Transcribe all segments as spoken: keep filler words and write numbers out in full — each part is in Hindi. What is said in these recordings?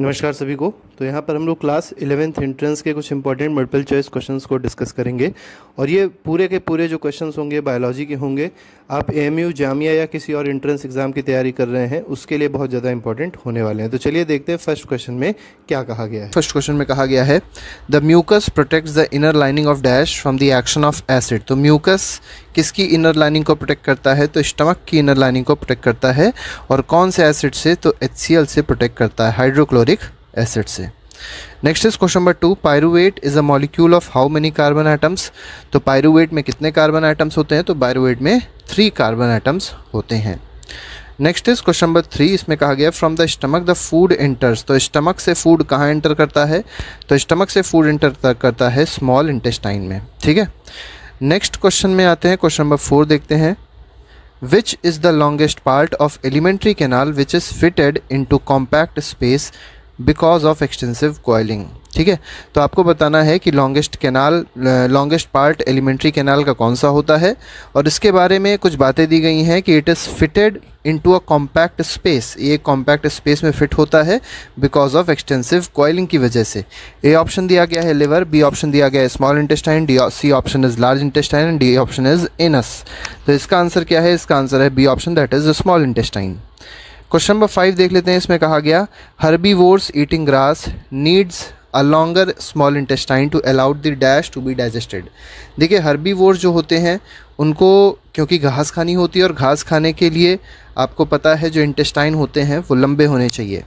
नमस्कार सभी को। तो यहाँ पर हम लोग क्लास इलेवेंथ एंट्रेंस के कुछ इंपॉर्टेंट मल्टीपल चॉइस क्वेश्चंस को डिस्कस करेंगे और ये पूरे के पूरे जो क्वेश्चंस होंगे बायोलॉजी के होंगे। आप एएमयू, जामिया या किसी और एंट्रेंस एग्ज़ाम की तैयारी कर रहे हैं उसके लिए बहुत ज़्यादा इंपॉर्टेंट होने वाले हैं। तो चलिए देखते हैं फर्स्ट क्वेश्चन में क्या कहा गया है। फर्स्ट क्वेश्चन में कहा गया है the mucus protects the inner lining of dash from the action of acid. तो म्यूकस किसकी इनर लाइनिंग को प्रोटेक्ट करता है? तो स्टमक की इनर लाइनिंग को प्रोटेक्ट करता है। और कौन से एसिड से? तो एचसीएल से प्रोटेक्ट करता है, हाइड्रोक्लोरिक एसिड से। Next is question number two, pyruvate is a molecule of how many carbon atoms. तो पाइरूवेट में कितने कार्बन एटम्स होते हैं? तो पाइरूवेट में थ्री कार्बन एटम्स होते हैं। Next is question number three, इसमें कहा गया from the stomach the food enters. तो स्टमक से फूड कहाँ एंटर करता है? तो स्टमक से फूड एंटर करता है स्मॉल इंटेस्टाइन में, ठीक है। नेक्स्ट क्वेश्चन में आते हैं, क्वेश्चन नंबर फोर देखते हैं। Which is the longest part of alimentary canal which is fitted into compact space because of extensive coiling, ठीक है। तो आपको बताना है कि longest canal longest part alimentary canal का कौन सा होता है। और इसके बारे में कुछ बातें दी गई हैं कि it is fitted into a compact space, ये कॉम्पैक्ट स्पेस में फिट होता है बिकॉज ऑफ एक्सटेंसिव कॉइलिंग की वजह से। ए ऑप्शन दिया गया है लिवर, बी ऑप्शन दिया गया है small intestine, D C option is large intestine and D option is anus. तो इसका आंसर क्या है? इसका आंसर है B option, that is small intestine. Question number five देख लेते हैं, इसमें कहा गया herbivores eating grass needs a longer small intestine to allow the dash to be digested. देखिए हर्बीवोर्स जो होते हैं उनको क्योंकि घास खानी होती है और घास खाने के लिए आपको पता है जो इंटेस्टाइन होते हैं वो लंबे होने चाहिए।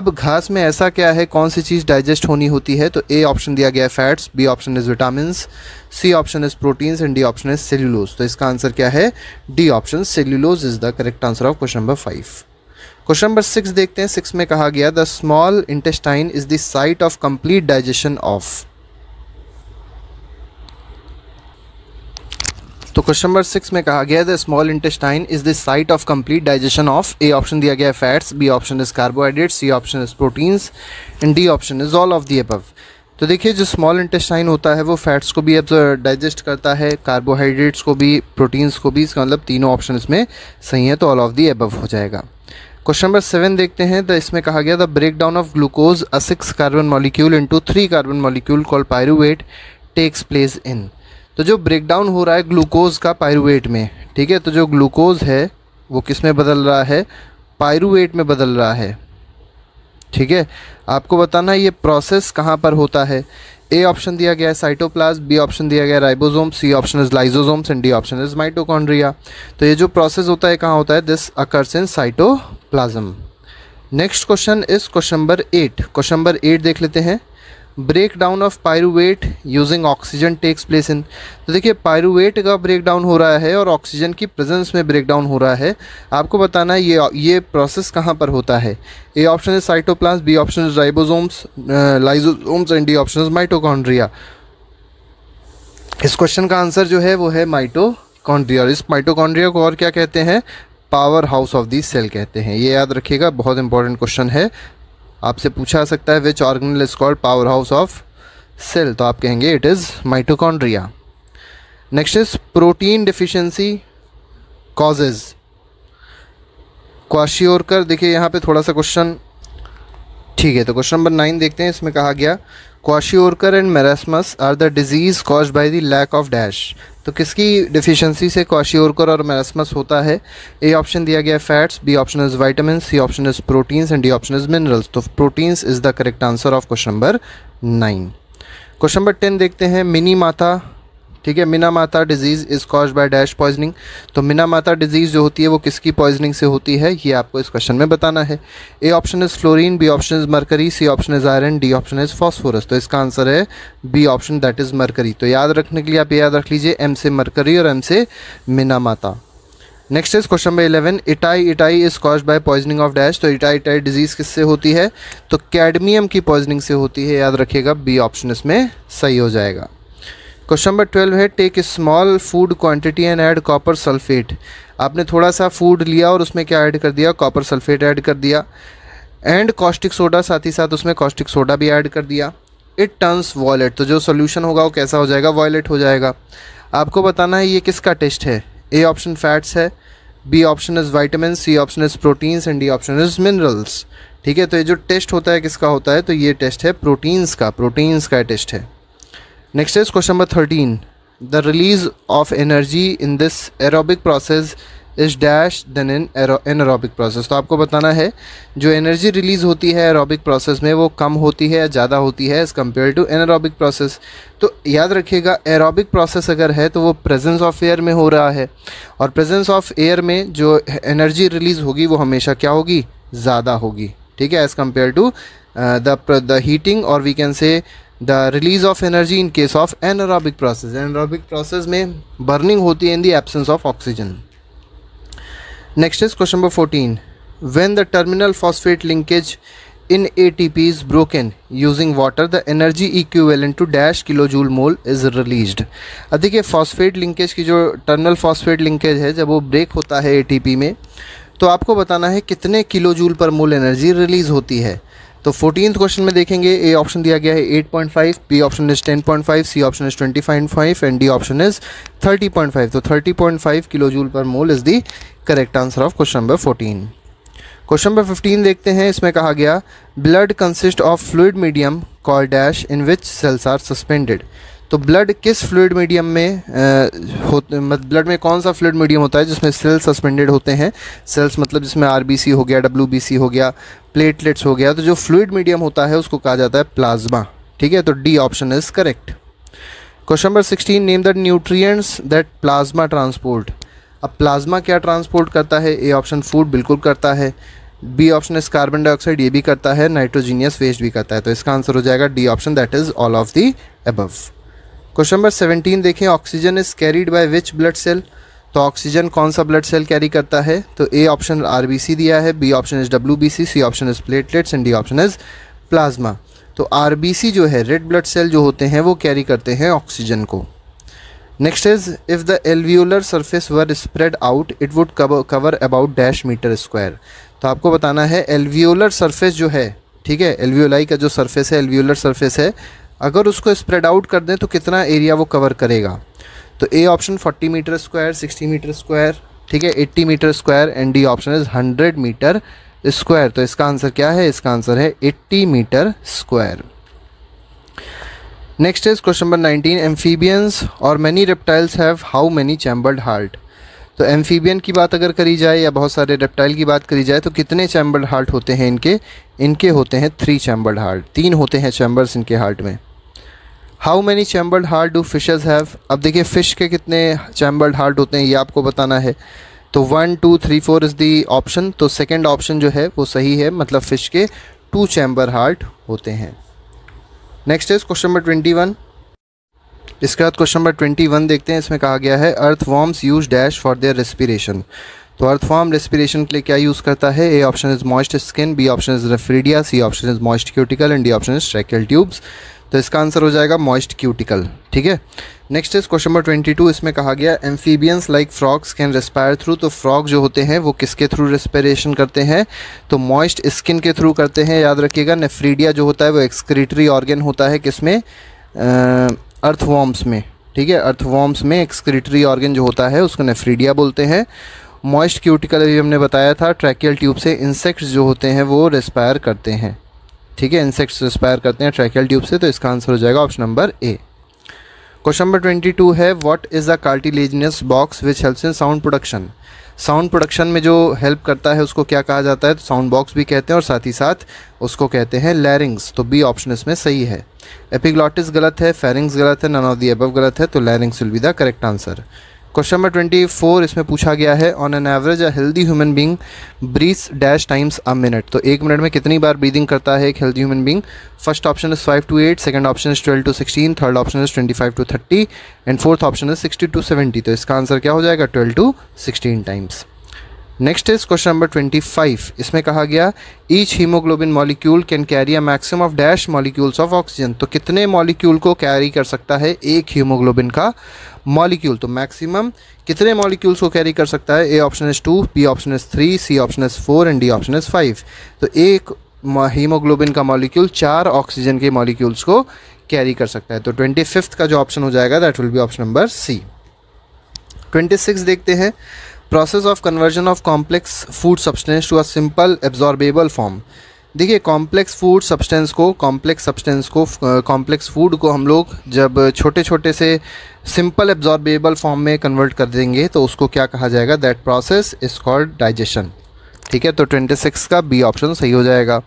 अब घास में ऐसा क्या है, कौन सी चीज़ डाइजेस्ट होनी होती है? तो ए ऑप्शन दिया गया है fats, B option is vitamins, C option is proteins and D option is cellulose. तो इसका आंसर क्या है? D option cellulose is the correct answer of question number five. Question number six देखते हैं। सिक्स में कहा गया the small intestine is the site of complete digestion of. तो क्वेश्चन नंबर सिक्स में कहा गया the small intestine is the site of complete digestion of. A option दिया गया है fats, B option is carbohydrate, C option is proteins and D option is all of the above. तो देखिए जो स्मॉल इंटेस्टाइन होता है वो फैट्स को भी एब्जॉर्ब डाइजेस्ट करता है, कार्बोहाइड्रेट्स को भी, प्रोटीन्स को भी, इसका मतलब तीनों ऑप्शन इसमें सही है, तो ऑल ऑफ द अबव हो जाएगा। क्वेश्चन नंबर सेवन देखते हैं। द इसमें कहा गया the breakdown of glucose a six carbon molecule into three carbon molecule called pyruvate takes place in. तो जो ब्रेकडाउन हो रहा है ग्लूकोज का पाइरूवेट में, ठीक है, तो जो ग्लूकोज है वो किस में बदल रहा है? पाइरूवेट में बदल रहा है, ठीक है। आपको बताना है ये प्रोसेस कहाँ पर होता है। ए ऑप्शन दिया गया है साइटोप्लाज्म, बी ऑप्शन दिया गया है ribosome, C option is lysosomes and D option is mitochondria. तो ये जो प्रोसेस होता है कहाँ होता है? This occurs in cytoplasm. Next question is question number eight. Question number eight देख लेते हैं। Break down of pyruvate using oxygen takes place in. तो देखिए पाइरूवेट का ब्रेक डाउन हो रहा है और ऑक्सीजन की प्रेजेंस में ब्रेक डाउन हो रहा है। आपको बताना है ये ये प्रोसेस कहाँ पर होता है। A option is cytoplasm, B option is ribosomes lysosomes and D option is mitochondria. इस क्वेश्चन का आंसर जो है वो है माइटोकॉन्ड्रिया। और इस माइटोकॉन्ड्रिया को और क्या कहते हैं? Power house of the cell कहते हैं। ये याद रखिएगा, बहुत इंपॉर्टेंट क्वेश्चन है, आपसे पूछा जा सकता है which organelle is called power house of cell. तो आप कहेंगे it is mitochondria. Next is protein deficiency causes. Kwashiorkor, देखिए यहाँ पे थोड़ा सा क्वेश्चन, ठीक है। तो क्वेश्चन नंबर नाइन देखते हैं। इसमें कहा गया kwashiorkor and marasmus are the disease caused by the lack of dash. तो किसकी डिफिशियंसी से क्वाशियोरकर और मेरास्मस होता है? ए ऑप्शन दिया गया fats, B option is vitamin, C option is proteins and D option is minerals. तो proteins is the correct answer of question number nine. Question number ten देखते हैं। मिनी माता, ठीक है, Minamata disease is caused by dash poisoning. तो मिना माता डिजीज़ जो होती है वो किसकी पॉइजनिंग से होती है, ये आपको इस क्वेश्चन में बताना है। A option is fluorine, B option is mercury, C option is iron, D option is phosphorus. तो इसका आंसर है B option, that is mercury. तो याद रखने के लिए आप याद रख लीजिए, एम से मरकरी और एम से मिना माता। Next is question number eleven. Itai itai is caused by poisoning of dash. तो इटाई इटाई डिजीज़ किससे होती है? तो कैडमियम की पॉइजनिंग से होती है, याद रखिएगा, बी ऑप्शन इसमें सही हो जाएगा। क्वेश्चन नंबर ट्वेल्व है take a small food quantity and add copper sulphate. आपने थोड़ा सा फूड लिया और उसमें क्या ऐड कर दिया? कॉपर सल्फेट ऐड कर दिया एंड कॉस्टिक सोडा, साथ ही साथ उसमें कॉस्टिक सोडा भी ऐड कर दिया। It turns violet. तो जो सोल्यूशन होगा वो कैसा हो जाएगा? वॉयलेट हो जाएगा। आपको बताना है ये किसका टेस्ट है। ए ऑप्शन फैट्स है, B option is vitamin, C option is proteins and D option is minerals. ठीक है। तो ये जो टेस्ट होता है किसका होता है, तो ये टेस्ट है प्रोटीन्स का, प्रोटीन्स का टेस्ट है। Next is question number thirteen, the release of energy in this aerobic process is dash then in anaerobic process. तो आपको बताना है जो एनर्जी रिलीज़ होती है एरोबिक प्रोसेस में वो कम होती है या ज़्यादा होती है as compare to anaerobic process. तो याद रखिएगा एरोबिक प्रोसेस अगर है तो वो प्रेजेंस ऑफ एयर में हो रहा है, और प्रेजेंस ऑफ एयर में जो एनर्जी रिलीज़ होगी वो हमेशा क्या होगी, ज़्यादा होगी, ठीक है, as compare to the the heating और we can say the release of energy in case of anaerobic process. Anaerobic process में बर्निंग होती है in the absence of oxygen. Next is question number fourteen, when the terminal phosphate linkage in A T P is broken using water the energy equivalent to dash kilo joule mole is released. अब देखिए फॉस्फेट लिंकेज की जो टर्मिनल फॉस्फेट लिंकेज है जब वो ब्रेक होता है ए टी पी में तो आपको बताना है कितने किलो जूल पर मोल एनर्जी रिलीज़ होती है। तो फोर्टीन क्वेश्चन में देखेंगे ए ऑप्शन दिया गया है eight point five, B option is ten point five, C option is twenty point five and D option is thirty point five. तो thirty point five kilo joule per mole is the correct answer of question number fourteen. Question number fifteen देखते हैं, इसमें कहा गया blood consist of fluid medium call dash in which cells are suspended. तो ब्लड किस फ्लूइड मीडियम में होते, मतलब ब्लड में कौन सा फ्लूइड मीडियम होता है जिसमें सेल्स सस्पेंडेड होते हैं। सेल्स मतलब जिसमें आर बी सी हो गया, डब्ल्यू बी सी हो गया, प्लेटलेट्स हो गया। तो जो फ्लूइड मीडियम होता है उसको कहा जाता है प्लाज्मा, ठीक है। तो D option is correct. Question number sixteen, name the nutrients that plasma transport. अब प्लाज्मा क्या ट्रांसपोर्ट करता है, ए ऑप्शन फूड बिल्कुल करता है, B option is carbon dioxide ये भी करता है, नाइट्रोजीनियस वेस्ट भी करता है। तो इसका आंसर हो जाएगा D option, that is all of the above. Question number seventeen देखें, oxygen is carried by which blood cell. तो ऑक्सीजन कौन सा ब्लड सेल कैरी करता है, तो A option R B C दिया है, B option is W B C, C option is platelets and D option is plasma. तो आर बी सी जो है रेड ब्लड सेल जो होते हैं वो कैरी करते हैं ऑक्सीजन को। Next is if the alveolar surface were spread out it would cover about dash metre square. तो आपको बताना है एल्वियोलर सरफेस जो है, ठीक है, एल्वियोलाई का जो सरफेस है एल्वियोलर सरफेस है, अगर उसको स्प्रेड आउट कर दें तो कितना एरिया वो कवर करेगा। तो A option forty metre square, sixty metre square, ठीक है, eighty metre square and D option is hundred metre square. तो इसका आंसर क्या है, इसका आंसर है eighty metre square. Next is question number nineteen, amphibians और many reptiles have how many chambered heart. तो एम्फीबियन की बात अगर करी जाए या बहुत सारे रेप्टाइल की बात करी जाए तो कितने चैम्बर्ड हार्ट होते हैं इनके, इनके होते हैं थ्री चैम्बर्ड हार्ट, तीन होते हैं चैम्बर्स इनके हार्ट में। How many chambered heart do fishes have. अब देखिए फ़िश के कितने चैम्बर्ड हार्ट होते हैं ये आपको बताना है। तो one two three four is the option, तो सेकेंड ऑप्शन जो है वो सही है, मतलब फ़िश के टू चैम्बर हार्ट होते हैं। Next is question number twenty one, इसके बाद क्वेश्चन नंबर ट्वेंटी वन देखते हैं, इसमें कहा गया है earthworms use dash for their respiration. तो अर्थवॉर्म रेस्पिरेशन के लिए क्या यूज़ करता है, A option is moist skin, B option is nephridia, C option is moist cuticle and D option is tracheal tubes. तो इसका आंसर हो जाएगा मॉइस्ट क्यूटिकल, ठीक है। Next is question number twenty two, इसमें कहा गया amphibians like frogs can respire through. तो फ्रॉग जो होते हैं वो किसके थ्रू रेस्पिरेशन करते हैं, तो मॉइस्ट स्किन के थ्रू करते हैं। याद रखिएगा नेफ्रीडिया जो होता है वो एक्सक्रीटरी ऑर्गन होता है किसमें, अर्थवॉर्म्स में, ठीक है। अर्थवॉर्म्स में एक्सक्रीटरी ऑर्गन जो होता है उसको नेफ्रीडिया बोलते हैं। मॉइस्ट क्यूटिकल भी हमने बताया था, ट्रैकियल ट्यूब से इंसेक्ट्स जो होते हैं वो रेस्पायर करते हैं, ठीक है, इंसेक्ट्स रेस्पायर करते हैं ट्रैकियल ट्यूब से। तो इसका आंसर हो जाएगा option number A. Question number twenty two है what is the cartilaginous box which helps in sound production. Sound production में जो हेल्प करता है उसको क्या कहा जाता है, तो साउंड बॉक्स भी कहते हैं और साथ ही साथ उसको कहते हैं लैरिंग्स। तो बी ऑप्शन इसमें सही है। एपिग्लॉटिस गलत है, फेरिंग्स गलत है, नन ऑफ द अबव गलत है, तो larynx will be the correct answer. Question number twenty four, इसमें पूछा गया है on an average a healthy human being breathes dash times a minute. तो एक मिनट में कितनी बार ब्रीदिंग करता है एक healthy human being. First option is five to eight, second option is twelve to sixteen, third option is twenty five to thirty and fourth option is sixty to seventy. तो इसका आंसर क्या हो जाएगा, twelve to sixteen times. Next is question number twenty five, इसमें कहा गया each haemoglobin molecule can carry a maximum of dash molecules of oxygen. तो कितने मॉलिक्यूल को कैरी कर सकता है एक हीमोग्लोबिन का मॉलिक्यूल, तो मैक्सिमम कितने मॉलिक्यूल्स को कैरी कर सकता है। A option is to, B option is three, C option is four and D option is five. तो एक हीमोग्लोबिन का मॉलिक्यूल चार ऑक्सीजन के मॉलिक्यूल्स को कैरी कर सकता है। तो ट्वेंटी फिफ्थ का जो ऑप्शन हो जाएगा that will be option number C. Twenty six देखते हैं, process of conversion of complex food substance to a simple absorbable form. देखिए कॉम्प्लेक्स फूड सब्सटेंस को कॉम्प्लेक्स सब्सटेंस को कॉम्प्लेक्स फूड को हम लोग जब छोटे छोटे से सिंपल एब्जॉर्बेबल फॉर्म में कन्वर्ट कर देंगे तो उसको क्या कहा जाएगा, that process is called digestion. ठीक है, तो छब्बीस का बी ऑप्शन सही हो जाएगा।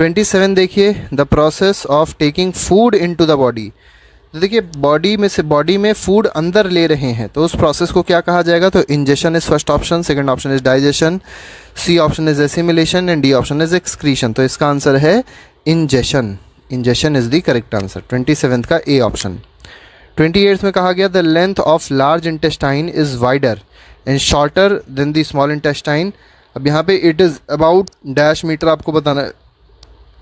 सत्ताईस देखिए, the process of taking food into the body. तो देखिए बॉडी में से बॉडी में फूड अंदर ले रहे हैं तो उस प्रोसेस को क्या कहा जाएगा, तो ingestion is first option, second option is digestion, C option is assimilation and D option is excretion. तो इसका आंसर है ingestion, ingestion is the correct answer, सत्ताईस का ए ऑप्शन। अट्ठाईस में कहा गया the length of large intestine is wider and shorter than the small intestine. अब यहाँ पे it is about dash metre आपको बताना है,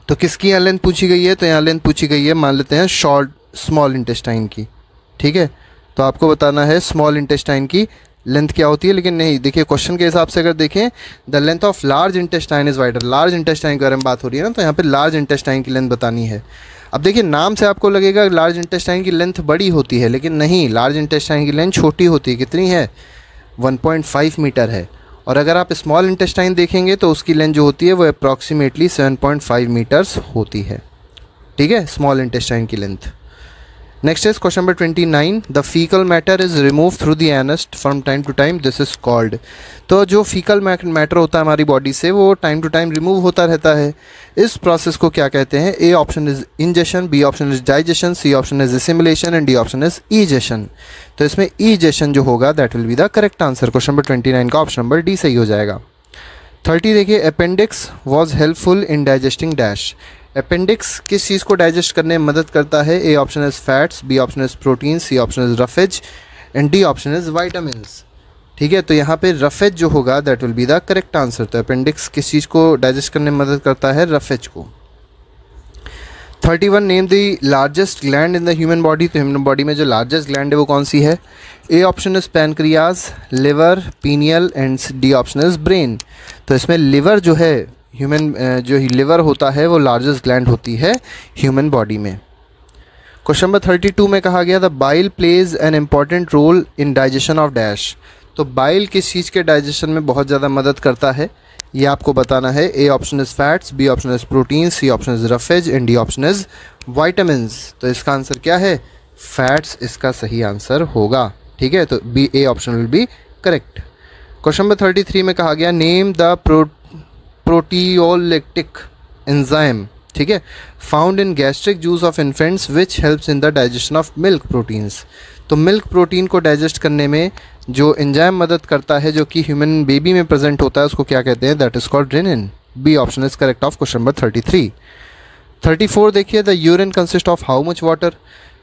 तो किसकी यहाँ लेंथ पूछी गई है, तो यहाँ लेंथ पूछी गई है मान लेते हैं शॉर्ट स्मॉल इंटेस्टाइन की। ठीक है, तो आपको बताना है स्मॉल इंटेस्टाइन की लेंथ क्या होती है, लेकिन नहीं देखिए क्वेश्चन के हिसाब से अगर देखें the length of large intestine is wider, large intestine के बारे में बात हो रही है ना, तो यहाँ पर लार्ज इंटेस्टाइन की लेंथ बतानी है। अब देखिए नाम से आपको लगेगा लार्ज इंटेस्टाइन की लेंथ बड़ी होती है, लेकिन नहीं, लार्ज इंटेस्टाइन की लेंथ छोटी होती है, कितनी है, वन पॉइंट फाइव मीटर है। और अगर आप स्मॉल इंटेस्टाइन देखेंगे तो उसकी लेंथ जो होती है वो अप्रॉक्सीमेटली सात पॉइंट पाँच मीटर्स होती है। ठीक है, स्मॉल इंटेस्टाइन की लेंथ। नेक्स्ट इज क्वेश्चन नंबर उनतीस, the faecal matter is remove through the anus from time to time, this is called. तो जो फीकल मैटर होता है हमारी बॉडी से वो टाइम टू टाइम रिमूव होता रहता है, इस प्रोसेस को क्या कहते हैं, A option is ingestion, B option is digestion, C option is assimilation and D option is egestion. तो इसमें ईजेशन जो होगा that will be the correct answer, question number उनतीस का ऑप्शन नंबर डी सही हो जाएगा। तीस देखिए, appendix was helpful in digesting dash. Appendix किस चीज़ को डाइजेस्ट करने में मदद करता है, A option is fats, B option is protein, C option is roughage and D option is vitamins. ठीक है, तो यहाँ पे रफेज जो होगा that will be the correct answer. तो अपेंडिक्स किस चीज़ को डाइजेस्ट करने में मदद करता है, रफेज को। इकतीस name the largest gland in the human body. तो ह्यूमन बॉडी में जो लार्जेस्ट ग्लैंड है वो कौन सी है, A option is pancreas, liver, pineal and D option is brain. तो इसमें लिवर जो है ह्यूमन जो लिवर होता है वो लार्जेस्ट ग्लैंड होती है ह्यूमन बॉडी में। क्वेश्चन नंबर बत्तीस में कहा गया the bile plays an important role in digestion of dash. तो बाइल किस चीज़ के डाइजेशन में बहुत ज़्यादा मदद करता है, ये आपको बताना है। A option is fats, B option is protein, C option is roughage and D option is vitamins. तो इसका आंसर क्या है, फैट्स इसका सही आंसर होगा। ठीक है, तो B A option will be correct. Question number तैंतीस में कहा गया name the pro proteolytic enzyme. ठीक है, found in gastric juice of infants which helps in the digestion of milk proteins. तो मिल्क प्रोटीन को डाइजेस्ट करने में जो एंजाइम मदद करता है जो कि ह्यूमन बेबी में प्रेजेंट होता है उसको क्या कहते हैं, that is called rennin. B option is correct of question number तैंतीस। चौंतीस देखिए, the urine consist of how much water.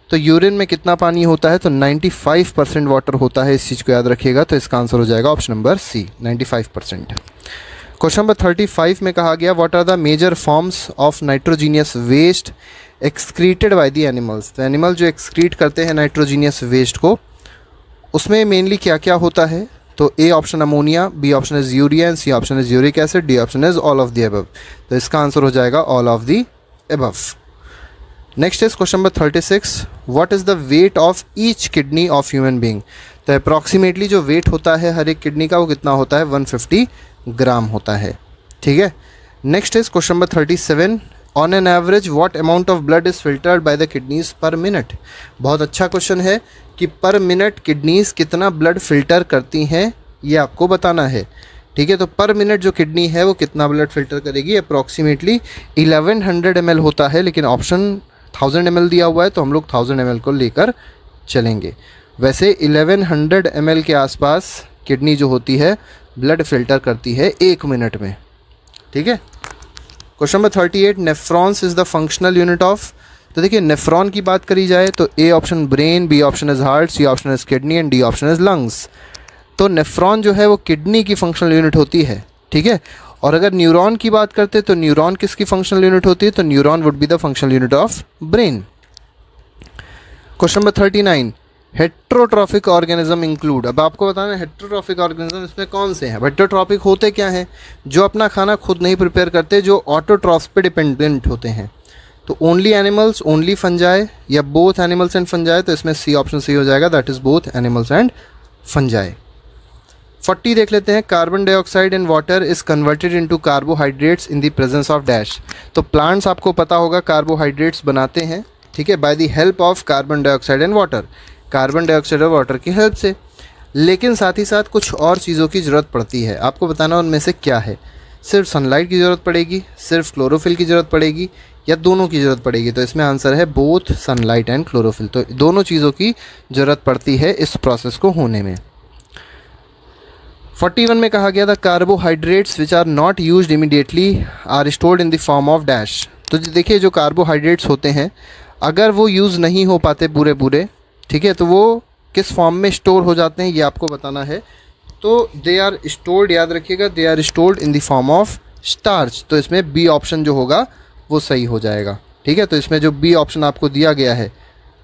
तो यूरिन में कितना पानी होता है, तो पचानवे परसेंट वाटर होता है, इस चीज़ को याद रखिएगा। तो इसका आंसर हो जाएगा ऑप्शन नंबर सी, पचानवे परसेंट। क्वेश्चन नंबर पैंतीस में कहा गया what are the major forms of nitrogenous waste excreted by the animals. तो एनिमल जो एक्सक्रीट करते हैं नाइट्रोजीनियस वेस्ट को उसमें मेनली क्या क्या होता है, तो A option ammonia, B option is urea and C option is uric acid, D option is all of the above. तो इसका आंसर हो जाएगा all of the above. Next is question number छत्तीस, what is the weight of each kidney of human being. तो अप्रॉक्सीमेटली जो वेट होता है हर एक किडनी का वो कितना होता है, एक सौ पचास ग्राम होता है। ठीक है, नेक्स्ट इज क्वेश्चन नंबर सैंतीस, on an average what amount of blood is filtered by the kidneys per minute. बहुत अच्छा क्वेश्चन है कि पर मिनट किडनीज कितना ब्लड फिल्टर करती हैं ये आपको बताना है। ठीक है, तो पर मिनट जो किडनी है वो कितना ब्लड फिल्टर करेगी, अप्रॉक्सीमेटली ग्यारह सौ एम एल होता है, लेकिन ऑप्शन थाउजेंड एम एल दिया हुआ है तो हम लोग थाउजेंड एम एल को लेकर चलेंगे। वैसे ग्यारह सौ एम एल के आसपास किडनी जो होती है ब्लड फिल्टर करती है एक मिनट में। ठीक है, क्वेश्चन नंबर अड़तीस, nephrons is the functional unit of. तो देखिए नेफ्रॉन की बात करी जाए तो A option brain, B option is heart, C option is kidney and D option is lungs. तो नेफ्रॉन जो है वो किडनी की फंक्शनल यूनिट होती है। ठीक है, और अगर न्यूरॉन की बात करते तो न्यूरॉन किसकी फंक्शनल यूनिट होती है, तो neuron would be the functional unit of brain. Question number उनतालीस, हेट्रोट्रॉफिक ऑर्गेनिज्म इंक्लूड। अब आपको बताना है हेट्रोट्रॉफिक ऑर्गेनिज्म इसमें कौन से हैं। हेट्रोट्रॉफिक होते क्या हैं, जो अपना खाना खुद नहीं प्रिपेयर करते, जो ऑटोट्रॉफ्स पे डिपेंडेंट होते हैं। तो ओनली एनिमल्स, ओनली फंजाई या बोथ एनिमल्स एंड फंजाई। तो इसमें सी ऑप्शन सही हो जाएगा, that is both animals and fungi. Forty देख लेते हैं, carbon dioxide and water is converted into carbohydrates in the presence of dash. तो प्लांट्स आपको पता होगा कार्बोहाइड्रेट्स बनाते हैं, ठीक है, by the help of carbon dioxide and water, carbon dioxide और वाटर की हेल्प से। लेकिन साथ ही साथ कुछ और चीज़ों की ज़रूरत पड़ती है, आपको बताना उनमें से क्या है। सिर्फ सनलाइट की ज़रूरत पड़ेगी, सिर्फ क्लोरोफिल की ज़रूरत पड़ेगी, या दोनों की ज़रूरत पड़ेगी? तो इसमें आंसर है बोथ सनलाइट एंड क्लोरोफिल। तो दोनों चीज़ों की ज़रूरत पड़ती है इस प्रोसेस को होने में। फोर्टी वन में कहा गया था carbohydrates which are not used immediately are stored in the form of dash. तो देखिए जो कार्बोहाइड्रेट्स होते हैं अगर वो यूज़ नहीं हो पाते पूरे पूरे, ठीक है, तो वो किस फॉर्म में स्टोर हो जाते हैं ये आपको बताना है। तो दे आर स्टोर्ड, याद रखिएगा, they are stored in the form of starch. तो इसमें बी ऑप्शन जो होगा वो सही हो जाएगा, ठीक है। तो इसमें जो बी ऑप्शन आपको दिया गया है,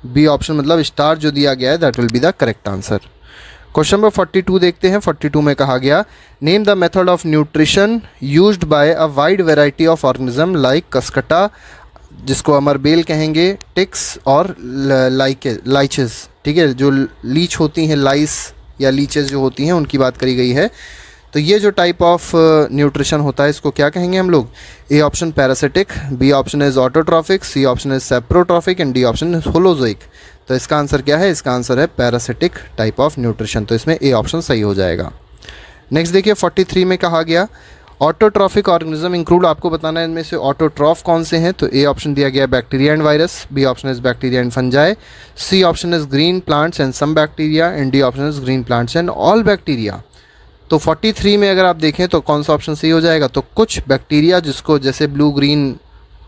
बी ऑप्शन मतलब स्टार्च जो दिया गया है, that will be the correct answer. Question number forty two देखते हैं। फोर्टी टू में कहा गया name the method of nutrition used by a wide variety of organism like cuscuta, जिसको अमरबेल कहेंगे, टिक्स और लाइके लाइचेस, ठीक है, जो लीच होती हैं, लाइस या लीचेस जो होती हैं उनकी बात करी गई है। तो ये जो टाइप ऑफ न्यूट्रिशन होता है इसको क्या कहेंगे हम लोग? A option parasitic, B option is autotrophic, C option is saprotrophic and D option is holozoic. तो इसका आंसर क्या है? इसका आंसर है पैरासिटिक टाइप ऑफ न्यूट्रिशन। तो इसमें ए ऑप्शन सही हो जाएगा। नेक्स्ट देखिए फोर्टी थ्री में कहा गया ऑटोट्रॉफिक ऑर्गेनिज्म इंक्लूड, आपको बताना है इनमें से ऑटोट्रॉफ कौन से हैं। तो ए ऑप्शन दिया गया bacteria and virus, B option is bacteria and fungi, C option is green plants and some bacteria and D option is green plants and all bacteria. तो फोर्टी थ्री में अगर आप देखें तो कौन सा ऑप्शन सही हो जाएगा? तो कुछ बैक्टीरिया, जिसको जैसे ब्लू ग्रीन,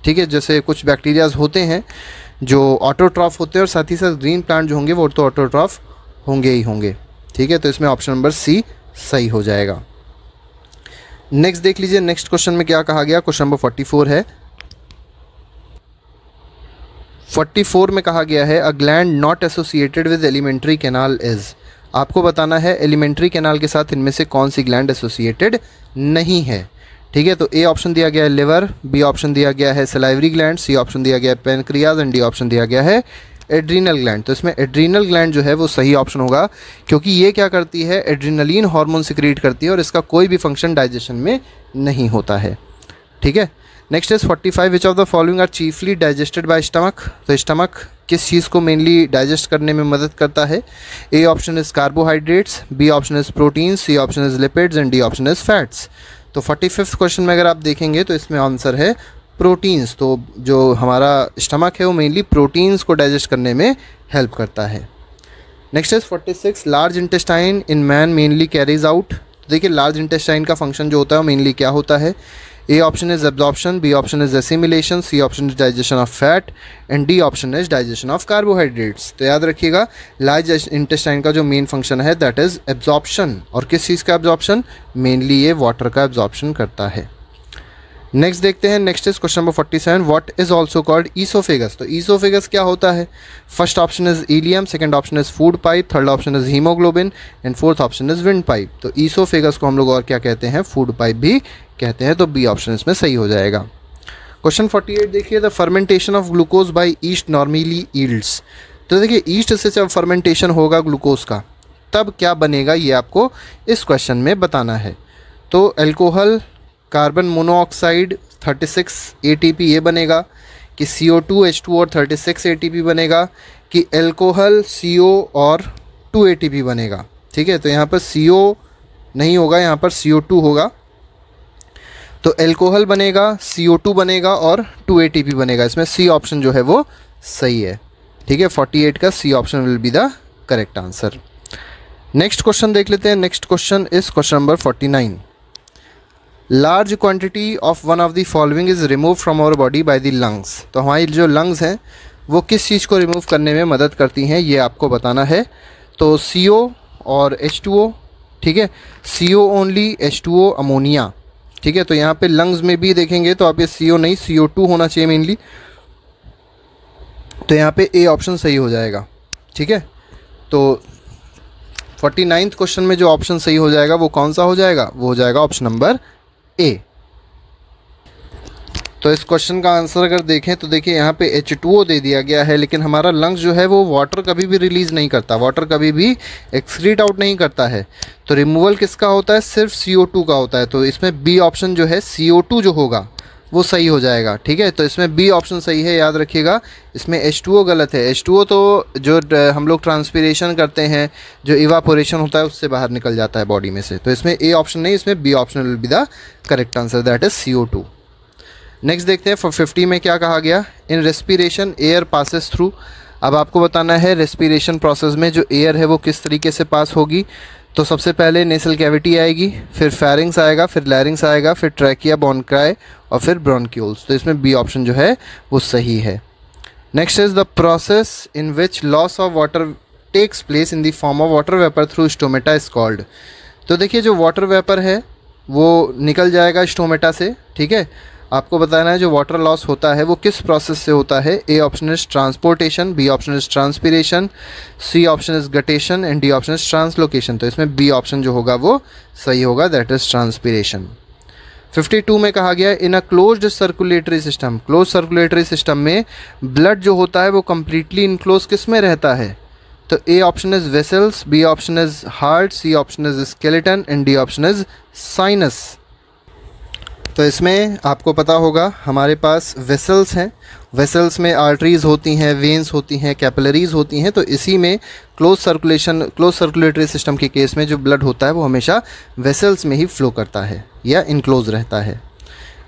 ठीक है, जैसे कुछ बैक्टीरियाज होते हैं जो ऑटोट्रॉफ होते हैं और साथ ही साथ ग्रीन प्लांट जो होंगे वो तो ऑटोट्रॉफ होंगे ही होंगे, ठीक है। तो इसमें ऑप्शन नंबर सी सही हो जाएगा। नेक्स्ट देख लीजिए, नेक्स्ट क्वेश्चन में क्या कहा गया, क्वेश्चन नंबर फोर्टी फोर है। फोर्टी फोर में कहा गया है a gland not associated with alimentary canal is, आपको बताना है एलिमेंट्री कैनाल के साथ इनमें से कौन सी ग्लैंड एसोसिएटेड नहीं है, ठीक है। तो ए ऑप्शन दिया गया है लिवर, बी ऑप्शन दिया गया है सलाइवरी ग्लैंड, सी ऑप्शन दिया गया है पेनक्रियाज एंड डी ऑप्शन दिया गया है एड्रीनल ग्लैंड। तो इसमें एड्रीनल ग्लैंड जो है वो सही ऑप्शन होगा, क्योंकि ये क्या करती है? एड्रीनलिन हार्मोन सिक्रीट करती है और इसका कोई भी फंक्शन डाइजेशन में नहीं होता है, ठीक है। Next is forty five, which of the following are chiefly digested by stomach. तो स्टमक किस चीज़ को मेनली डाइजेस्ट करने में मदद करता है? A option is carbohydrates, B option is protein, C option is lipids and D option is fats. तो फोर्टी फिफ्थ क्वेश्चन में अगर आप देखेंगे तो इसमें आंसर है प्रोटीन्स। तो जो हमारा स्टमक है वो मेनली प्रोटीन्स को डाइजेस्ट करने में हेल्प करता है। Next is forty six, large intestine in man mainly carries out. देखिए लार्ज इंटेस्टाइन का फंक्शन जो होता है वो मेनली क्या होता है? A option is absorption, B option is assimilation, C option is digestion of fat and D option is digestion of carbohydrates. तो याद रखिएगा लार्ज इंटेस्टाइन का जो मेन फंक्शन है दैट इज एब्जॉर्प्शन। और किस चीज़ का एब्जॉर्प्शन? मेनली ये वाटर का एब्जॉर्प्शन करता है। नेक्स्ट देखते हैं, next is question number forty seven, what is also called oesophagus. तो ईसोफेगस क्या होता है? First option is ileum, second option is food pipe, third option is haemoglobin and fourth option is wind pipe. तो ईसोफेगस को हम लोग और क्या कहते हैं? फूड पाइप भी कहते हैं। तो बी ऑप्शन इसमें सही हो जाएगा। क्वेश्चन फोर्टी एट देखिए, the fermentation of glucose by yeast normally yields. तो देखिए ईस्ट से जब फर्मेंटेशन होगा ग्लूकोज का तब क्या बनेगा ये आपको इस क्वेश्चन में बताना है। तो alcohol, carbon monoxide thirty six ATP ये बनेगा, कि C O two H two और थर्टी सिक्स एटीपी बनेगा, कि एल्कोहल सीओ और टू एटीपी बनेगा, ठीक है। तो यहाँ पर सीओ नहीं होगा, यहाँ पर सी ओ टू होगा। तो एल्कोहल बनेगा, सी ओ टू बनेगा और टू एटीपी बनेगा। इसमें सी ऑप्शन जो है वो सही है, ठीक है। फोर्टी एट का C option will be the correct answer. Next question देख लेते हैं, next question is question number forty nine, large quantity of one of the following is remove from our body by the lungs. तो हमारी जो लंग्स हैं वो किस चीज़ को रिमूव करने में मदद करती हैं ये आपको बताना है। तो सी ओ और एच टू ओ, ठीक है, C O only, H two O ammonia, ठीक है। तो यहाँ पे लंग्स में भी देखेंगे तो आप ये सी ओ नहीं सी ओ टू होना चाहिए मेनली। तो यहाँ पे ए ऑप्शन सही हो जाएगा, ठीक है। तो फोर्टी नाइन्थ क्वेश्चन में जो ऑप्शन सही हो जाएगा वो कौन सा हो जाएगा? वो हो जाएगा ऑप्शन नंबर ए। तो इस क्वेश्चन का आंसर अगर देखें तो देखिए यहाँ पे एच टू ओ दे दिया गया है, लेकिन हमारा लंग्स जो है वो वाटर कभी भी रिलीज़ नहीं करता, वाटर कभी भी एक्सक्रीट आउट नहीं करता है। तो रिमूवल किसका होता है? सिर्फ सी ओ टू का होता है। तो इसमें बी ऑप्शन जो है सी ओ टू जो होगा वो सही हो जाएगा। ठीक है, तो इसमें बी ऑप्शन सही है, याद रखिएगा। इसमें एच टू ओ गलत है। एच टू ओ तो जो हम लोग ट्रांसपीरेशन करते हैं, जो इवापोरेशन होता है उससे बाहर निकल जाता है बॉडी में से। तो इसमें ए ऑप्शन नहीं, इसमें B option will be the correct answer, that is C O two. Next देखते हैं फोर फिफ्टी में क्या कहा गया। In respiration air passes through, अब आपको बताना है रेस्पिरेशन प्रोसेस में जो एयर है वो किस तरीके से पास होगी। तो सबसे पहले नेसल कैविटी आएगी, फिर फेरिंग्स आएगा, फिर लैरिंग्स आएगा, फिर ट्रैकिया, ब्रोंकाई और फिर ब्रोंक्यूल्स। तो इसमें बी ऑप्शन जो है वो सही है। Next is the process in which loss of water takes place in the form of water vapour through stomata is called. तो देखिए जो वाटर वेपर है वो निकल जाएगा स्टोमेटा से। ठीक है, आपको बताना है जो वाटर लॉस होता है वो किस प्रोसेस से होता है। A option is transportation, B option is transpiration, C option is guttation and D option is translocation. तो इसमें बी ऑप्शन जो होगा वो सही होगा, that is transpiration. Fifty two में कहा गया in a closed circulatory system, close circulatory system में ब्लड जो होता है वो कम्प्लीटली इनक्लोज किस में रहता है। तो A option is vessels, B option is heart, C option is skeleton and D option is sinus. तो इसमें आपको पता होगा हमारे पास वेसल्स हैं, वेसल्स में आर्टरीज़ होती हैं, वेंस होती हैं, कैपिलरीज़ होती हैं। तो इसी में close circulation, close circulatory system के केस में जो ब्लड होता है वो हमेशा वेसल्स में ही फ्लो करता है या इनक्लोज रहता है।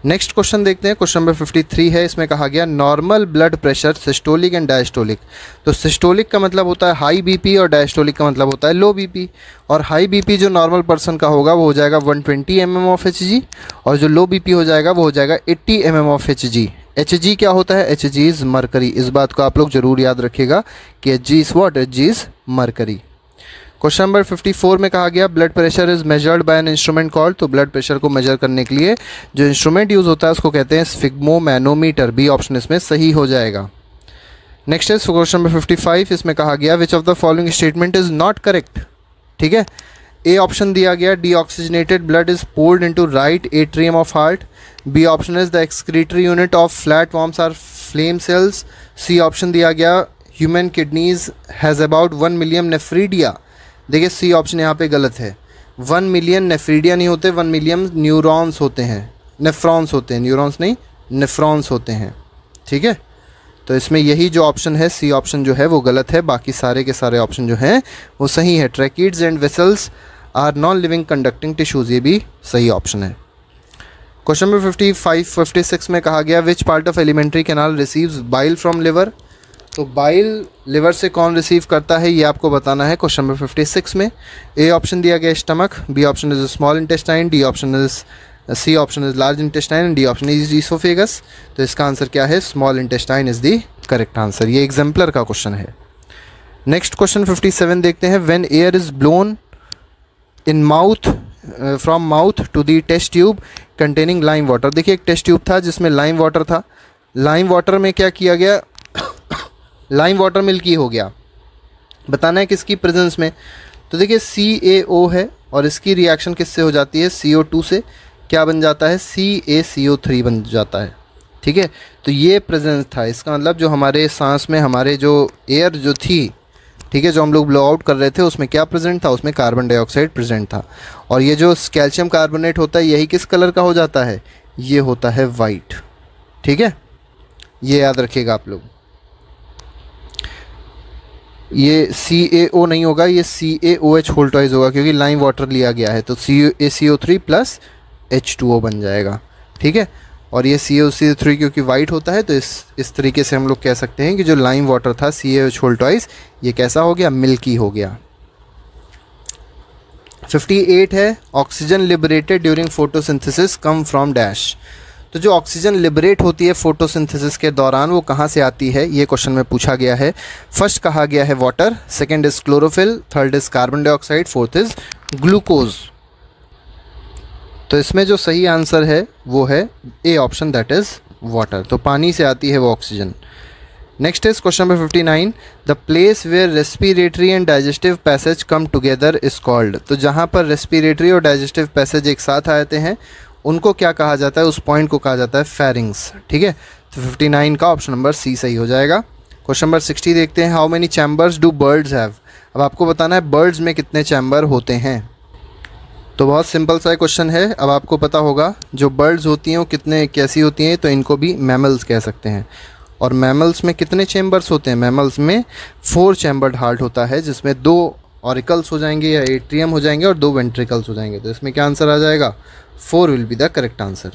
नेक्स्ट क्वेश्चन देखते हैं, क्वेश्चन नंबर फिफ्टी थ्री है। इसमें कहा गया normal blood pressure systolic and diastolic. तो सिस्टोलिक का मतलब होता है हाई बीपी और डायस्टोलिक का मतलब होता है लो बीपी। और हाई बीपी जो नॉर्मल पर्सन का होगा वो हो जाएगा one twenty M M of Hg, और जो लो बीपी हो जाएगा वो हो जाएगा eighty M M of Hg. Hg क्या होता है? Hg is mercury. इस बात को आप लोग जरूर याद रखिएगा कि Hg is what? Hg is mercury. Question number fifty four में कहा गया blood pressure is measured by an instrument called. तो ब्लड प्रेशर को मेजर करने के लिए जो इंस्ट्रूमेंट यूज़ होता है उसको कहते हैं स्फिग्मोमैनोमीटर। बी ऑप्शन इसमें सही हो जाएगा। Next is question number fifty five. इसमें कहा गया which of the following statement is not correct. ठीक है, ए ऑप्शन दिया गया deoxygenated blood is pooled into right atrium of heart, B option is the excretory unit of flat worms are flame cells, C option दिया गया human kidneys has about one million nephridia. देखिए सी ऑप्शन यहाँ पे गलत है, वन मिलियन नेफ्रीडिया नहीं होते, वन मिलियन न्यूरॉन्स होते हैं, नेफ्रॉन्स होते हैं, न्यूरॉन्स नहीं नेफ्रॉन्स होते हैं। ठीक है, तो इसमें यही जो ऑप्शन है सी ऑप्शन जो है वो गलत है, बाकी सारे के सारे ऑप्शन जो हैं वो सही है। Tracheids and vessels are non living conducting tissues, ये भी सही ऑप्शन है। Question number fifty five fifty six में कहा गया which part of alimentary canal receives bile from liver. तो बाइल लिवर से कौन रिसीव करता है ये आपको बताना है क्वेश्चन नंबर फिफ्टी सिक्स में। ए ऑप्शन दिया गया stomach, B option is small intestine, D option is C option is large intestine and D option is oesophagus. तो इसका आंसर क्या है? Small intestine is the correct answer. ये एग्जाम्पलर का क्वेश्चन है। नेक्स्ट क्वेश्चन फिफ्टी सेवन देखते हैं। When air is blown in mouth from mouth to the test tube containing lime water. देखिए एक टेस्ट ट्यूब था जिसमें लाइम वाटर था, लाइम वाटर में क्या किया गया, लाइम वाटर मिल्की हो गया। बताना है किसकी प्रेजेंस में। तो देखिए सी ए ओ है और इसकी रिएक्शन किससे हो जाती है? सी ओ टू से। क्या बन जाता है? सी ए सी ओ थ्री बन जाता है। ठीक है, तो ये प्रेजेंस था, इसका मतलब जो हमारे सांस में हमारे जो एयर जो थी, ठीक है, जो हम लोग ब्लो आउट कर रहे थे उसमें क्या प्रेजेंट था? उसमें कार्बन डाइऑक्साइड प्रेजेंट था। और ये जो कैल्शियम कार्बोनेट होता है यही किस कलर का हो जाता है? ये होता है वाइट। ठीक है, ये याद रखिएगा आप लोग। ये सी ए ओ नहीं होगा, ये C A O H whole twice होगा क्योंकि लाइम वाटर लिया गया है। तो C A C O three plus H two O बन जाएगा। ठीक है, और ये C A C O three क्योंकि वाइट होता है तो इस इस तरीके से हम लोग कह सकते हैं कि जो लाइम वाटर था C A O H whole twice, ये कैसा हो गया? मिल्की हो गया। फिफ्टी एट है oxygen liberated during photosynthesis come from dash. तो जो ऑक्सीजन लिबरेट होती है फोटोसिंथेसिस के दौरान वो कहाँ से आती है ये क्वेश्चन में पूछा गया है। फर्स्ट कहा गया है water, second is chlorophyll, third is carbon dioxide, fourth is glucose. तो इसमें जो सही आंसर है वो है A option, that is water. तो पानी से आती है वो oxygen. Next is question number fifty nine. The place where respiratory and digestive passage come together is called. तो जहाँ पर रेस्पिरेटरी और डाइजेस्टिव पैसेज एक साथ आते हैं उनको क्या कहा जाता है, उस पॉइंट को कहा जाता है फेरिंग्स। ठीक है, तो फिफ्टी नाइन का ऑप्शन नंबर सी सही हो जाएगा। क्वेश्चन नंबर सिक्सटी देखते हैं, how many chambers do birds have. अब आपको बताना है बर्ड्स में कितने चैम्बर होते हैं। तो बहुत सिंपल सा क्वेश्चन है, अब आपको पता होगा जो बर्ड्स होती हैं वो कितने कैसी होती हैं, तो इनको भी मैमल्स कह सकते हैं। और मैमल्स में कितने चैम्बर्स होते हैं, मैमल्स में फोर चैम्बर्ड हार्ट होता है, जिसमें दो ऑरिकल्स हो जाएंगे या एट्रियम हो जाएंगे और दो वेंट्रिकल्स हो जाएंगे। तो इसमें क्या आंसर आ जाएगा, four will be the correct answer.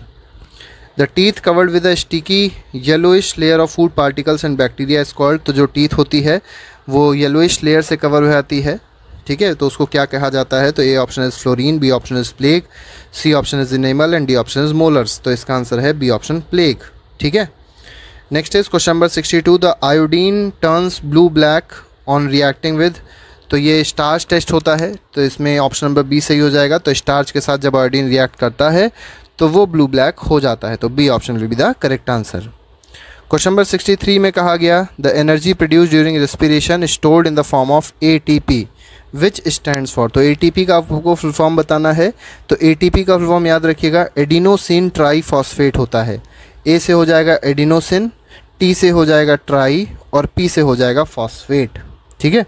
The teeth covered with a sticky yellowish layer of food particles and bacteria is called. तो जो टीथ होती है वो येलोइश लेयर से कवर हो जाती है, ठीक है, तो उसको क्या कहा जाता है। तो A option is fluorine, B option is plaque, C option is enamel and D option is molars. तो इसका आंसर है बी ऑप्शन प्लेग। ठीक है, next is question number sixty two, the iodine turns blue black on reacting with. तो ये स्टार्च टेस्ट होता है, तो इसमें ऑप्शन नंबर बी सही हो जाएगा। तो स्टार्च के साथ जब आयोडीन रिएक्ट करता है तो वो ब्लू ब्लैक हो जाता है, तो B option will be the correct answer. Question number sixty three में कहा गया, the energy produce during respiration stored in the form of ATP which stands for. तो एटीपी का आपको फुल फॉर्म बताना है। तो एटीपी का फुल फॉर्म याद रखिएगा, एडिनोसिन ट्राईफॉस्फेट होता है। ए से हो जाएगा एडिनोसिन, टी से हो जाएगा ट्राई और पी से हो जाएगा फॉस्फेट। ठीक है,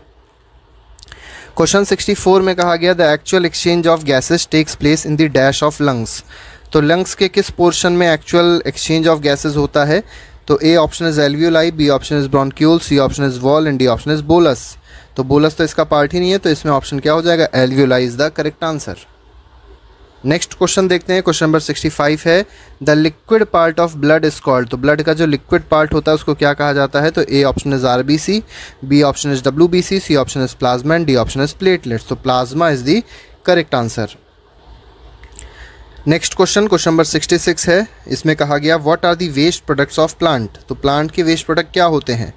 क्वेश्चन सिक्सटी फोर में कहा गया, the actual exchange of gases takes place in the dash of lungs. तो लंग्स के किस पोर्शन में एक्चुअल एक्सचेंज ऑफ गैसेस होता है। तो A option is alveoli, B option is bronchiole, C option is wall and D option is bolus. तो बोलस तो इसका पार्ट ही नहीं है, तो इसमें ऑप्शन क्या हो जाएगा, alveoli is the correct answer. Next question देखते हैं, क्वेश्चन नंबर सिक्सटी फाइव है, the liquid part of blood is called. तो ब्लड का जो लिक्विड पार्ट होता है उसको क्या कहा जाता है। तो A option is RBC, B option is WBC, C option is plasma and D option is platelets. तो plasma is the correct answer. Next question question number sixty six है, इसमें कहा गया, what are the waste products of plant. तो प्लांट के वेस्ट प्रोडक्ट क्या होते हैं,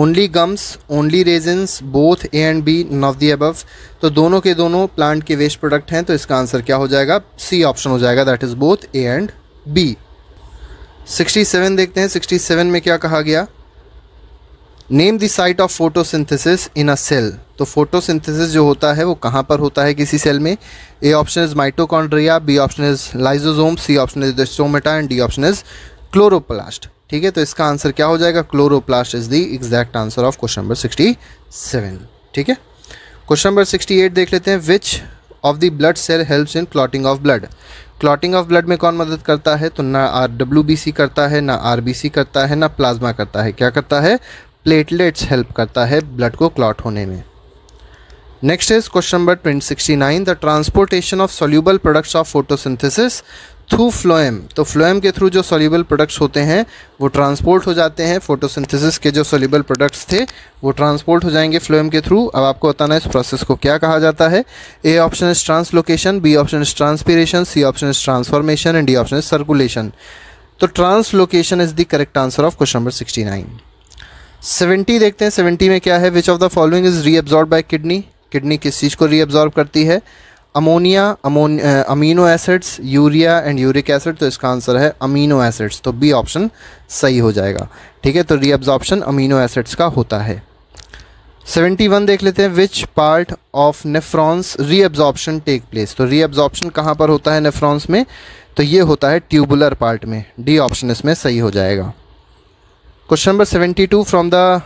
only gums, only resins, both A and B, none of the above. तो दोनों के दोनों प्लांट के वेस्ट प्रोडक्ट हैं, तो इसका आंसर क्या हो जाएगा, सी ऑप्शन हो जाएगा, that is both A and B. Sixty seven देखते हैं, सिक्सटी सेवन में क्या कहा गया, name the site of photosynthesis in a cell. तो फोटोसिंथेसिस जो होता है वो कहाँ पर होता है किसी सेल में। A option is mitochondria, B option is lysosome, C option is stomata and D option is chloroplast. ठीक है, तो इसका आंसर क्या हो जाएगा, chloroplast is the exact answer of question number sixty seven. ठीक है, क्वेश्चन नंबर सिक्सटी एट देख लेते हैं, which of the blood cell helps in clotting of blood. Clotting of blood में कौन मदद करता है। तो ना आर डब्ल्यू बी सी करता है, ना आर बी सी करता है, ना प्लाज्मा करता है, क्या करता है, प्लेटलेट्स हेल्प करता है ब्लड को क्लॉट होने में। Next is question number sixty nine, the transportation of soluble products of photosynthesis through phloem. तो फ्लोएम के थ्रू जो सोल्यूबल प्रोडक्ट्स होते हैं वो ट्रांसपोर्ट हो जाते हैं। फोटोसिंथेसिस के जो सोल्यूबल प्रोडक्ट्स थे वो ट्रांसपोर्ट हो जाएंगे फ्लोएम के थ्रू। अब आपको बताना है इस प्रोसेस को क्या कहा जाता है। A option is translocation, B option is transpiration, C option is transformation and D option is circulation. तो translocation is the correct answer of question number sixty nine. Seventy देखते हैं, सेवेंटी में क्या है, which of the following is reabsorb by kidney. Kidney किस चीज़ को रीअब्जॉर्ब करती है, ammonia, ammon amino acids, urea and uric acid. तो इसका आंसर है अमीनो एसिड्स, तो बी ऑप्शन सही हो जाएगा। ठीक है, तो रीअब्जॉर्प्शन अमीनो एसिड्स का होता है। सेवेंटी वन देख लेते हैं, which part of nephrons reabsorption take place. तो रीअब्जॉर्प्शन कहाँ पर होता है नेफ्रॉन्स में, तो ये होता है ट्यूबुलर पार्ट में, डी ऑप्शन इसमें सही हो जाएगा। Question number seventy two, from the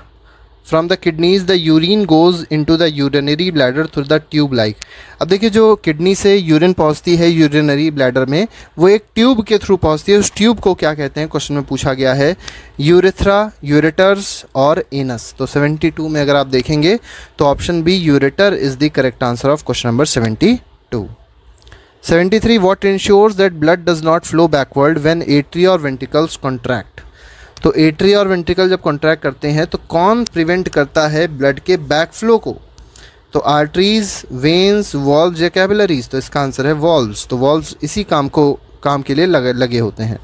from the kidneys the urine goes into the urinary bladder through the tube like. अब देखिए, जो किडनी से यूरिन पहुंचती है यूरिनरी ब्लैडर में वो एक ट्यूब के थ्रू पहुंचती है। उस ट्यूब को क्या कहते हैं, क्वेश्चन में पूछा गया है, यूरेथ्रा, यूरेटर्स और एनस। तो सेवेंटी टू में अगर आप देखेंगे तो option B ureter is the correct answer of question number seventy two. Seventy three, what ensures that blood does not flow backward when atria और वेंट्रिकल्स कॉन्ट्रैक्ट। तो एट्री और वेंट्रिकल जब कॉन्ट्रैक्ट करते हैं तो कौन प्रिवेंट करता है ब्लड के बैक फ्लो को। तो आर्टरीज, वेन्स, वॉल्व्स या कैपिलरीज। तो इसका आंसर है वॉल्व्स। तो वॉल्व्स इसी काम को काम के लिए लगे लगे होते हैं।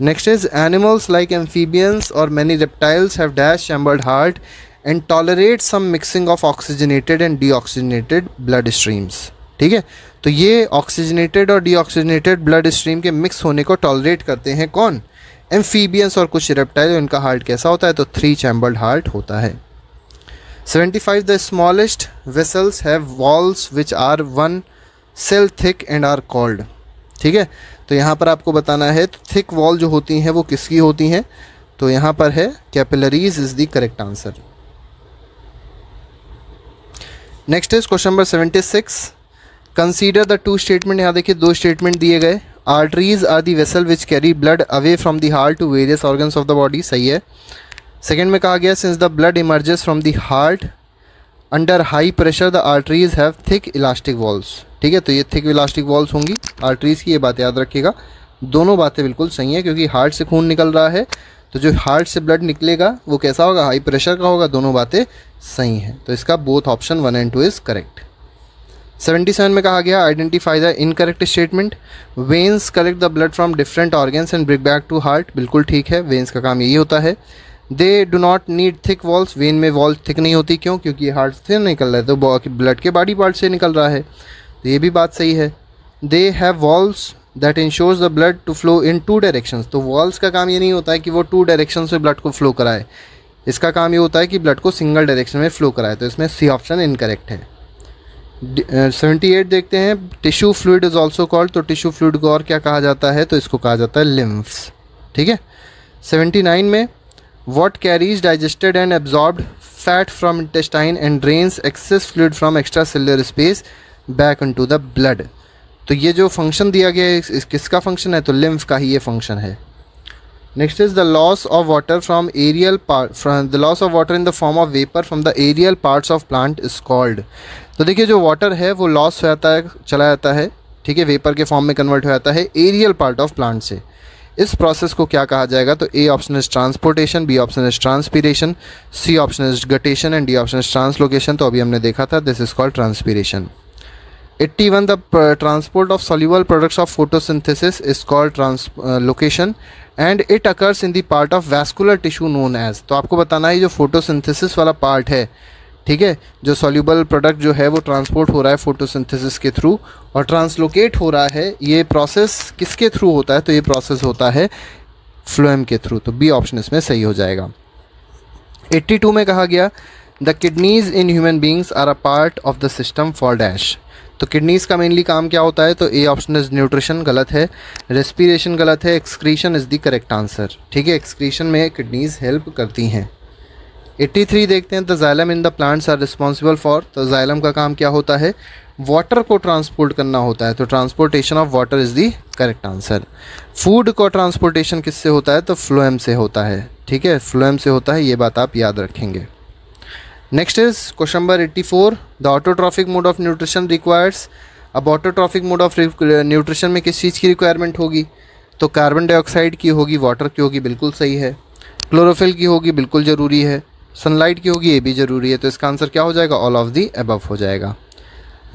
Next is animals like amphibians और many reptiles have dash chambered heart and tolerate some mixing of oxygenated and deoxygenated blood streams. ठीक है, तो ये ऑक्सीजनेटेड और डीऑक्सीजनेटेड ब्लड स्ट्रीम के मिक्स होने को टॉलरेट करते हैं कौन, एम्फीबियंस और कुछ रेप्टाइल। इनका हार्ट कैसा होता है, तो थ्री चैम्बर्ड हार्ट होता है। Seventy five, the smallest vessels have walls which are one cell thick and are called. ठीक है। तो यहाँ पर आपको बताना है तो थिक वॉल जो होती हैं वो किसकी होती हैं, तो यहाँ पर है capillaries is the correct answer. Next is question number seventy six. Consider the two statement, यहाँ देखिए दो स्टेटमेंट दिए गए। Arteries are the vessel which carry blood away from the heart to various organs of the body, सही है। सेकेंड में कहा गया since the blood emerges from the heart under high pressure the arteries have thick elastic walls, ठीक है। तो ये थिक इलास्टिक वॉल्स होंगी आर्टरीज की, ये बात याद रखिएगा। दोनों बातें बिल्कुल सही है क्योंकि हार्ट से खून निकल रहा है तो जो हार्ट से ब्लड निकलेगा वो कैसा होगा, हाई प्रेशर का होगा। दोनों बातें सही हैं, तो इसका both option one and two is correct. Seventy seven में कहा गया identify the incorrect statement. Veins collect the blood from different organs and bring back to heart, बिल्कुल ठीक है, वेन्स का काम यही होता है। They do not need thick walls, vein में वॉल थिक नहीं होती, क्यों, क्योंकि हार्ट से निकल रहा है तो ब्लड के बॉडी पार्ट से निकल रहा है, तो ये भी बात सही है। They have walls that ensures the blood to flow in two directions, तो वॉल्स का काम ये नहीं होता है कि वो टू डायरेक्शन में ब्लड को फ्लो कराए, इसका काम ये होता है कि ब्लड को सिंगल डायरेक्शन में फ्लो कराए, तो इसमें सी ऑप्शन इनकरेक्ट है। सेवेंटी एट देखते हैं, tissue fluid is also called, तो टिश्यू फ्लूइड को और क्या कहा जाता है, तो इसको कहा जाता है लिम्फ्स, ठीक है। सेवेंटी नाइन में What carries digested and absorbed fat from intestine and drains excess fluid from extracellular space back into the blood, तो ये जो फंक्शन दिया गया है इस किसका फंक्शन है, तो लिम्फ का ही ये फंक्शन है। Next is the loss of water from aerial part from the loss of water in the form of vapour from the aerial parts of plant is called, तो देखिए जो वाटर है वो लॉस हो जाता है, चला जाता है, ठीक है, वेपर के फॉर्म में कन्वर्ट हो जाता है एरियल पार्ट ऑफ प्लांट से। इस प्रोसेस को क्या कहा जाएगा, तो A option is transportation, B option is transpiration, C option is guttation and D option is translocation, तो अभी हमने देखा था दिस इज कॉल्ड ट्रांसपीरेशन। इक्यासी the transport of soluble products of photosynthesis is called translocation and it occurs in the part of vascular tissue known as, तो आपको बताना है जो फोटोसिंथेसिस वाला पार्ट है, ठीक है, जो सॉल्युबल प्रोडक्ट जो है वो ट्रांसपोर्ट हो रहा है फोटोसिंथेसिस के थ्रू और ट्रांसलोकेट हो रहा है, ये प्रोसेस किसके थ्रू होता है, तो ये प्रोसेस होता है फ्लोएम के थ्रू, तो बी ऑप्शन इसमें सही हो जाएगा। बयासी में कहा गया the kidneys in human beings are a part of the system for dash, तो किडनीज़ का मेनली काम क्या होता है, तो ए ऑप्शन इज न्यूट्रिशन, गलत है, रेस्पिरेशन गलत है, excretion is the correct answer, ठीक है, एक्सक्रीशन में किडनीज़ हेल्प करती हैं। तिरासी देखते हैं, the xylem in the plants are responsible for, तो जाइलम का काम क्या होता है, वाटर को ट्रांसपोर्ट करना होता है, तो transportation of water is the correct answer. Food को ट्रांसपोर्टेशन किससे होता है, तो फ्लोएम से होता है, ठीक है, फ्लोएम से होता है, ये बात आप याद रखेंगे। नेक्स्ट इज क्वेश्चन नंबर चौरासी, the autotrophic mode of nutrition requires, अब ऑटोट्रॉफिक मोड ऑफ न्यूट्रिशन में किस चीज़ की रिक्वायरमेंट होगी, तो कार्बन डाइऑक्साइड की होगी, वाटर की होगी, बिल्कुल सही है, क्लोरोफिल की होगी, बिल्कुल ज़रूरी है, सनलाइट की होगी, ये भी ज़रूरी है, तो इसका आंसर क्या हो जाएगा, ऑल ऑफ दी अबव हो जाएगा।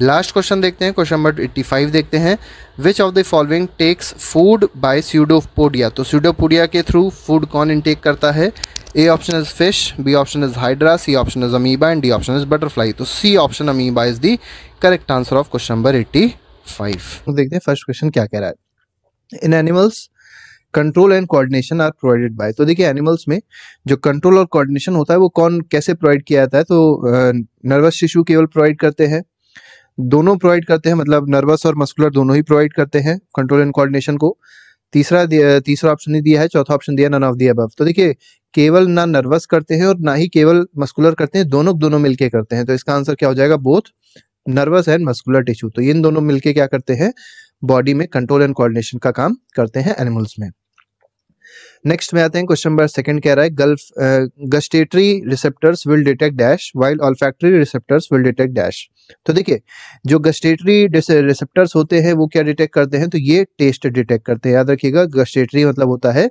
लास्ट क्वेश्चन देखते हैं, क्वेश्चन नंबर पचासी देखते हैं, which of the following takes food by pseudopodia, तो स्यूडोपोडिया के थ्रू फूड कौन इनटेक करता है, A option is fish, B option is hydra, C option is amoeba and D option is butterfly, तो C option amoeba is the correct answer of question number पचासी। देखते हैं फर्स्ट क्वेश्चन क्या कह रहा है, in animals control and coordination are provided by, तो देखिए एनिमल्स में जो कंट्रोल और कोऑर्डिनेशन होता है वो कौन कैसे प्रोवाइड किया जाता है, तो नर्वस टिश्यू केवल प्रोवाइड करते हैं, दोनों प्रोवाइड करते हैं, मतलब नर्वस और मस्कुलर दोनों ही प्रोवाइड करते हैं कंट्रोल एंड कोऑर्डिनेशन को। तीसरा तीसरा ऑप्शन ही दिया है, चौथा ऑप्शन दिया नन ऑफ दी अबव, तो देखिए केवल ना नर्वस करते हैं और ना ही केवल मस्कुलर करते हैं, दोनों दोनों मिलके करते हैं, तो इसका आंसर क्या हो जाएगा, both nervous and muscular tissue, तो इन दोनों मिलके क्या करते हैं बॉडी में कंट्रोल एंड कोऑर्डिनेशन का काम करते हैं एनिमल्स में। नेक्स्ट में आते हैं क्वेश्चन नंबर सेकंड कह रहा है gulf gustatory receptors will detect dash while olfactory receptors will detect dash, तो देखिए जो गस्टेटरी रिसेप्टर्स होते हैं वो क्या डिटेक्ट करते हैं, तो ये टेस्ट डिटेक्ट करते हैं, याद रखिएगा गस्टेटरी मतलब होता है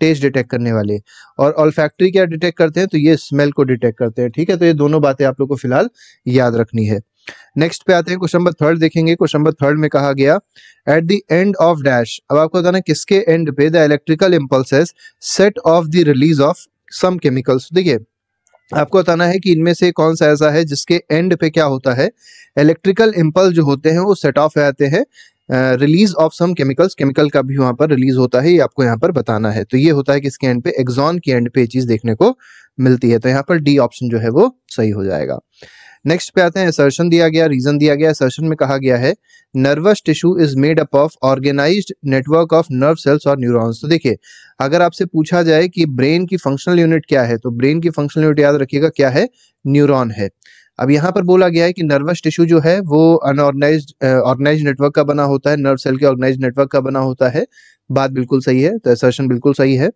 टेस्ट डिटेक्ट करने वाले, और ऑल्फैक्टरी क्या डिटेक्ट करते हैं, तो ये स्मेल को डिटेक्ट करते हैं, ठीक है, तो ये दोनों बातें आप लोग को फिलहाल याद रखनी है। नेक्स्ट पे आते हैं क्वेश्चन नंबर थर्ड देखेंगे, क्वेश्चन नंबर थर्ड में कहा गया at the end of dash, अब आपको बताना किसके एंड पे the electrical impulses set off the release of some chemicals, देखिए आपको बताना है कि इनमें से कौन सा ऐसा है जिसके एंड पे क्या होता है, इलेक्ट्रिकल इंपल्स जो होते हैं वो सेट ऑफ रहते हैं release of some chemicals, chemical का भी वहां पर रिलीज होता है, ये आपको यहाँ पर बताना है, तो ये होता है किसके एंड पे, एक्सॉन के एंड पे चीज देखने को मिलती है, तो यहाँ पर डी ऑप्शन जो है वो सही हो जाएगा। नेक्स्ट पे आते हैं, असर्शन दिया गया, रीजन दिया गया। असर्शन में कहा गया है nervous tissue is made up of organised network of nerve cells और न्यूरॉन्स। तो देखिए अगर आपसे पूछा जाए कि ब्रेन की फंक्शनल यूनिट क्या है, तो ब्रेन की फंक्शनल यूनिट याद रखिएगा क्या है, न्यूरॉन है। अब यहाँ पर बोला गया है कि नर्वस टिश्यू जो है वो अनऑर्गेनाइज ऑर्गेनाइज नेटवर्क का बना होता है, नर्व सेल के ऑर्गेनाइज नेटवर्क का बना होता है। बात बिल्कुल सही है, तो असर्शन बिल्कुल सही है।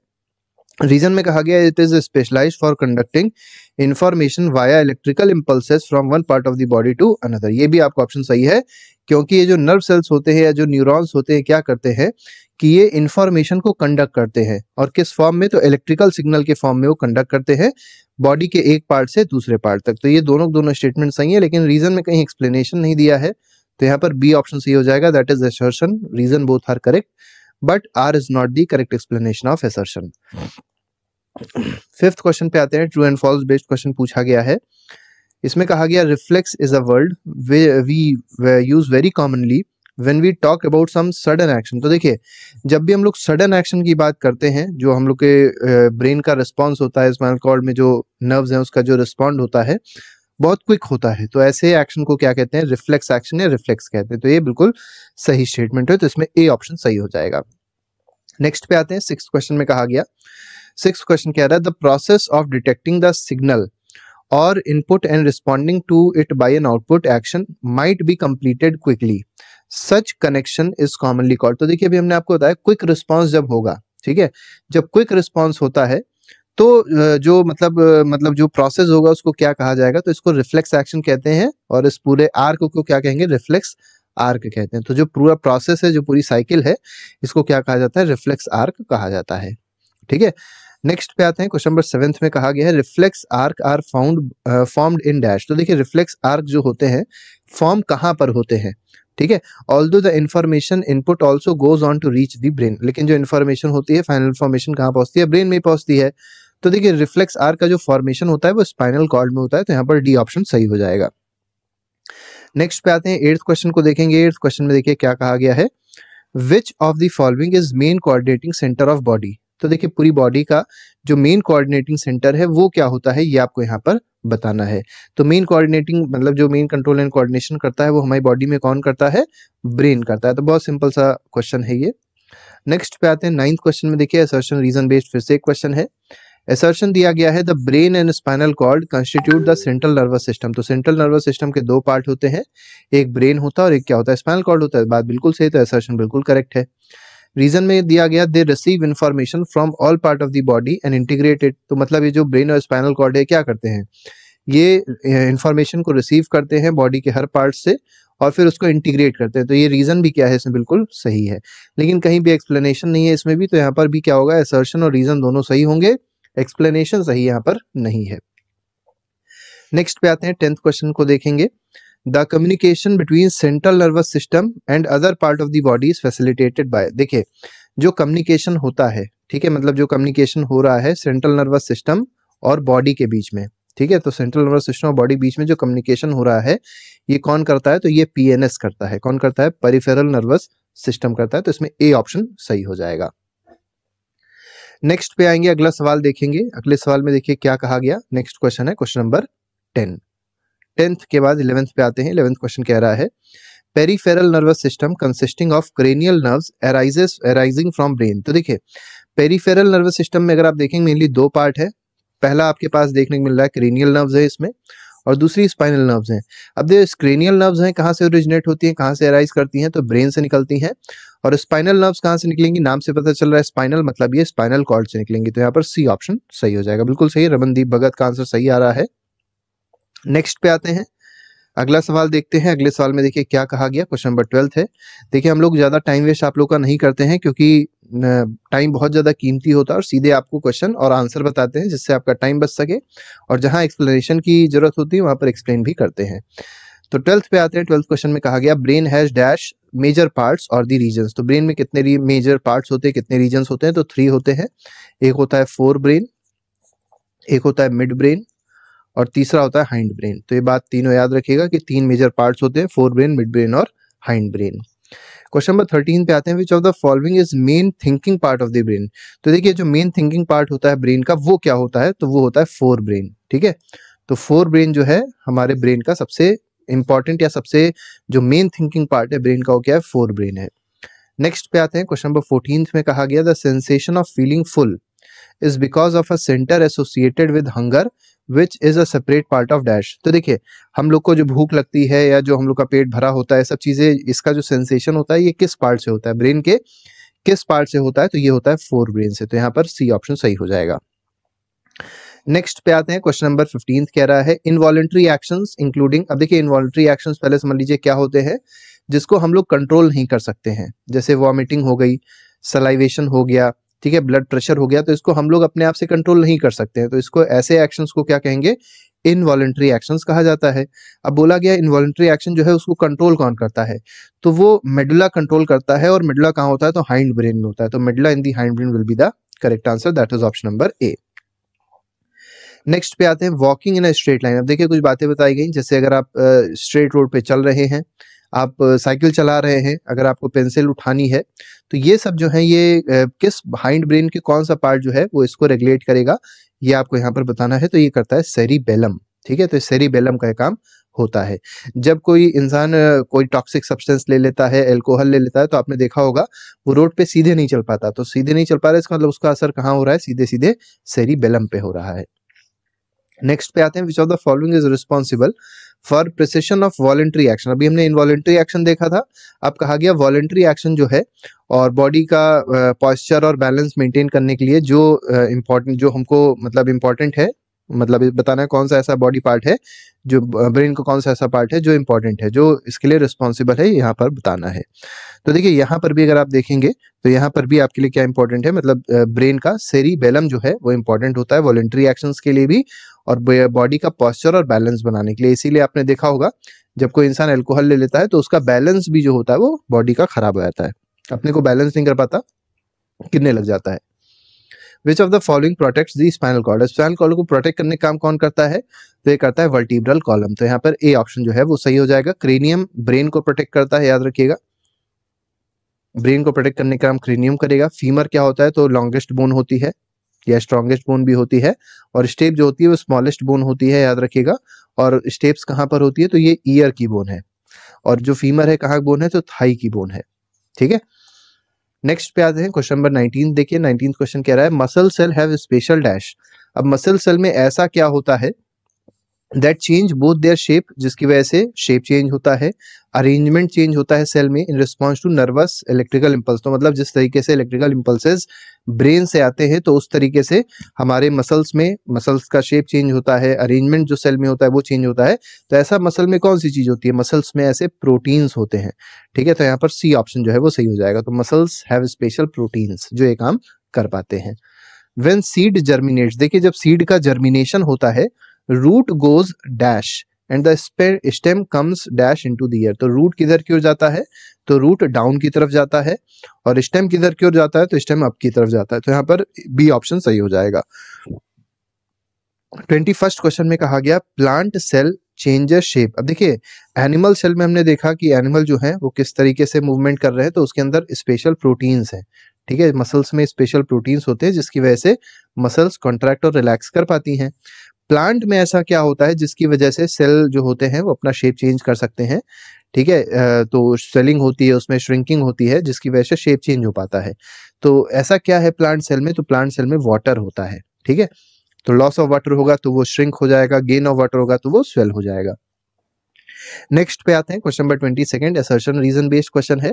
रीजन में कहा गया it is specialised for conducting information via electrical impulses from one part of the body to another. ये भी आपका ऑप्शन सही है, क्योंकि ये जो नर्व सेल्स होते हैं या जो न्यूरॉन्स होते हैं क्या करते हैं कि ये इंफॉर्मेशन को कंडक्ट करते हैं, और किस फॉर्म में, तो इलेक्ट्रिकल सिग्नल के फॉर्म में वो कंडक्ट करते हैं बॉडी के एक पार्ट से दूसरे पार्ट तक। तो ये दोनों दोनों स्टेटमेंट सही है, लेकिन रीजन में कहीं एक्सप्लेनेशन नहीं दिया है, तो यहाँ पर बी ऑप्शन सही हो जाएगा, that is assertion. Reason both are correct but R is not the correct explanation of assertion. Fifth question पे आते हैं, true and false based question पूछा गया है। इसमें कहा गया reflex is a word we use very commonly When we talk about some sudden action। तो देखिए जब भी हम लोग सडन एक्शन की बात करते हैं, जो हम लोग के ब्रेन का रिस्पॉन्स होता है, स्पाइनल कॉर्ड में जो नर्व्स हैं उसका जो रिस्पॉन्ड होता है बहुत क्विक होता है, तो ऐसे एक्शन को क्या कहते हैं, रिफ्लेक्स एक्शन या रिफ्लेक्स कहते हैं। तो ये बिल्कुल सही स्टेटमेंट है, तो इसमें ए ऑप्शन सही हो जाएगा। नेक्स्ट पे आते हैं सिक्स्थ क्वेश्चन में कहा गया, सिक्स्थ क्वेश्चन क्या रहा है, the process of detecting the signal और input and responding to it by an output action might be completed quickly such connection is commonly called. तो देखिए अभी हमने आपको बताया क्विक रिस्पॉन्स जब होगा, ठीक है, जब क्विक रिस्पॉन्स होता है तो जो मतलब मतलब जो प्रोसेस होगा उसको क्या कहा जाएगा, तो इसको रिफ्लेक्स एक्शन कहते हैं, और इस पूरे आर्क को क्या कहेंगे, रिफ्लेक्स आर्क कहते हैं। तो जो पूरा प्रोसेस है, जो पूरी साइकिल है, इसको क्या कहा जाता है, रिफ्लेक्स आर्क कहा जाता है, ठीक है। नेक्स्ट पे आते हैं क्वेश्चन नंबर सेवेंथ में कहा गया है reflex arc are found formed in dash. तो देखिए रिफ्लेक्स आर्क जो होते हैं फॉर्म कहाँ पर होते हैं, ठीक है, although the information input also goes on to reach the brain. लेकिन जो इन्फॉर्मेशन होती है, फाइनल इन्फॉर्मेशन कहाँ पहुंचती है, ब्रेन में पहुंचती है। तो देखिए रिफ्लेक्स आर्क का जो फॉर्मेशन होता है वो स्पाइनल कॉर्ड में होता है, तो यहाँ पर डी ऑप्शन सही हो जाएगा। नेक्स्ट पे आते हैं एट्थ क्वेश्चन को देखेंगे। एट्थ क्वेश्चन में देखिए क्या कहा गया है, which of the following is main coordinating centre of body. तो देखिए पूरी बॉडी का जो मेन कोऑर्डिनेटिंग सेंटर है वो क्या होता है, ये आपको यहाँ पर बताना है। तो मेन कोऑर्डिनेटिंग मतलब जो मेन कंट्रोल एंड कोऑर्डिनेशन करता है वो हमारी बॉडी में कौन करता है, ब्रेन करता है। तो बहुत सिंपल सा क्वेश्चन है ये। नेक्स्ट पे आते हैं नाइन्थ क्वेश्चन में, देखिए असर्शन रीजन बेस्ड फिर से एक क्वेश्चन है। असर्शन दिया गया है the brain and spinal cord constitute the central nervous system. तो सेंट्रल नर्वस सिस्टम के दो पार्ट होते हैं, एक ब्रेन होता है और एक क्या होता है, स्पाइनल कॉर्ड होता है। बात बिल्कुल सही, तो असर्शन बिल्कुल करेक्ट है। रीजन में दिया गया they receive information from all part of the body and integrated. तो मतलब ये जो ब्रेन और स्पाइनल कॉर्ड है क्या करते हैं, ये इन्फॉर्मेशन को रिसीव करते हैं बॉडी के हर पार्ट से और फिर उसको इंटीग्रेट करते हैं। तो ये रीजन भी क्या है, इसमें बिल्कुल सही है, लेकिन कहीं भी एक्सप्लेनेशन नहीं है इसमें भी, तो यहाँ पर भी क्या होगा, असर्शन और रीजन दोनों सही होंगे, एक्सप्लेनेशन सही यहाँ पर नहीं है। नेक्स्ट पे आते हैं टेंथ क्वेश्चन को देखेंगे। The communication between central nervous system and other part of the body is facilitated by. देखिए जो कम्युनिकेशन होता है, ठीक है, मतलब जो कम्युनिकेशन हो रहा है सेंट्रल नर्वस सिस्टम और बॉडी के बीच में, ठीक है, तो सेंट्रल नर्वस सिस्टम और बॉडी बीच में जो कम्युनिकेशन हो रहा है ये कौन करता है, तो ये पीएनएस करता है। कौन करता है, पेरिफेरल नर्वस सिस्टम करता है। तो इसमें ए ऑप्शन सही हो जाएगा। नेक्स्ट पे आएंगे, अगला सवाल देखेंगे। अगले सवाल में देखिए क्या कहा गया, नेक्स्ट क्वेश्चन है क्वेश्चन नंबर टेन। टेंथ के बाद इलेवेंथ पे आते हैं। इलेवेंथ क्वेश्चन कह रहा है peripheral nervous system consisting of cranial nerves arises arising from brain. तो देखिए पेरिफेरल नर्वस सिस्टम में अगर आप देखेंगे मेनली दो पार्ट है, पहला आपके पास देखने को मिल रहा है क्रेनियल नर्व्स है इसमें, और दूसरी स्पाइनल नर्व्स हैं। अब देखिए क्रेनियल नर्व्स हैं कहाँ से ओरिजिनेट होती हैं, कहाँ से अराइज करती हैं, तो ब्रेन से निकलती हैं, और स्पाइनल नर्व्स कहाँ से निकलेंगी, नाम से पता चल रहा है स्पाइनल मतलब ये स्पाइनल कॉर्ड से निकलेंगी। तो यहाँ पर सी ऑप्शन सही हो जाएगा, बिल्कुल सही। रमनदीप भगत का आंसर सही आ रहा है। नेक्स्ट पे आते हैं, अगला सवाल देखते हैं। अगले सवाल में देखिए क्या कहा गया, क्वेश्चन नंबर ट्वेल्थ है। देखिए हम लोग ज़्यादा टाइम वेस्ट आप लोग का नहीं करते हैं, क्योंकि टाइम बहुत ज़्यादा कीमती होता है, और सीधे आपको क्वेश्चन और आंसर बताते हैं जिससे आपका टाइम बच सके, और जहां एक्सप्लेनेशन की जरूरत होती है वहां पर एक्सप्लेन भी करते हैं। तो ट्वेल्थ पे आते हैं। ट्वेल्थ क्वेश्चन में कहा गया brain has dash major parts और दी रीजन्स। तो ब्रेन में कितने मेजर पार्ट्स होते हैं, कितने रीजन्स होते हैं, तो थ्री होते हैं। एक होता है फोर ब्रेन, एक होता है मिड ब्रेन, और तीसरा होता है हाइंड ब्रेन। तो ये बात तीनों याद रखिएगा कि तीन मेजर पार्ट्स होते हैं, फोर ब्रेन, मिड ब्रेन और hind brain. Question number thirteen पे आते हैं, which of the following is main thinking part of the brain. तो देखिए जो मेन थिंकिंग पार्ट होता है ब्रेन का वो क्या होता है, तो वो होता है फोर ब्रेन, ठीक है। तो फोर ब्रेन जो है हमारे ब्रेन का सबसे इंपॉर्टेंट या सबसे जो मेन थिंकिंग पार्ट है ब्रेन का वो क्या है, फोर ब्रेन है। नेक्स्ट पे आते हैं क्वेश्चन नंबर फोर्टीन में कहा गया the sensation of feeling full is because of a centre associated with hunger which is a separate part of dash. तो देखिए हम लोग को जो भूख लगती है या जो हम लोग का पेट भरा होता है सब चीजें, इसका जो सेंसेशन होता है ये किस पार्ट से होता है, ब्रेन के किस पार्ट से होता है, तो ये होता है फोर ब्रेन से। तो यहाँ पर सी ऑप्शन सही हो जाएगा। नेक्स्ट पे आते हैं क्वेश्चन नंबर फिफ्टीन कह रहा है इनवॉलेंट्री एक्शंस इंक्लूडिंग, अब देखिए इनवॉलेंट्री एक्शंस पहले समझ लीजिए क्या होते हैं, जिसको हम लोग कंट्रोल नहीं कर सकते हैं, जैसे वॉमिटिंग हो गई, सलाइवेशन हो गया, ठीक है, ब्लड प्रेशर हो गया, तो इसको हम लोग अपने आप से कंट्रोल नहीं कर सकते हैं, तो इसको ऐसे एक्शंस को क्या कहेंगे, इनवॉलेंट्री एक्शंस कहा जाता है। अब बोला गया इनवॉलेंट्री एक्शन जो है उसको कंट्रोल कौन करता है, तो वो मेडुला कंट्रोल करता है, और मेडुला कहाँ होता है, तो हाइंड ब्रेन में होता है, तो medulla in the hind brain will be the correct answer, that is option number A. Next पे आते हैं walking in a straight line. अब देखिए कुछ बातें बताई गई, जैसे अगर आप स्ट्रेट रोड पे चल रहे हैं, आप साइकिल चला रहे हैं, अगर आपको पेंसिल उठानी है, तो ये सब जो है ये किस हाइंड ब्रेन के कौन सा पार्ट जो है वो इसको रेगुलेट करेगा, ये आपको यहाँ पर बताना है, तो ये करता है सेरिबेलम, ठीक है, तो सेरिबेलम का काम होता है। जब कोई इंसान कोई टॉक्सिक सब्सटेंस ले लेता है, एल्कोहल ले लेता है, तो आपने देखा होगा वो रोड पे सीधे नहीं चल पाता, तो सीधे नहीं चल पा रहा, इसका मतलब उसका असर कहाँ हो रहा है, सीधे सीधे सेरिबेलम पे हो रहा है। नेक्स्ट पे आते हैं which of the following is responsible for precision of voluntary action. अभी हमने इनवॉलेंट्री एक्शन देखा था, अब कहा गया वॉलेंट्री एक्शन जो है और बॉडी का पॉस्चर और बैलेंस मेंटेन करने के लिए जो इम्पोर्टेंट जो हमको मतलब इम्पोर्टेंट है, मतलब बताना है कौन सा ऐसा बॉडी पार्ट है जो ब्रेन का कौन सा ऐसा पार्ट है जो इम्पोर्टेंट है, जो इसके लिए रिस्पॉन्सिबल है, यहाँ पर बताना है। तो देखिए यहाँ पर भी अगर आप देखेंगे तो यहाँ पर भी आपके लिए क्या इंपॉर्टेंट है, मतलब ब्रेन का सेरिबेलम जो है वो इम्पोर्टेंट होता है वॉलेंट्री एक्शंस के लिए भी और बॉडी का पॉस्चर और बैलेंस बनाने के लिए। इसीलिए आपने देखा होगा जब कोई इंसान एल्कोहल ले लेता है तो उसका बैलेंस भी जो होता है वो बॉडी का खराब हो जाता है, अपने को बैलेंस नहीं कर पाता, गिरने लग जाता है। Which of the following protects the spinal cord. Spinal cord को प्रोटेक्ट करने का काम कौन करता है, तो ये करता है वर्टीब्रल कॉलम, तो यहाँ पर ए ऑप्शन जो है वो सही हो जाएगा। क्रेनियम ब्रेन को प्रोटेक्ट करता है, याद रखिएगा, ब्रेन को प्रोटेक्ट करने का काम क्रेनियम करेगा। फीमर क्या होता है, तो लॉन्गेस्ट बोन होती है या स्ट्रॉन्गेस्ट बोन भी होती है, और स्टेप जो होती है वो स्मॉलेस्ट बोन होती है, याद रखिएगा। और स्टेप्स कहाँ पर होती है, तो ये ईयर की बोन है, और जो फीमर है कहाँ बोन है, तो थाई की बोन है, ठीक है। नेक्स्ट पे आते हैं क्वेश्चन नंबर नाइनटीन। देखिए नाइनटीन क्वेश्चन कह रहा है muscle cell have special dash. अब मसल सेल में ऐसा क्या होता है that change both their shape, जिसकी वजह से शेप चेंज होता है, अरेंजमेंट चेंज होता है सेल में, in response to nervous electrical impulse. तो मतलब जिस तरीके से इलेक्ट्रिकल इम्पल्सेस ब्रेन से आते हैं तो उस तरीके से हमारे मसल्स में, मसल्स का शेप चेंज होता है, अरेंजमेंट जो सेल में होता है वो चेंज होता है। तो ऐसा मसल में कौन सी चीज होती है, मसल्स में ऐसे प्रोटीन्स होते हैं, ठीक है, तो यहाँ पर सी ऑप्शन जो है वो सही हो जाएगा। तो मसल्स हैव स्पेशल प्रोटीन्स जो ये काम कर पाते हैं। व्हेन सीड जर्मिनेट्स, देखिए जब सीड का जर्मिनेशन होता है, root goes dash and the stem comes dash into the air. तो रूट किधर की ओर जाता है, तो रूट डाउन की तरफ जाता है, और स्टेम किधर की ओर जाता है, तो स्टेम अप की तरफ जाता है, तो यहाँ पर बी ऑप्शन सही हो जाएगा। ट्वेंटी फर्स्ट क्वेश्चन में कहा गया प्लांट सेल चेंजेस शेप। अब देखिए एनिमल सेल में हमने देखा कि एनिमल जो है वो किस तरीके से मूवमेंट कर रहे हैं, तो उसके अंदर स्पेशल प्रोटीन्स हैं, ठीक है, मसल्स में स्पेशल प्रोटीन्स होते हैं जिसकी वजह से मसल्स कॉन्ट्रैक्ट और रिलैक्स कर पाती हैं। प्लांट में ऐसा क्या होता है जिसकी वजह से सेल जो होते हैं वो अपना शेप चेंज कर सकते हैं, ठीक है, तो सेलिंग होती है, उसमें श्रिंकिंग होती है, जिसकी वजह से शेप चेंज हो पाता है। तो ऐसा क्या है प्लांट सेल में, तो प्लांट सेल में वाटर होता है, ठीक है, तो लॉस ऑफ वाटर होगा तो वो श्रिंक हो जाएगा, गेन ऑफ वाटर होगा तो वो स्वेल हो जाएगा। नेक्स्ट पे आते हैं question number twenty second, assertion reason based question है।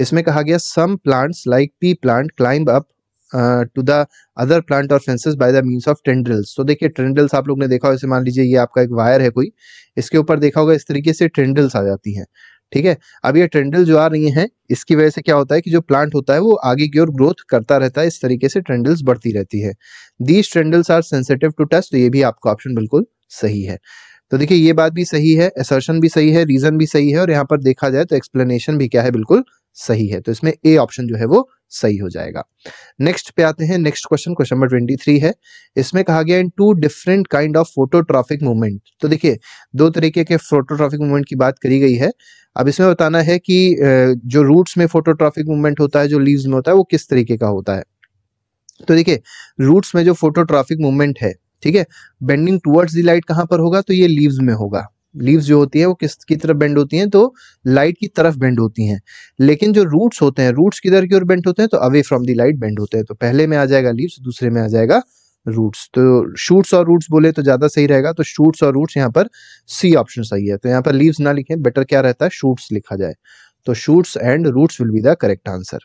इसमें कहा गया some plants like pea plant climb up to the other plant और fences by the means of tendrils. तो देखिए टेंड्रिल्स आप लोग ने देखा हो, जैसे मान लीजिए ये आपका एक वायर है कोई, इसके ऊपर देखा होगा इस तरीके से टेंड्रिल्स आ जाती हैं, ठीक है। अब ये टेंड्रिल जो आ रही हैं इसकी वजह से क्या होता है कि जो प्लांट होता है वो आगे की ओर ग्रोथ करता रहता है, इस तरीके से टेंड्रिल्स बढ़ती रहती है। These tendrils are sensitive to touch, तो ये भी आपका ऑप्शन बिल्कुल सही है। तो देखिए ये बात भी सही है, असर्शन भी सही है, रीजन भी सही है, और यहाँ पर देखा जाए तो एक्सप्लेनेशन भी क्या है बिल्कुल सही है, तो इसमें ए ऑप्शन जो है वो सही हो जाएगा। नेक्स्ट पे आते हैं, next question question number twenty three है। इसमें कहा गया in two different kind of phototropic movement. तो देखिए दो तरीके के फोटोट्रॉफिक मूवमेंट की बात करी गई है। अब इसमें बताना है कि जो रूट्स में फोटोट्रॉफिक मूवमेंट होता है, जो लीव्स में होता है, वो किस तरीके का होता है। तो देखिये रूट्स में जो फोटोट्रॉफिक मूवमेंट है ठीक है। बेंडिंग टुवर्ड्स द लाइट कहाँ पर होगा, तो ये लीव्स में होगा। लीव्स जो होती है वो किसकी तरफ बेंड होती हैं, तो लाइट की तरफ बेंड होती हैं। लेकिन जो रूट्स होते हैं, रूट्स किधर की ओर बेंड होते हैं, तो away from the light bend होते हैं। तो पहले में आ जाएगा लीव्स, दूसरे में आ जाएगा रूट्स। तो शूट्स और रूट्स बोले तो ज्यादा सही रहेगा। तो शूट्स और रूट्स यहाँ पर सी ऑप्शन सही है। तो यहाँ पर लीव्स ना लिखें, बेटर क्या रहता है, शूट्स लिखा जाए। तो shoots and roots will be the correct answer.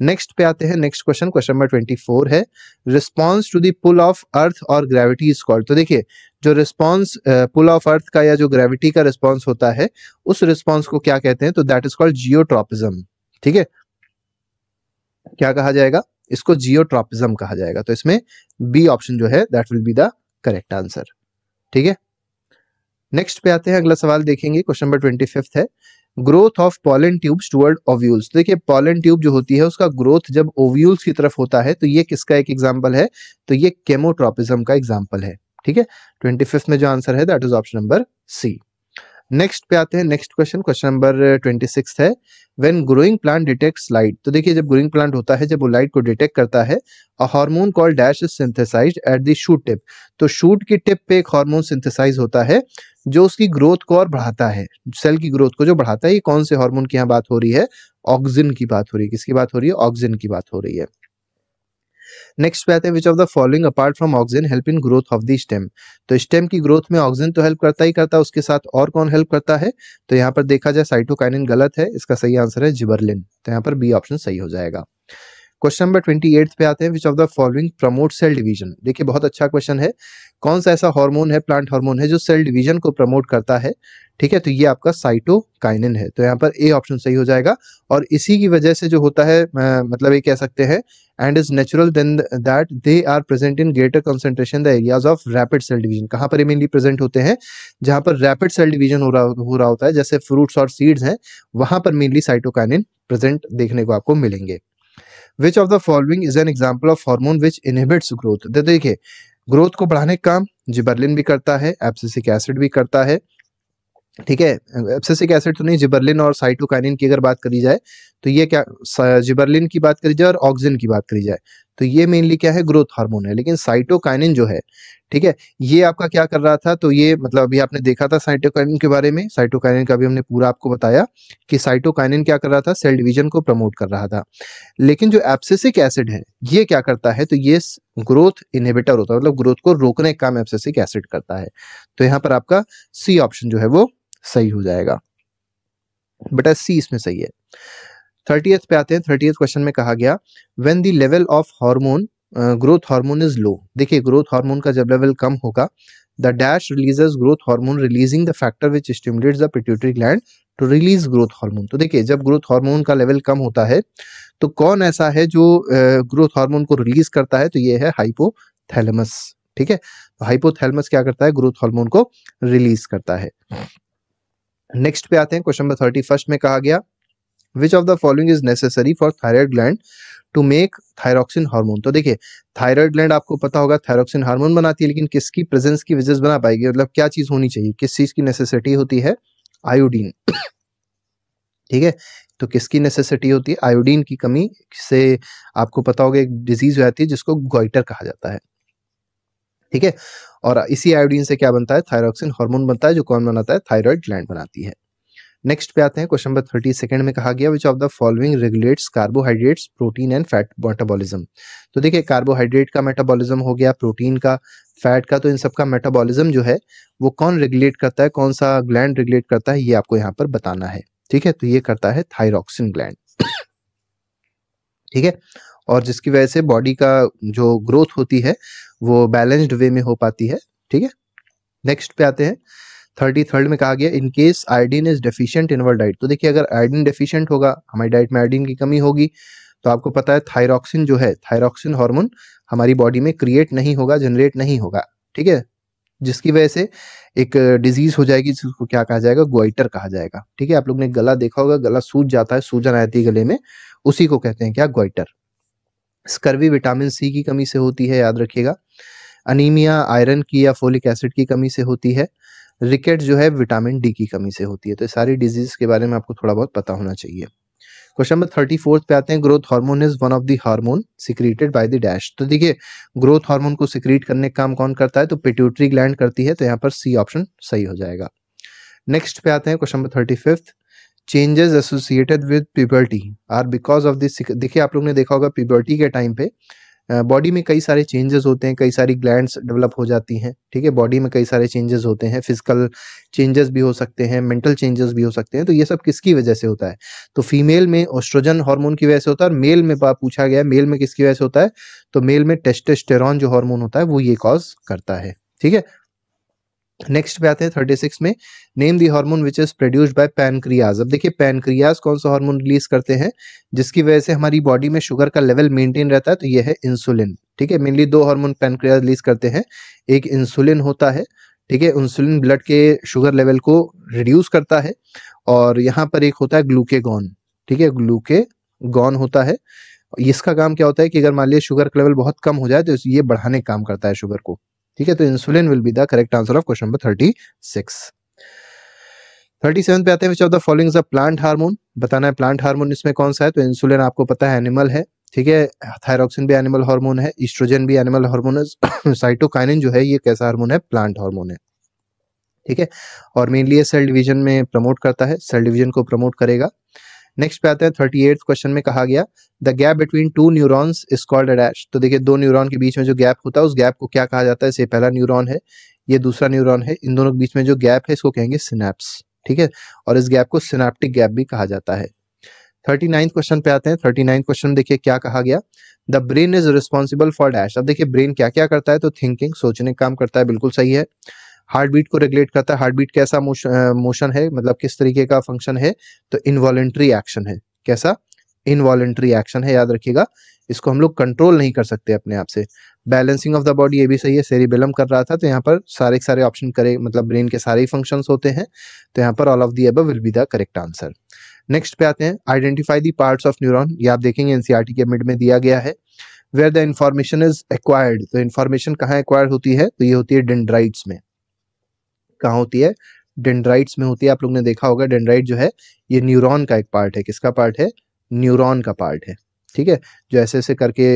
Next पे आते हैं। नेक्स्ट क्वेश्चन क्वेश्चन नंबर चौबीस है, response to the pull of earth और ग्रेविटी इज कॉल्ड। तो देखिए जो रिस्पांस पुल ऑफ अर्थ का या जो ग्रेविटी का रिस्पांस होता है, उस रिस्पांस को क्या कहते हैं, तो दैट इज कॉल्ड जियोट्रॉपिज्म। ठीक है, क्या कहा जाएगा, इसको जियोट्रॉपिज्म कहा जाएगा। तो इसमें बी ऑप्शन जो है that will be the correct answer. ठीक है, नेक्स्ट पे आते हैं। अगला सवाल देखेंगे, क्वेश्चन नंबर पच्चीस है, growth of pollen tubes toward ovules. देखिए पॉलन ट्यूब जो होती है उसका ग्रोथ जब ओव्यूल्स की तरफ होता है, तो ये किसका एक एग्जांपल है, तो ये केमोट्रॉपिज्म का एग्जांपल है। ठीक है, पच्चीस में जो आंसर है that is option number C. Next पे आते हैं। नेक्स्ट क्वेश्चन क्वेश्चन नंबर छब्बीस है, when growing plant detects light. तो देखिए जब ग्रोइंग प्लांट होता है, जब वो लाइट को डिटेक्ट करता है, a hormone called dash is synthesised at the shoot tip. तो शूट की टिप पे एक हार्मोन सिंथेसाइज होता है जो उसकी ग्रोथ को और बढ़ाता है, सेल की ग्रोथ को जो बढ़ाता है। ये कौन से हार्मोन की यहाँ बात हो रही है, ऑक्सिन की बात हो रही है। किसकी बात हो रही है, ऑक्सिन की बात हो रही है। नेक्स्ट पे आते हैं, which of the following apart from auxin help in growth of the stem. तो स्टेम की ग्रोथ में ऑक्सिन तो हेल्प करता ही करता है, उसके साथ और कौन हेल्प करता है, तो यहाँ पर देखा जाए साइटोकाइनिन गलत है, इसका सही आंसर है जिबरलिन। तो यहाँ पर बी ऑप्शन सही हो जाएगा। क्वेश्चन नंबर अट्ठाईस पे आते हैं, which of the following promote cell division. देखिए बहुत अच्छा क्वेश्चन है, कौन सा ऐसा हार्मोन है, प्लांट हार्मोन है जो सेल डिवीजन को प्रमोट करता है। ठीक है, तो ये आपका साइटोकाइनिन है। तो यहाँ पर ए ऑप्शन सही हो जाएगा। और इसी की वजह से जो होता है, मतलब ये कह सकते हैं and is natural then that they are present in greater concentration the areas of rapid cell division. कहाँ पर मेनली प्रेजेंट होते हैं, जहाँ पर रैपिड सेल डिवीजन हो रहा हो रहा होता है, जैसे फ्रूट्स और सीड्स हैं, वहां पर मेनली साइटोकाइनिन प्रेजेंट देखने को आपको मिलेंगे। Which of the following is an example of hormone which inhibits growth? तो देखिए ग्रोथ को बढ़ाने का काम जिबरलिन भी करता है, एब्सिसिक एसिड भी करता है। ठीक है, एब्सिसिक एसिड तो नहीं, जिबरलिन और साइटोकाइनिन की अगर बात करी जाए तो ये क्या, जिबरलिन की बात करी जाए और ऑक्सिन की बात करी जाए तो ये मेनली क्या है, ग्रोथ हार्मोन है। लेकिन साइटोकाइनिन जो है, ठीक है, ये आपका क्या कर रहा था, तो ये मतलब अभी आपने देखा था साइटोकाइनिन के बारे में। साइटोकाइनिन का भी हमने पूरा आपको बताया कि साइटोकाइनिन क्या कर रहा था, सेल डिवीजन को प्रमोट कर रहा था। लेकिन जो एब्सिसिक एसिड है ये क्या करता है, तो ये ग्रोथ इनहिबिटर होता है, मतलब ग्रोथ को रोकने का काम एब्सिसिक एसिड करता है। तो यहाँ पर आपका सी ऑप्शन जो है वो सही हो जाएगा, बेटा सी इसमें सही है। थर्टीएथ पे आते हैं। थर्टीएथ क्वेश्चन में कहा गया, when the level of hormone growth hormone is low. देखिए ग्रोथ हार्मोन का जब लेवल कम होगा, the dash releases growth hormone releasing the factor which stimulates the pituitary gland to release growth hormone. तो देखिए जब ग्रोथ हार्मोन का लेवल कम होता है तो कौन ऐसा है जो ग्रोथ uh, हार्मोन को रिलीज करता है, तो ये है हाइपोथैलेमस। ठीक है, तो हाइपोथैलेमस क्या करता है, ग्रोथ हार्मोन को रिलीज करता है। नेक्स्ट पे आते हैं। क्वेश्चन नंबर थर्टी फर्स्ट में कहा गया, Which of the following is necessary for thyroid gland to make thyroxin hormone? तो देखिए थायराइड ग्लैंड आपको पता होगा थायरोक्सिन हार्मोन बनाती है, लेकिन किसकी प्रेजेंस की वजह से बना पाएगी, मतलब क्या चीज होनी चाहिए, किस चीज की नेसेसिटी होती है, आयोडीन। ठीक है, तो किसकी नेसेसिटी होती है, आयोडीन की कमी से आपको पता होगा एक डिजीज हो जाती है जिसको गॉइटर कहा जाता है। ठीक है, और इसी आयोडीन से क्या बनता है, थायरोक्सिन हार्मोन बनता है, जो कौन बनाता है, थायराइड ग्लैंड बनाती है। नेक्स्ट पे आते हैं। क्वेश्चन नंबर थर्टी सेकेंड में कहा गया, which of the following regulates carbohydrates protein and fat metabolism. तो देखिए कार्बोहाइड्रेट का मेटाबॉलिज्म हो गया, प्रोटीन का, फैट का, तो इन सब का मेटाबॉलिज्म जो है वो कौन रेगुलेट करता है, कौन सा ग्लैंड रेगुलेट करता है, ये आपको यहाँ पर बताना है। ठीक है, तो ये करता है थायरोक्सिन ग्लैंड। ठीक है, और जिसकी वजह से बॉडी का जो ग्रोथ होती है वो बैलेंस्ड वे में हो पाती है। ठीक है, नेक्स्ट पे आते हैं। थर्टी थर्ड में कहा गया, in case iodine is deficient in our diet. तो देखिए अगर आयोडीन डेफिशिएंट होगा, हमारी डाइट में आयोडीन की कमी होगी, तो आपको पता है थायरोक्सिन जो है, थायरोक्सिन हार्मोन हमारी बॉडी में क्रिएट नहीं होगा, जनरेट नहीं होगा। ठीक है, जिसकी वजह से एक डिजीज हो जाएगी जिसको क्या कहा जाएगा, गोइटर कहा जाएगा। ठीक है, आप लोग ने गला देखा होगा, गला सूज जाता है, सूजन आती है गले में, उसी को कहते हैं क्या, गोइटर। स्कर्वी विटामिन सी की कमी से होती है, याद रखिएगा। अनीमिया आयरन की या फोलिक एसिड की कमी से होती है। रिकेट जो है विटामिन डी की कमी से होती है। तो सारी डिजीज के बारे में आपको थोड़ा बहुत पता होना चाहिए। क्वेश्चन नंबर थर्टी फोर्थ पे आते हैं, growth hormone is one of the hormone secreted by the dash. तो देखिए ग्रोथ हार्मोन को सिक्रीट करने का काम कौन करता है, तो पिट्यूटरी ग्लैंड करती है, तो यहाँ पर सी ऑप्शन सही हो जाएगा। नेक्स्ट पे आते हैं question number thirty fifth, changes associated with puberty are because of this. देखिए आप लोग ने देखा होगा प्यूबर्टी के टाइम पे बॉडी में कई सारे चेंजेस होते हैं, कई सारी ग्लैंड्स डेवलप हो जाती हैं, ठीक है। बॉडी में कई सारे चेंजेस होते हैं, फिजिकल चेंजेस भी हो सकते हैं, मेंटल चेंजेस भी हो सकते हैं। तो ये सब किसकी वजह से होता है, तो फीमेल में ओस्ट्रोजन हार्मोन की वजह से होता है, और मेल में पूछा गया मेल में किसकी वजह से होता है, तो मेल में टेस्टोस्टेरॉन जो हार्मोन होता है वो ये कॉज करता है, ठीक है। नेक्स्ट पे आते हैं थर्टी सिक्स में, name the hormone which is produced by pancreas. अब देखिए पैनक्रियाज कौन सा हार्मोन रिलीज करते हैं जिसकी वजह से हमारी बॉडी में शुगर का लेवल मेंटेन रहता है, तो यह है इंसुलिन, ठीक है। मेनली दो हार्मोन पैनक्रियाज रिलीज करते हैं, एक इंसुलिन होता है, ठीक है। इंसुलिन ब्लड के शुगर लेवल को रिड्यूस करता है, और यहाँ पर एक होता है ग्लूकेगॉन, ठीक है, ग्लूकेगॉन होता है। इसका काम क्या होता है कि अगर मान लीजिए शुगर का लेवल बहुत कम हो जाए तो ये बढ़ाने का काम करता है शुगर को, ठीक है। तो insulin will be the correct answer of question number thirty six. Thirty seven पे आते हैं, which of the following is a plant hormone. बताना है प्लांट हार्मोन इसमें कौन सा है, तो इंसुलिन आपको पता है एनिमल है, ठीक है। थायरोक्सिन भी एनिमल हार्मोन है, ईस्ट्रोजन भी एनिमल हार्मोन है, साइटोकाइनिन जो है ये कैसा हार्मोन है, प्लांट हार्मोन है, ठीक है। और मेनली ये सेल डिवीजन में प्रमोट करता है, सेल डिवीजन को प्रमोट करेगा। नेक्स्ट पे आते हैं थर्टी एट क्वेश्चन में कहा गया the gap between two neurons is called a dash. तो देखिए दो न्यूरॉन के बीच में जो गैप होता है उस गैप को क्या कहा जाता है, इसे पहला न्यूरॉन है, ये दूसरा न्यूरॉन है, इन दोनों के बीच में जो गैप है इसको कहेंगे सिनेप्स, ठीक है। और इस गैप को सिनेप्टिक गैप भी कहा जाता है। थर्टी नाइन्थ क्वेश्चन पे आते हैं, थर्टी नाइन्थ क्वेश्चन देखिए क्या कहा गया, the brain is responsible for dash. अब देखिए ब्रेन क्या क्या करता है, तो थिंकिंग सोचने का काम करता है, बिल्कुल सही है। हार्ट बीट को रेगुलेट करता है, हार्ट बीट कैसा मोशन है, मतलब किस तरीके का फंक्शन है, तो इनवॉलेंट्री एक्शन है, कैसा इनवॉलेंट्री एक्शन है, याद रखिएगा इसको हम लोग कंट्रोल नहीं कर सकते अपने आप से। बैलेंसिंग ऑफ द बॉडी ये भी सही है, सेरिबेलम कर रहा था, तो यहाँ पर सारे सारे ऑप्शन करे मतलब ब्रेन के सारे ही फंक्शंस होते हैं, तो यहाँ पर all of the above will be the correct answer. Next पे आते हैं identify the parts of neuron, ये आप देखेंगे एनसीईआरटी के मिड में दिया गया है। Where the information is acquired, तो इंफॉर्मेशन कहाँ एक्वायर्ड होती है, तो ये होती है डेंड्राइट्स में। कहाँ होती है, डेंड्राइट्स में होती है। आप लोग ने देखा होगा डेंड्राइट जो है ये न्यूरॉन का एक पार्ट है, किसका पार्ट है, न्यूरॉन का पार्ट है, ठीक है। जो ऐसे ऐसे करके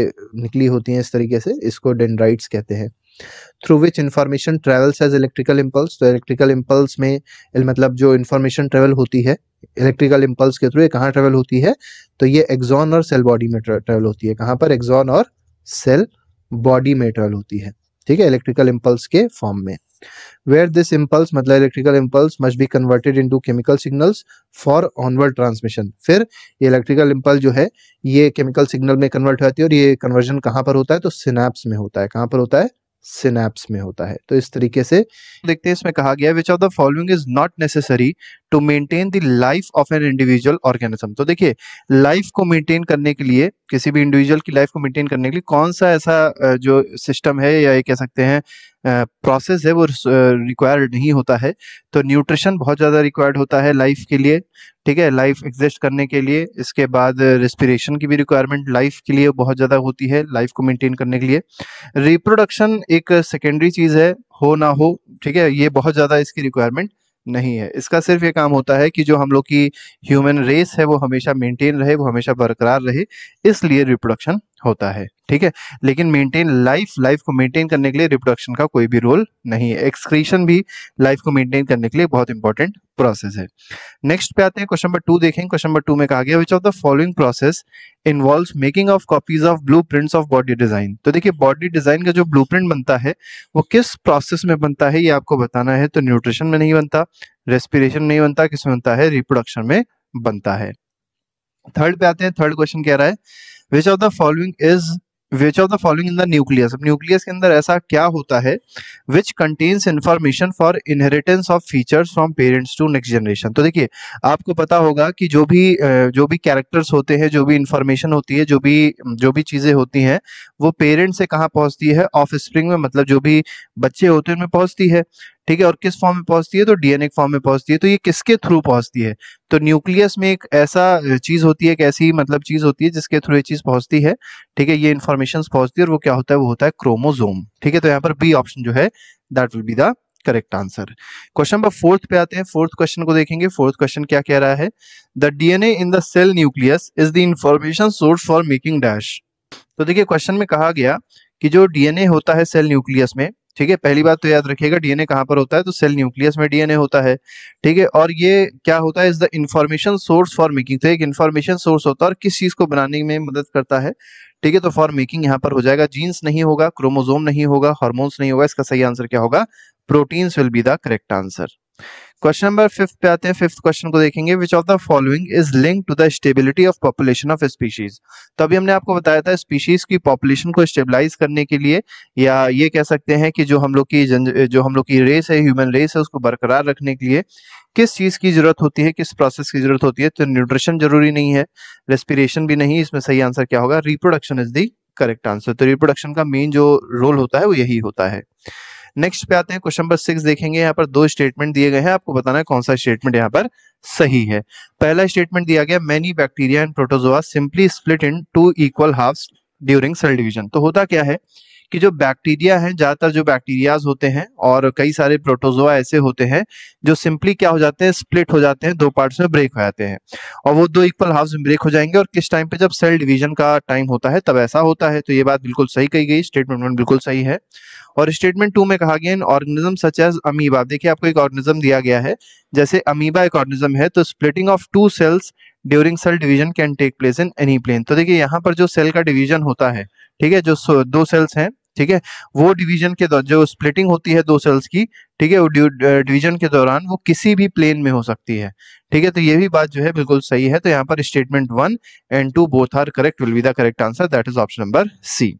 निकली होती हैं इस तरीके से, इसको डेंड्राइट्स कहते हैं। Through which information travels as electrical impulse, तो इलेक्ट्रिकल इम्पल्स में मतलब जो इन्फॉर्मेशन ट्रेवल होती है इलेक्ट्रिकल इम्पल्स के थ्रू, ये कहाँ ट्रेवल होती है, तो ये एक्सॉन और सेल बॉडी में ट्रेवल होती है। कहाँ पर, एक्सॉन और सेल बॉडी में ट्रेवल होती है, ठीक है, इलेक्ट्रिकल इम्पल्स के फॉर्म में। Where this impulse मतलब electrical impulse must be converted into chemical signals for onward transmission। फिर ये electrical impulse जो है ये chemical signal में convert होती है, और ये conversion कहाँ पर होता है, तो synapse में होता है। कहाँ पर होता है, synapse में होता है। तो इस तरीके से देखते हैं इसमें कहा गया which of the following is not necessary to maintain the life of an individual organism। तो देखिए life को maintain करने के लिए, किसी भी individual की life को maintain करने के लिए कौन सा ऐसा जो system है या ये कह सकते हैं प्रोसेस uh, है वो रिक्वायर्ड uh, नहीं होता है। तो न्यूट्रिशन बहुत ज़्यादा रिक्वायर्ड होता है लाइफ के लिए, ठीक है, लाइफ एग्जिस्ट करने के लिए। इसके बाद रेस्पिरेशन uh, की भी रिक्वायरमेंट लाइफ के लिए बहुत ज़्यादा होती है, लाइफ को मेंटेन करने के लिए। रिप्रोडक्शन एक सेकेंडरी चीज़ है, हो ना हो, ठीक है, ये बहुत ज़्यादा इसकी रिक्वायरमेंट नहीं है। इसका सिर्फ ये काम होता है कि जो हम लोग की ह्यूमन रेस है वो हमेशा मेंटेन रहे, वो हमेशा बरकरार रहे, इसलिए रिप्रोडक्शन होता है, ठीक है। लेकिन मेंटेन लाइफ, लाइफ को मेंटेन करने के लिए रिप्रोडक्शन का कोई भी रोल नहीं है। एक्सक्रीशन भी लाइफ को मेंटेन करने के लिए बहुत इंपॉर्टेंट प्रोसेस है। नेक्स्ट पे आते हैं क्वेश्चन नंबर टू देखें। क्वेश्चन नंबर टू में कहा गया which of the following process involves making of copies of blueprints of body design. तो देखिए बॉडी डिजाइन का जो ब्लूप्रिंट बनता है वो किस प्रोसेस में बनता है ये आपको बताना है। तो न्यूट्रिशन में नहीं बनता, रेस्पिरेशन नहीं बनता, किसमें बनता है, रिप्रोडक्शन में बनता है। थर्ड पे आते हैं, थर्ड क्वेश्चन कह रहा है Which of the following is which of the following in the nucleus? अब न्यूक्लियस के अंदर ऐसा क्या होता है which contains information for inheritance of features from parents to next generation. तो देखिए आपको पता होगा कि जो भी जो भी कैरेक्टर्स होते हैं, जो भी इंफॉर्मेशन होती है, जो भी जो भी चीज़ें होती हैं वो पेरेंट्स से कहाँ पहुँचती है, ऑफ स्प्रिंग में, मतलब जो भी बच्चे होते हैं उनमें पहुँचती है, ठीक है। और किस फॉर्म में पहुंचती है, तो डीएनए के फॉर्म में पहुंचती है। तो ये किसके थ्रू पहुंचती है, तो न्यूक्लियस में एक ऐसा चीज होती है, एक ऐसी मतलब चीज होती है जिसके थ्रू ये चीज पहुंचती है, ठीक है, ये इन्फॉर्मेशन पहुंचती है। और वो क्या होता है, वो होता है क्रोमोसोम, ठीक है। तो यहाँ पर बी ऑप्शन जो है that will be the correct answer. Question number fourth पे आते हैं, फोर्थ क्वेश्चन को देखेंगे। फोर्थ क्वेश्चन क्या कह रहा है, the DNA in the cell nucleus is the information source for making dash. तो देखिए क्वेश्चन में कहा गया कि जो डीएनए होता है सेल न्यूक्लियस में, ठीक है, पहली बात तो याद रखिएगा डीएनए कहाँ पर होता है, तो सेल न्यूक्लियस में डीएनए होता है, ठीक है, और ये क्या होता है, is the information source for making, तो एक इंफॉर्मेशन सोर्स होता है और किस चीज को बनाने में मदद करता है, ठीक है, तो फॉर मेकिंग यहाँ पर हो जाएगा, जीन्स नहीं होगा, क्रोमोजोम नहीं होगा, हार्मोन्स नहीं होगा, इसका सही आंसर क्या होगा, proteins will be the correct answer. Question number fifth पे आते हैं, फिफ्थ क्वेश्चन को देखेंगे, which of the following is link to the stability of population of species. तो अभी हमने आपको बताया था स्पीशीज की पॉपुलेशन को स्टेबलाइज करने के लिए, या ये कह सकते हैं कि जो हम लोग की जो हम लोग की रेस है, ह्यूमन रेस है, उसको बरकरार रखने के लिए किस चीज की जरूरत होती है, किस प्रोसेस की जरूरत होती है, तो न्यूट्रिशन जरूरी नहीं है, रेस्पिरेशन भी नहीं, इसमें सही आंसर क्या होगा, reproduction is the correct answer. तो रिप्रोडक्शन का मेन जो रोल होता है वो यही होता है। नेक्स्ट पे आते हैं, क्वेश्चन नंबर सिक्स देखेंगे। यहाँ पर दो स्टेटमेंट दिए गए हैं, आपको बताना है कौन सा स्टेटमेंट यहाँ पर सही है। पहला स्टेटमेंट दिया गया, many bacteria and protozoa simply split into equal halves during cell division. तो होता क्या है कि जो बैक्टीरिया है, ज्यादातर जो बैक्टीरियाज होते हैं और कई सारे प्रोटोजोआ ऐसे होते हैं जो सिंपली क्या हो जाते हैं, स्प्लिट हो जाते हैं, दो पार्ट्स में ब्रेक हो जाते हैं, और वो दो इक्वल हाफ्स में ब्रेक हो जाएंगे, और किस टाइम पे, जब सेल डिवीजन का टाइम होता है तब ऐसा होता है। तो ये बात बिल्कुल सही कही गई, स्टेटमेंट वन बिल्कुल सही है। और स्टेटमेंट टू में कहा गया, in organism such as amoeba, देखिए आपको एक ऑर्गेनिज्म दिया गया है, जैसे अमीबा एक ऑर्गेनिज्म है, तो splitting of two cells during cell division can take place in any plane. तो देखिए यहाँ पर जो सेल का डिवीजन होता है, ठीक है, जो दो सेल्स हैं, ठीक है, वो डिवीजन के दौरान जो स्प्लिटिंग होती है दो सेल्स की, ठीक है, वो डिवीजन के दौरान वो किसी भी प्लेन में हो सकती है, ठीक है, तो ये भी बात जो है बिल्कुल सही है। तो यहाँ पर statement one and two both are correct, will be the correct answer, that is option number C.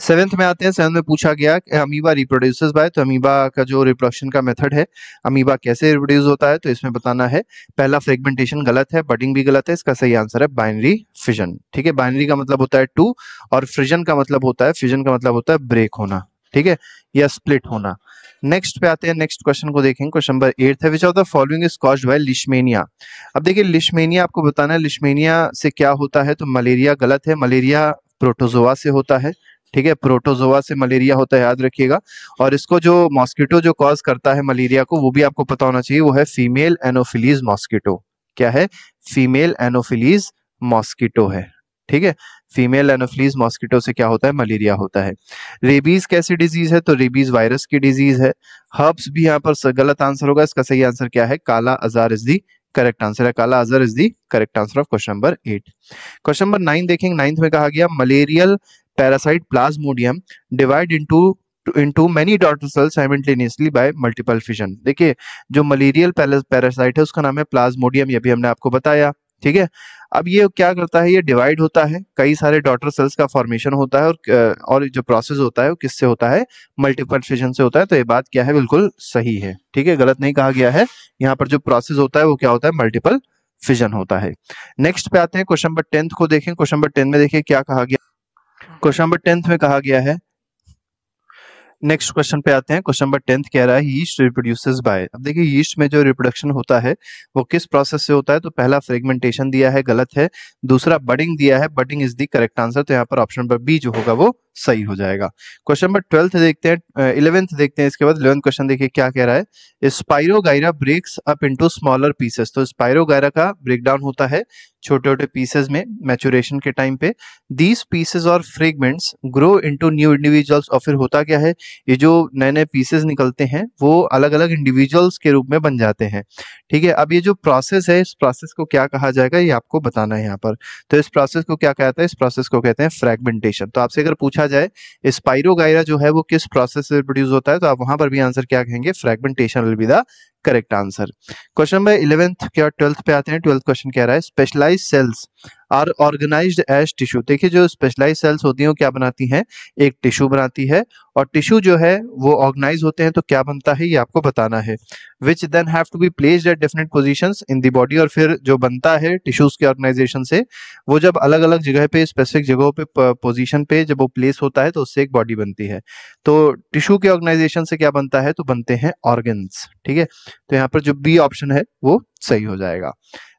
Seventh में आते हैं, सेवेंथ में पूछा गया अमीबा रिप्रोड्यूसेस बाय, तो अमीबा का जो रिप्रोडक्शन का मेथड है, अमीबा कैसे रिप्रोड्यूस होता है, तो इसमें बताना है। पहला फ्रेगमेंटेशन गलत है, बडिंग भी गलत है, इसका सही आंसर है बाइनरी फिजन, ठीक है, बाइनरी का मतलब होता है टू और फ्रिजन का मतलब होता है, फिजन का मतलब होता है ब्रेक होना, ठीक है, या स्प्लिट होना। नेक्स्ट पे आते हैं, नेक्स्ट क्वेश्चन को देखेंगे, क्वेश्चन नंबर एट है, which of the following is caused by लिशमेनिया। अब देखिए लिशमेनिया आपको बताना है, लिशमेनिया से क्या होता है, तो मलेरिया गलत है, मलेरिया प्रोटोजोआ से होता है, ठीक है, प्रोटोजोआ से मलेरिया होता है, याद रखिएगा। और इसको जो मॉस्किटो जो कॉज करता है मलेरिया को, वो भी आपको पता होना चाहिए, वो है फीमेल एनोफिलीज मॉस्किटो। क्या है, फीमेल एनोफिलीज मॉस्किटो है, ठीक है, फीमेल एनोफिलीज मॉस्किटो से क्या होता है, मलेरिया होता है। रेबीज कैसी डिजीज है, तो रेबीज वायरस की डिजीज है। हर्ब्स भी यहाँ पर गलत आंसर होगा, इसका सही आंसर क्या है, kala azar is the correct answer है, kala azar is the correct answer of question number eight. Question number nine देखेंगे, नाइन्थ में कहा गया malarial parasite plasmodium divide into into many daughter cells simultaneously by multiple fission. देखिए जो मलेरियल पैरासाइट है उसका नाम है प्लाज्मोडियम, ये भी हमने आपको बताया, ठीक है। अब ये क्या करता है, ये डिवाइड होता है, कई सारे डॉटर सेल्स का फॉर्मेशन होता है, और और जो प्रोसेस होता है वो किससे होता है, मल्टीपल फिजन से होता है। तो ये बात क्या है, बिल्कुल सही है, ठीक है, गलत नहीं कहा गया है, यहाँ पर जो प्रोसेस होता है वो क्या होता है, मल्टीपल फिजन होता है। नेक्स्ट पे आते हैं, क्वेश्चन नंबर टेंथ को देखें, क्वेश्चन नंबर टेन में देखिए क्या कहा गया, क्वेश्चन नंबर टेंथ में कहा गया है, नेक्स्ट क्वेश्चन पे आते हैं, क्वेश्चन नंबर टेंथ कह रहा है यीस्ट रिप्रोड्यूसेस बाय। अब देखिए यीस्ट में जो रिप्रोडक्शन होता है वो किस प्रोसेस से होता है, तो पहला फ्रेगमेंटेशन दिया है गलत है, दूसरा बडिंग दिया है, budding is the correct answer, तो यहाँ पर ऑप्शन नंबर बी जो होगा वो सही हो जाएगा। क्वेश्चन नंबर ट्वेल्थ देखते हैं, इलेवेंथ देखते हैं, इसके बाद इलेवेंथ क्वेश्चन देखिए क्या कह रहा है, spirogyra breaks up into smaller pieces. तो स्पायरोगायरा का ब्रेकडाउन होता है छोटे छोटे पीसेस में मैचुरेशन के टाइम पे। दीज पीसेस और fragments grow into new individuals, और फिर होता क्या है, ये जो नए नए पीसेस निकलते हैं वो अलग अलग इंडिविजुअल्स के रूप में बन जाते हैं, ठीक है। अब ये जो प्रोसेस है, इस प्रोसेस को क्या कहा जाएगा ये आपको बताना है यहाँ पर, तो इस प्रोसेस को क्या कहता है, इस प्रोसेस को कहते हैं फ्रेगमेंटेशन। तो आपसे अगर पूछा जाए स्पायरोगायरा जो है वो किस प्रोसेस से प्रोड्यूस होता है, तो आप वहां पर भी आंसर क्या कहेंगे, fragmentation will be the correct answer. Question number eleventh क्या ट्वेल्थ पे आते हैं, ट्वेल्थ क्वेश्चन कह रहा है specialised cells are organised as tissue. देखिए जो स्पेशलाइज्ड सेल्स होती हैं वो क्या बनाती हैं, एक टिश्यू बनाती है, और टिश्यू जो है वो ऑर्गेनाइज होते हैं तो क्या बनता है ये आपको बताना है। Which then have to be placed at different positions in the body, और फिर जो बनता है टिश्यूज के ऑर्गेनाइजेशन से वो जब अलग अलग जगह पे स्पेसिफिक जगहों पे पोजीशन पे जब वो प्लेस होता है तो उससे एक बॉडी बनती है। तो टिश्यू के ऑर्गेनाइजेशन से क्या बनता है, तो बनते हैं ऑर्गन्स, ठीक है। तो यहाँ पर जो बी ऑप्शन है वो सही हो जाएगा।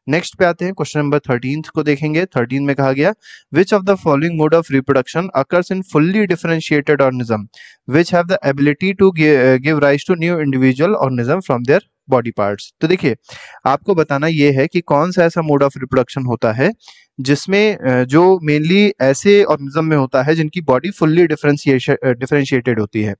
नेक्स्ट पे आते हैं, क्वेश्चन नंबर थर्टीन को देखेंगे। थर्टीन में कहा गया which of the following mode of reproduction occurs in fully differentiated organism which have the ability to give rise to new individual organism from their body parts. तो देखिए आपको बताना ये है कि कौन सा ऐसा मोड ऑफ रिप्रोडक्शन होता है जिसमें जो मेनली ऐसे ऑर्गेनिज्म में होता है जिनकी बॉडी फुल्ली डिफरेंशिएशन डिफरेंशिएटेड होती है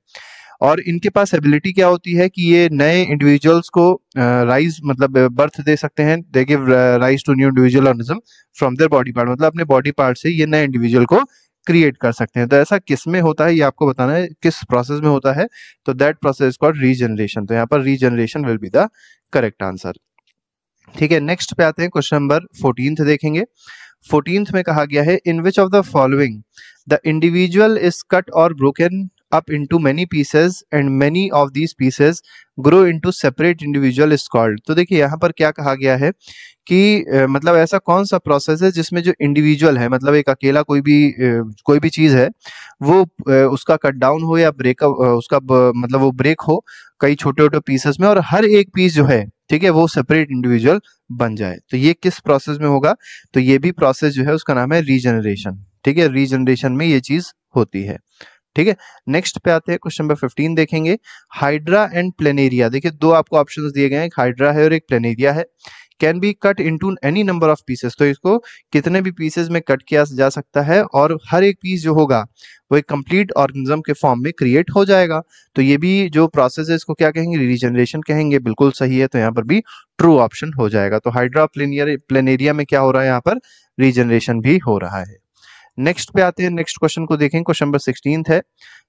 और इनके पास एबिलिटी क्या होती है कि ये नए इंडिविजुअल्स को राइज uh, मतलब बर्थ दे सकते हैं, they give rise to new individual organism from their body part, मतलब अपने बॉडी पार्ट से ये नए इंडिविजुअल को क्रिएट कर सकते हैं। तो ऐसा किस में होता है ये आपको बताना है, किस प्रोसेस में होता है, तो दैट प्रोसेस कॉल्ड रीजनरेशन। तो यहाँ पर regeneration will be the correct answer. ठीक है, नेक्स्ट पे आते हैं, क्वेश्चन नंबर फोर्टीन्थ देखेंगे। फोर्टीन्थ में कहा गया है in which of the following the individual is cut और broken up into many pieces and many of these pieces grow into separate individual is called। तो देखिए यहाँ पर क्या कहा गया है कि uh, मतलब ऐसा कौन सा प्रोसेस है जिसमें जो इंडिविजुअल है, मतलब एक अकेला कोई भी uh, कोई भी चीज़ है वो uh, उसका कट डाउन हो या ब्रेकअप uh, उसका uh, मतलब वो ब्रेक हो कई छोटे छोटे पीसेस में और हर एक पीस जो है ठीक है वो सेपरेट इंडिविजुअल बन जाए। तो ये किस प्रोसेस में होगा, तो ये भी प्रोसेस जो है उसका नाम है रीजनरेशन। ठीक है, रीजनरेशन में ये चीज़ होती है। ठीक है, नेक्स्ट पे आते हैं, क्वेश्चन नंबर फिफ्टीन देखेंगे। हाइड्रा एंड प्लेनेरिया, देखिए दो आपको ऑप्शंस दिए गए हैं, एक हाइड्रा है और एक प्लेनेरिया है। Can be cut into any number of pieces, तो इसको कितने भी पीसेस में कट किया जा सकता है और हर एक पीस जो होगा वो एक कंप्लीट ऑर्गेनिज्म के फॉर्म में क्रिएट हो जाएगा। तो ये भी जो प्रोसेस है इसको क्या कहेंगे, रीजनरेशन कहेंगे। बिल्कुल सही है, तो यहाँ पर भी ट्रू ऑप्शन हो जाएगा। तो हाइड्रा प्लेनेरिया में क्या हो रहा है, यहाँ पर रीजनरेशन भी हो रहा है। नेक्स्ट पे आते हैं, नेक्स्ट क्वेश्चन को देखेंगे, क्वेश्चन नंबर सिक्सटीन है।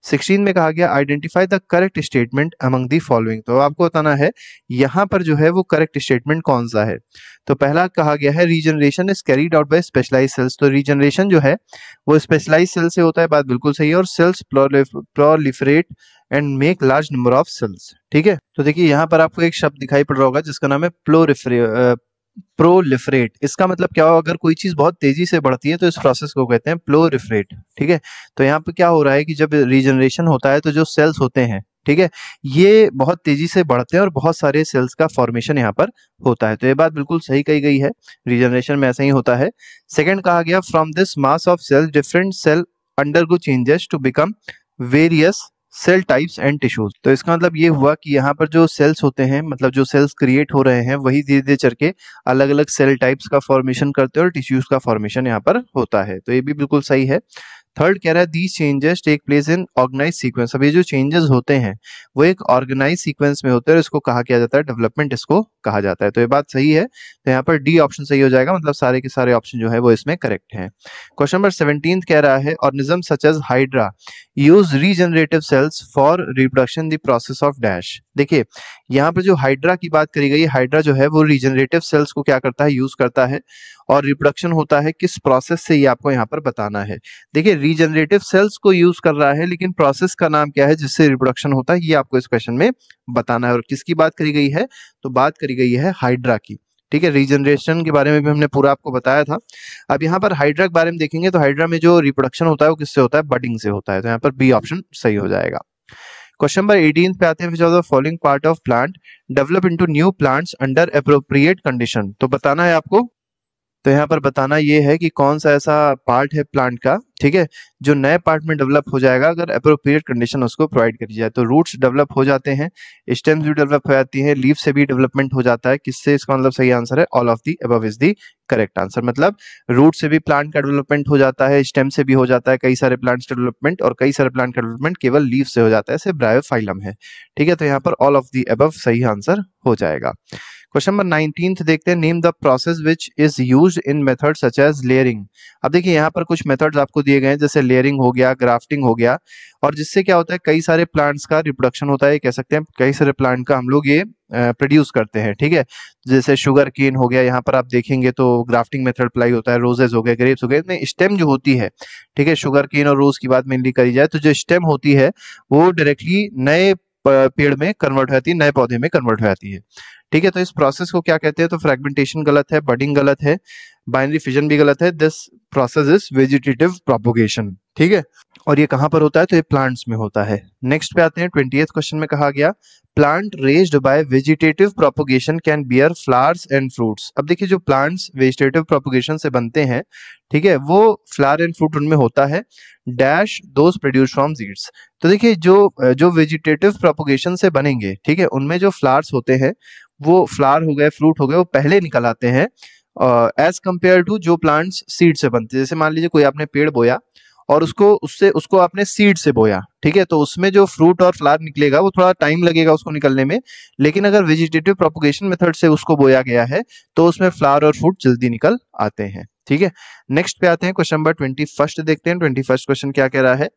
सिक्सटीन में कहा गया identify the correct statement among the following, तो आपको बताना है यहाँ पर जो है वो करेक्ट स्टेटमेंट कौन सा है। तो पहला कहा गया है regeneration is carried out by specialised cells, तो रीजनरेशन जो है वो स्पेशलाइज्ड सेल से होता है, बात बिल्कुल सही है। और cells proliferate and make large number of cells. ठीक है, तो देखिए यहाँ पर आपको एक शब्द दिखाई पड़ रहा होगा जिसका नाम है प्लोरिफरे प्रोलिफरेट। इसका मतलब क्या हो, अगर कोई चीज बहुत तेजी से बढ़ती है तो इस प्रोसेस को कहते हैं प्रोलिफरेट। ठीक है, तो यहाँ पे क्या हो रहा है कि जब रीजनरेशन होता है तो जो सेल्स होते हैं ठीक है ये बहुत तेजी से बढ़ते हैं और बहुत सारे सेल्स का फॉर्मेशन यहाँ पर होता है। तो ये बात बिल्कुल सही कही गई है, रीजनरेशन में ऐसा ही होता है। सेकेंड कहा गया from this mass of cells different cell undergo changes to become various cell types and tissues. तो इसका मतलब ये हुआ कि यहाँ पर जो सेल्स होते हैं, मतलब जो सेल्स क्रिएट हो रहे हैं वही धीरे धीरे चल के अलग अलग सेल टाइप्स का फॉर्मेशन करते हैं और टिश्यूज का फॉर्मेशन यहाँ पर होता है। तो ये भी बिल्कुल सही है। थर्ड कह रहा है these changes take place in organise sequence, अब ये जो चेंजेस होते हैं वो एक ऑर्गेनाइज सीक्वेंस में होते हैं और इसको कहा किया जाता है डेवलपमेंट, इसको कहा जाता है। तो ये बात सही है, तो यहाँ पर डी ऑप्शन सही हो जाएगा, मतलब सारे के सारे ऑप्शन जो है वो इसमें करेक्ट हैं। क्वेश्चन नंबर सेवनटीन कह रहा है organism such as hydra use regenerative cells for reproduction the process of dash. देखिए यहाँ पर जो हाइड्रा की बात करी गई, हाइड्रा जो है वो रीजनरेटिव सेल्स को क्या करता है, यूज करता है और रिप्रोडक्शन होता है किस प्रोसेस से, ये आपको यहाँ पर बताना है। देखिए रीजनरेटिव सेल्स को यूज कर रहा है लेकिन प्रोसेस का नाम क्या है जिससे रिप्रोडक्शन होता है ये आपको इस क्वेश्चन में बताना है। और किसकी बात करी गई है, तो बात करी गई है हाइड्रा की। ठीक है, रीजनरेशन के बारे में भी हमने पूरा आपको बताया था। अब यहाँ पर हाइड्रा के बारे में देखेंगे तो हाइड्रा में जो रिप्रोडक्शन होता है वो किससे होता है, बडिंग से होता है। तो यहाँ पर बी ऑप्शन सही हो जाएगा। क्वेश्चन नंबर एटीन पे आते हैं which of the following part of plant develop into new plants under appropriate condition. तो बताना है आपको, तो यहाँ पर बताना ये है कि कौन सा ऐसा पार्ट है प्लांट का ठीक है जो नए पार्ट में डेवलप हो जाएगा अगर अप्रोप्रिएट कंडीशन उसको प्रोवाइड करी जाए। तो रूट्स डेवलप हो जाते हैं, स्टेम्स भी डेवलप हो जाती हैं, लीफ से भी डेवलपमेंट हो जाता है किससे, इसका मतलब सही आंसर है all of the above is the correct answer. मतलब रूट से भी प्लांट का डेवलपमेंट हो जाता है, स्टेम से भी हो जाता है कई सारे प्लांट्स का डेवलपमेंट और कई सारे प्लांट का डेवलपमेंट केवल लीफ से हो जाता है, ऐसे ब्रायोफाइलम है। ठीक है, तो यहाँ पर ऑल ऑफ दी अबव सही आंसर हो जाएगा। क्वेश्चन नंबर नाइनटीन देखते हैं name the process which is used in method such as layering. अब देखिए यहाँ पर कुछ मेथड्स आपको दिए गए हैं जैसे लेयरिंग हो गया, ग्राफ्टिंग हो गया, और जिससे क्या होता है कई सारे प्लांट्स का रिप्रोडक्शन होता है, कह सकते हैं कई सारे प्लांट का हम लोग ये प्रोड्यूस करते हैं। ठीक है, जैसे शुगर केन हो गया, यहाँ पर आप देखेंगे तो ग्राफ्टिंग मेथड अप्लाई होता है, रोजेज हो गए, ग्रेप्स हो गए, इतने स्टेम जो होती है ठीक है, शुगर केन और रोज की बात मेनली करी जाए तो जो स्टेम होती है वो डायरेक्टली नए पेड़ में कन्वर्ट हो जाती है, नए पौधे में कन्वर्ट हो जाती है। ठीक है, तो इस प्रोसेस को क्या कहते हैं? तो फ्रेगमेंटेशन गलत है, बडिंग गलत है, बाइनरी फिजन भी गलत है, this process is vegetative propagation. ठीक है, और ये कहाँ पर होता है? तो ये प्लांट्स में होता है। नेक्स्ट पे आते हैं, ट्वेंटीएथ क्वेश्चन में कहा गया plant raised by vegetative propagation can bear flowers and fruits. अब देखिए, जो प्लांट्स वेजिटेटिव प्रोपोगेशन से बनते हैं, ठीक है, वो फ्लावर एंड फ्रूट उनमें होता है dash those produce from seeds. तो देखिए, जो जो वेजिटेटिव प्रोपोगेशन से बनेंगे, ठीक है, उनमें जो फ्लावर्स होते हैं वो फ्लावर हो गए, फ्रूट हो गए, वो पहले निकल आते हैं एज कम्पेयर टू जो प्लांट्स सीड से बनते हैं। जैसे मान लीजिए कोई आपने पेड़ बोया और उसको उससे उसको आपने सीड से बोया, ठीक है, तो उसमें जो फ्रूट और फ्लावर निकलेगा वो थोड़ा टाइम लगेगा उसको निकलने में। लेकिन अगर वेजिटेटिव प्रोपोगेशन मेथड से उसको बोया गया है तो उसमें फ्लावर और फ्रूट जल्दी निकल आते हैं। ठीक है, नेक्स्ट पे आते हैं क्वेश्चन नंबर ट्वेंटी फर्स्ट देखते हैं। ट्वेंटी फर्स्ट क्वेश्चन क्या कह रहा है?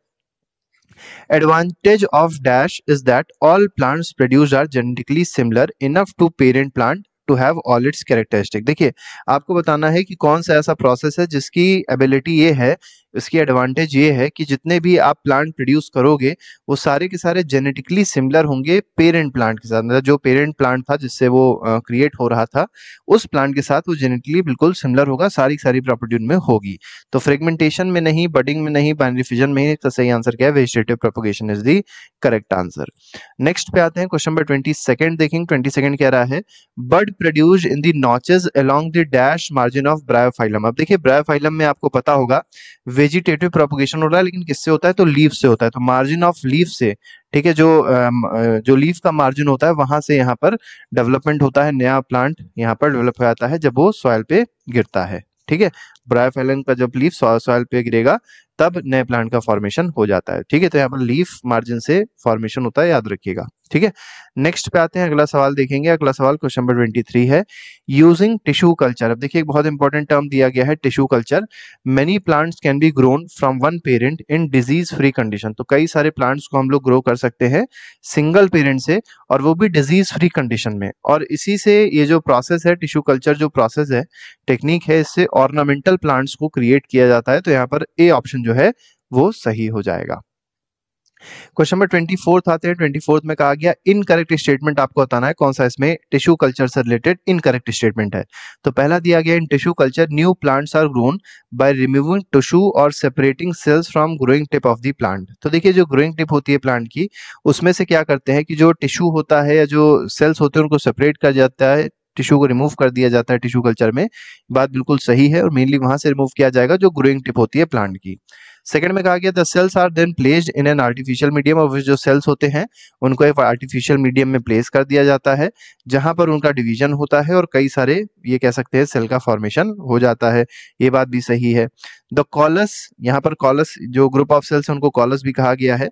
Advantage of dash is that all plants produced are genetically similar enough to parent plant to have all its characteristic. देखिए, आपको बताना है कि कौन सा ऐसा प्रोसेस है जिसकी एबिलिटी ये है, इसकी एडवांटेज ये है कि जितने भी आप प्लांट प्रोड्यूस करोगे वो सारे के सारे जेनेटिकली सिमिलर होंगे पेरेंट प्लांट के साथ। मतलब जो पेरेंट प्लांट था जिससे वो क्रिएट uh, हो रहा था, उस प्लांट के साथ वो जेनेटिकली बिल्कुल सिमिलर होगा, सारी सारी प्रॉपर्टी उनमें होगी। तो फ्रेगमेंटेशन में नहीं, बडिंग में नहीं, बाइनरी फिजन में ही। तो सही आंसर क्या है? Vegetative propagation is the correct answer. Next पे आते हैं क्वेश्चन नंबर ट्वेंटी सेकेंड देखेंगे। ट्वेंटी सेकेंड कह रहा है bird produced in the notches along the dash margin of bryophyllum. अब देखिए, ब्रायोफाइलम में आपको पता होगा वेजिटेटिव प्रोपोगेशन हो रहा है, लेकिन किससे होता है? तो लीव से होता है, तो मार्जिन ऑफ लीव से, ठीक है, जो जो लीफ का मार्जिन होता है वहां से यहाँ पर डेवलपमेंट होता है, नया प्लांट यहाँ पर डेवलप हो जाता है जब वो सॉइल पे गिरता है। ठीक है, ब्रायोफाइलम का जब लीफ सॉइल पे गिरेगा तब नए प्लांट का फॉर्मेशन हो जाता है। ठीक है, तो यहाँ पर लीफ मार्जिन से फॉर्मेशन होता है, याद रखिएगा। ठीक है, नेक्स्ट पे आते हैं, अगला सवाल देखेंगे। अगला सवाल क्वेश्चन नंबर ट्वेंटी थ्री है यूजिंग टिश्यू कल्चर। अब देखिए, एक बहुत इंपॉर्टेंट टर्म दिया गया है tissue culture. Many plants can be grown from one parent in disease free condition. तो कई सारे प्लांट्स को हम लोग ग्रो कर सकते हैं सिंगल पेरेंट से, और वो भी डिजीज फ्री कंडीशन में। और इसी से ये जो प्रोसेस है, टिश्यू कल्चर जो प्रोसेस है, टेक्निक है, इससे ऑर्नामेंटल प्लांट्स को क्रिएट किया जाता है। तो यहाँ पर ए ऑप्शन जो है वो सही हो जाएगा। क्वेश्चन नंबर ट्वेंटी फोर्थ आते हैं। ट्वेंटी फोर्थ में कहा गया इनकरेक्ट स्टेटमेंट आपको बताना है कौन सा इसमें टिश्यू कल्चर से रिलेटेड इनकरेक्ट स्टेटमेंट है। तो पहला दिया गया in tissue culture new plants are grown by removing tissue और separating cells from growing tip of the plant. तो देखिए, जो ग्रोइंग टिप होती है प्लांट की, उसमें से क्या करते हैं कि जो टिश्यू होता है या जो सेल्स होते हैं उनको सेपरेट कर जाता है, टिश्यू को रिमूव कर दिया जाता है टिश्यू कल्चर में। बात बिल्कुल सही है, और मेनली वहां से रिमूव किया जाएगा जो ग्रोइंग टिप होती है प्लांट की। सेकंड में कहा गया the cells are then placed in an artificial medium. और जो सेल्स होते हैं उनको एक आर्टिफिशियल मीडियम में प्लेस कर दिया जाता है, जहां पर उनका डिवीजन होता है और कई सारे, ये कह सकते हैं, सेल का फॉर्मेशन हो जाता है। ये बात भी सही है। द कॉलस, यहाँ पर कॉलस जो ग्रुप ऑफ सेल्स है उनको कॉलस भी कहा गया है।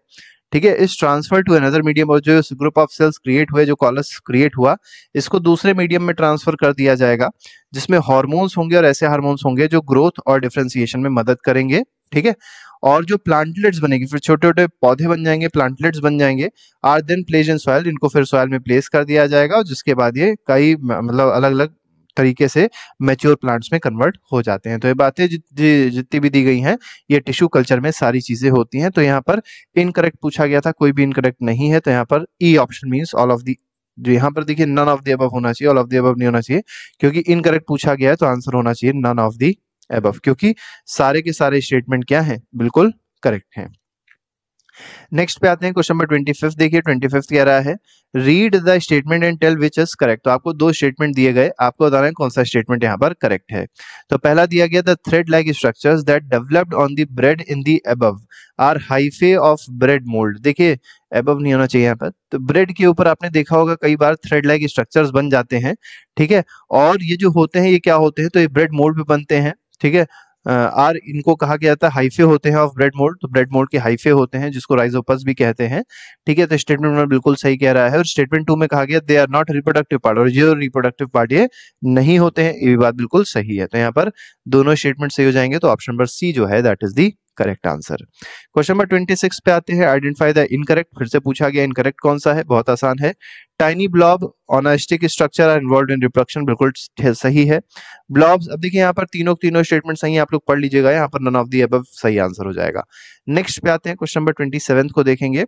ठीक है, इस ट्रांसफर टू अनदर मीडियम, और जो ग्रुप ऑफ सेल्स क्रिएट हुए, जो कॉलस क्रिएट हुआ, इसको दूसरे मीडियम में ट्रांसफर कर दिया जाएगा जिसमें हार्मोन्स होंगे, और ऐसे हार्मोन्स होंगे जो ग्रोथ और डिफरेंशिएशन में मदद करेंगे। ठीक है, और जो प्लांटलेट्स बनेगी, फिर छोटे छोटे पौधे बन जाएंगे, प्लांटलेट्स बन जाएंगे, are then placed in soil, इनको फिर सॉइल में प्लेस कर दिया जाएगा, और जिसके बाद ये कई मतलब अलग अलग तरीके से मैच्योर प्लांट्स में कन्वर्ट हो जाते हैं। तो ये बातें जितनी जितनी भी दी गई हैं, ये टिश्यू कल्चर में सारी चीजें होती हैं। तो यहाँ पर इनकरेक्ट पूछा गया था, कोई भी इनकरेक्ट नहीं है। तो यहाँ पर E option means all of the, जो यहाँ पर देखिए नन ऑफ दी अबव होना चाहिए, ऑल ऑफ दी अबव नहीं होना चाहिए, क्योंकि इनकरेक्ट पूछा गया है। तो आंसर होना चाहिए नन ऑफ दी अबव, क्योंकि सारे के सारे स्टेटमेंट क्या हैं? बिल्कुल करेक्ट हैं। नेक्स्ट पे आते हैं क्वेश्चन नंबर ट्वेंटी फिफ्थ देखिए। ट्वेंटी फिफ्थ कह रहा है read the statement and tell which is correct. तो आपको दो स्टेटमेंट दिए गए, आपको बताना है कौन सा स्टेटमेंट यहाँ पर करेक्ट है। तो पहला दिया गया the thread like structures that developed on the bread in the above are hyphae of bread mould. देखिए, अबव नहीं होना चाहिए यहाँ पर। तो ब्रेड के ऊपर आपने देखा होगा कई बार थ्रेड लाइक स्ट्रक्चर्स बन जाते हैं। ठीक है, और ये जो होते हैं ये क्या होते हैं? तो ये ब्रेड मोल्ड भी बनते हैं। ठीक है, आर uh, इनको कहा गया था हाइफे होते हैं ऑफ ब्रेड मोल्ड। तो ब्रेड मोल्ड के हाइफे होते हैं जिसको राइजोपस भी कहते हैं। ठीक है, तो स्टेटमेंट वन बिल्कुल सही कह रहा है। और स्टेटमेंट टू में कहा गया they are not reproductive part, और जो रिप्रोडक्टिव पार्ट ये नहीं होते हैं, ये भी बात बिल्कुल सही है। तो यहाँ पर दोनों स्टेटमेंट सही हो जाएंगे। तो ऑप्शन नंबर सी जो है that is the correct answer. Question number twenty six पे आते हैं आइडेंटिफाई द इनकरेक्ट। फिर से पूछा गया इनकरेक्ट कौन सा है? बहुत आसान है, tiny blob on a stick structure are involved in reproduction, बिल्कुल सही है। ब्लॉब्स, अब देखिए यहाँ पर तीनों तीनों स्टेटमेंट सही है, आप लोग पढ़ लीजिएगा, यहाँ पर नन ऑफ दी अबव सही आंसर हो जाएगा। नेक्स्ट पे आते हैं, क्वेश्चन नंबर ट्वेंटी सेवन को देखेंगे।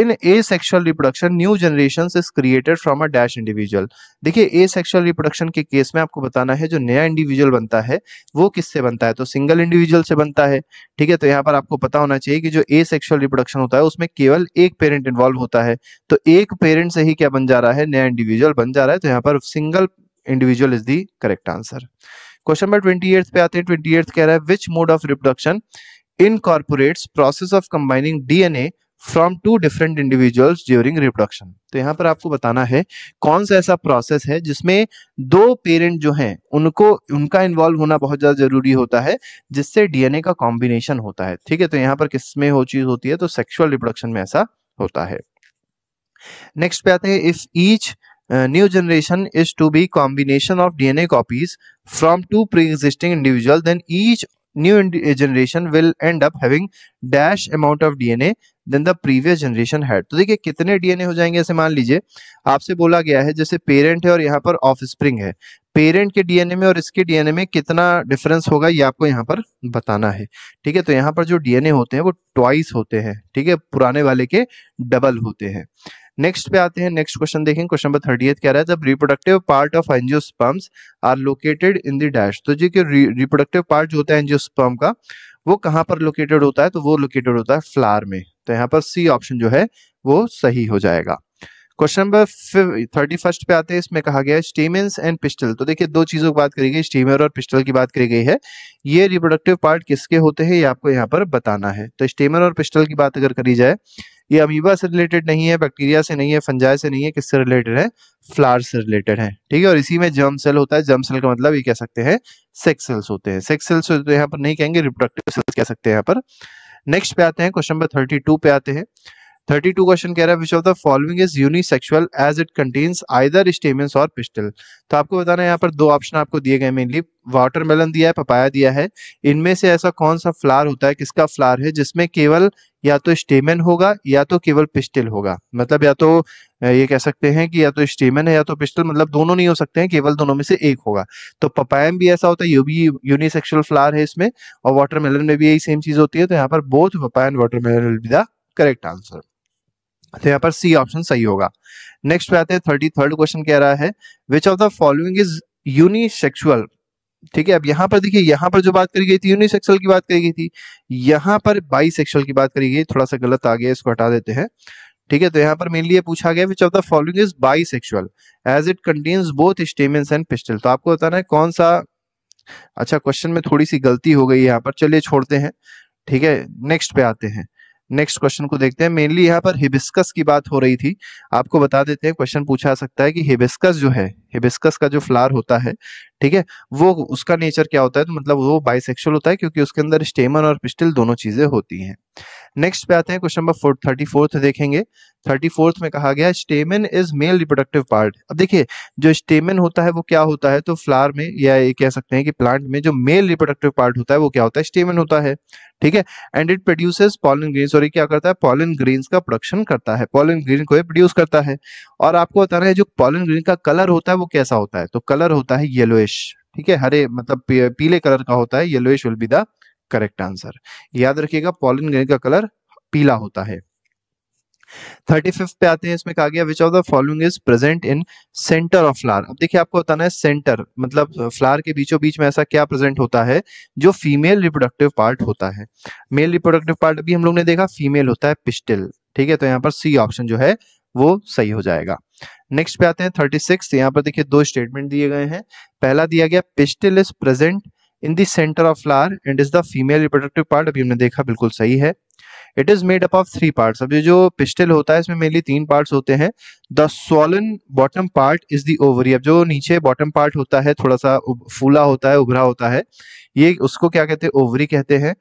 In asexual reproduction new generation is created from a dash individual. देखिए ए सेक्शुअल रिप्रोडक्शन के केस में आपको बताना है जो नया इंडिविजुअल बनता है वो किससे बनता है, तो सिंगल इंडिविजुअल से बनता है, ठीक है। तो यहाँ पर आपको पता होना चाहिए कि जो ए सेक्शुअल रिप्रोडक्शन होता है उसमें केवल एक पेरेंट इन्वॉल्व होता है, तो एक पेरेंट से ही क्या बन जा रहा है, नया इंडिविजुअल बन जा रहा है। तो यहाँ पर single individual is the correct answer. Question number twenty eight पे आते हैं। ट्वेंटी एट कह रहा है which mode of reproduction incorporates process of combining DNA from two different individuals during reproduction. तो यहाँ पर आपको बताना है कौन सा ऐसा प्रोसेस है जिसमें दो पेरेंट जो हैं उनको उनका इन्वॉल्व होना बहुत ज्यादा जरूरी होता है, जिससे डीएनए का कॉम्बिनेशन होता है, ठीक है। तो यहाँ पर किसमें हो चीज होती है, तो सेक्सुअल रिप्रोडक्शन में ऐसा होता है। नेक्स्ट पे आते हैं, if each new generation is to be combination of DNA copies from two pre existing individual then each new generation will end up having dash amount of D N A than the previous generation had। तो देखिए कितने D N A हो जाएंगे, ऐसे मान लीजिए आपसे बोला गया है जैसे पेरेंट है और यहाँ पर ऑफस्प्रिंग है, पेरेंट के D N A में और इसके D N A में कितना डिफरेंस होगा ये आपको यहाँ पर बताना है, ठीक है। तो यहाँ पर जो D N A होते हैं वो ट्वाइस होते हैं, ठीक है, पुराने वाले के डबल होते हैं। नेक्स्ट पे आते हैं, नेक्स्ट क्वेश्चन देखें, क्वेश्चन नंबर थर्टी एट कह रहा है जब reproductive part of angiosperms are located in the dash. तो जी कि रिप्रोडक्टिव पार्ट जो होता है एंजियोस्पर्म का वो कहाँ पर लोकेटेड होता है, तो वो लोकेटेड होता है फ्लावर में। तो यहाँ पर सी ऑप्शन जो है वो सही हो जाएगा। क्वेश्चन नंबर थर्टी फर्स्ट पे आते हैं, इसमें कहा गया है स्टेमेंस एंड पिस्टल। तो देखिए दो चीजों की बात करी गई, स्टेमर और पिस्टल की बात करी गई है, ये रिप्रोडक्टिव पार्ट किसके होते हैं ये आपको यहाँ पर बताना है। तो स्टेमर और पिस्टल की बात अगर करी जाए, ये अमीबा से रिलेटेड नहीं है, बैक्टीरिया से नहीं है, फंजाई से नहीं है, किससे रिलेटेड है, फ्लावर से रिलेटेड है, ठीक है। और इसी में जर्म सेल होता है, जर्म सेल का मतलब ये कह सकते हैं सेक्स सेल्स होते हैं, सेक्स सेल्स तो यहाँ पर नहीं कहेंगे, रिप्रोडक्टिव सेल्स कह सकते हैं यहाँ पर। नेक्स्ट पे आते हैं, क्वेश्चन नंबर थर्टी टू पे आते हैं। थर्टी टू क्वेश्चन कह रहा है which of the following is unisexual as it contains either stamens और पिस्टल। तो आपको बताना है यहाँ पर दो ऑप्शन आपको दिए गए, मेनली वाटरमेलन दिया है, पपाया दिया है, इनमें से ऐसा कौन सा फ्लावर होता है, किसका फ्लावर है जिसमें केवल या तो स्टेमेन होगा या तो केवल पिस्टल होगा। मतलब या तो ये कह सकते हैं कि या तो स्टेमेन है या तो पिस्टल, मतलब दोनों नहीं हो सकते हैं, केवल दोनों में से एक होगा। तो पपाया में भी ऐसा होता है, ये भी यूनिसेक्सुअल फ्लावर है इसमें, और वाटरमेलन में भी यही सेम चीज होती है। तो यहाँ पर both papaya and watermelon will be the correct answer. तो यहाँ पर सी ऑप्शन सही होगा। नेक्स्ट पे आते हैं थर्टी थर्ड क्वेश्चन कह रहा है which of the following is unisexual, ठीक है। अब यहाँ पर देखिए, यहाँ पर जो बात करी गई थी यूनिसेक्सुअल की बात करी गई थी, यहाँ पर बाइसेक्सुअल की बात करी गई, थोड़ा सा गलत आ गया, इसको हटा देते हैं, ठीक है। तो यहाँ पर मेनली ये पूछा गया which of the following is bisexual as it contains both stamens and pistil. तो आपको बताना है कौन सा, अच्छा क्वेश्चन में थोड़ी सी गलती हो गई यहाँ पर, चलिए छोड़ते हैं, ठीक है। नेक्स्ट पे आते हैं, नेक्स्ट क्वेश्चन को देखते हैं। मेनली यहाँ पर हिबिस्कस की बात हो रही थी, आपको बता देते हैं क्वेश्चन पूछा सकता है कि हिबिस्कस जो है, हिबिस्कस का जो फ्लावर होता है, ठीक है, वो उसका नेचर क्या होता है, तो मतलब वो बाइसेक्सुअल होता है क्योंकि उसके अंदर स्टेमन और पिस्टल दोनों चीजें होती हैं। नेक्स्ट पे आते हैं, क्वेश्चन नंबर थर्टी फोर्थ देखेंगे। थर्टी फोर्थ में कहा गया stamen is male reproductive part. अब देखिए जो स्टेमन होता है वो क्या होता है, तो फ्लावर में या ये कह सकते हैं कि प्लांट में जो मेल रिप्रोडक्टिव पार्ट होता है वो क्या होता है, स्टेमन होता है, ठीक है। And it produces pollen grains, और ये क्या करता है, पॉलन ग्रेन्स का प्रोडक्शन करता है, पॉलन ग्रेन को प्रोड्यूस करता है। और आपको बताना है जो पॉलन ग्रेन का कलर होता है वो कैसा होता है, तो कलर होता है येलोइश, ठीक है, हरे मतलब पीले कलर का होता है, yellowish will be the correct answer. याद रखिएगा पॉलन ग्रेन का कलर पीला होता है। थर्टी फिफ्थ पे आते हैं, इसमें कहा गया which of the following is present in centre of flower. अब देखिए आपको बताना है सेंटर मतलब फ्लावर के बीचों बीच में ऐसा क्या प्रेजेंट होता है जो फीमेल रिप्रोडक्टिव पार्ट होता है। मेल रिप्रोडक्टिव पार्ट अभी हम लोग ने देखा, फीमेल होता है पिस्टिल, ठीक है। तो यहाँ पर सी ऑप्शन जो है वो सही हो जाएगा। नेक्स्ट पे आते हैं थर्टी सिक्स, यहाँ पर देखिए दो स्टेटमेंट दिए गए हैं। पहला दिया गया pistil is present in the centre of flower and is the female reproductive part, अभी हमने देखा, बिल्कुल सही है। It is made up of three parts. अब ये जो पिस्टिल होता है इसमें मेनली तीन पार्ट्स होते हैं। The swollen bottom part is the ovary. अब जो नीचे बॉटम पार्ट होता है थोड़ा सा फूला होता है, उभरा होता है, ये उसको क्या कहते हैं, ओवरी कहते हैं।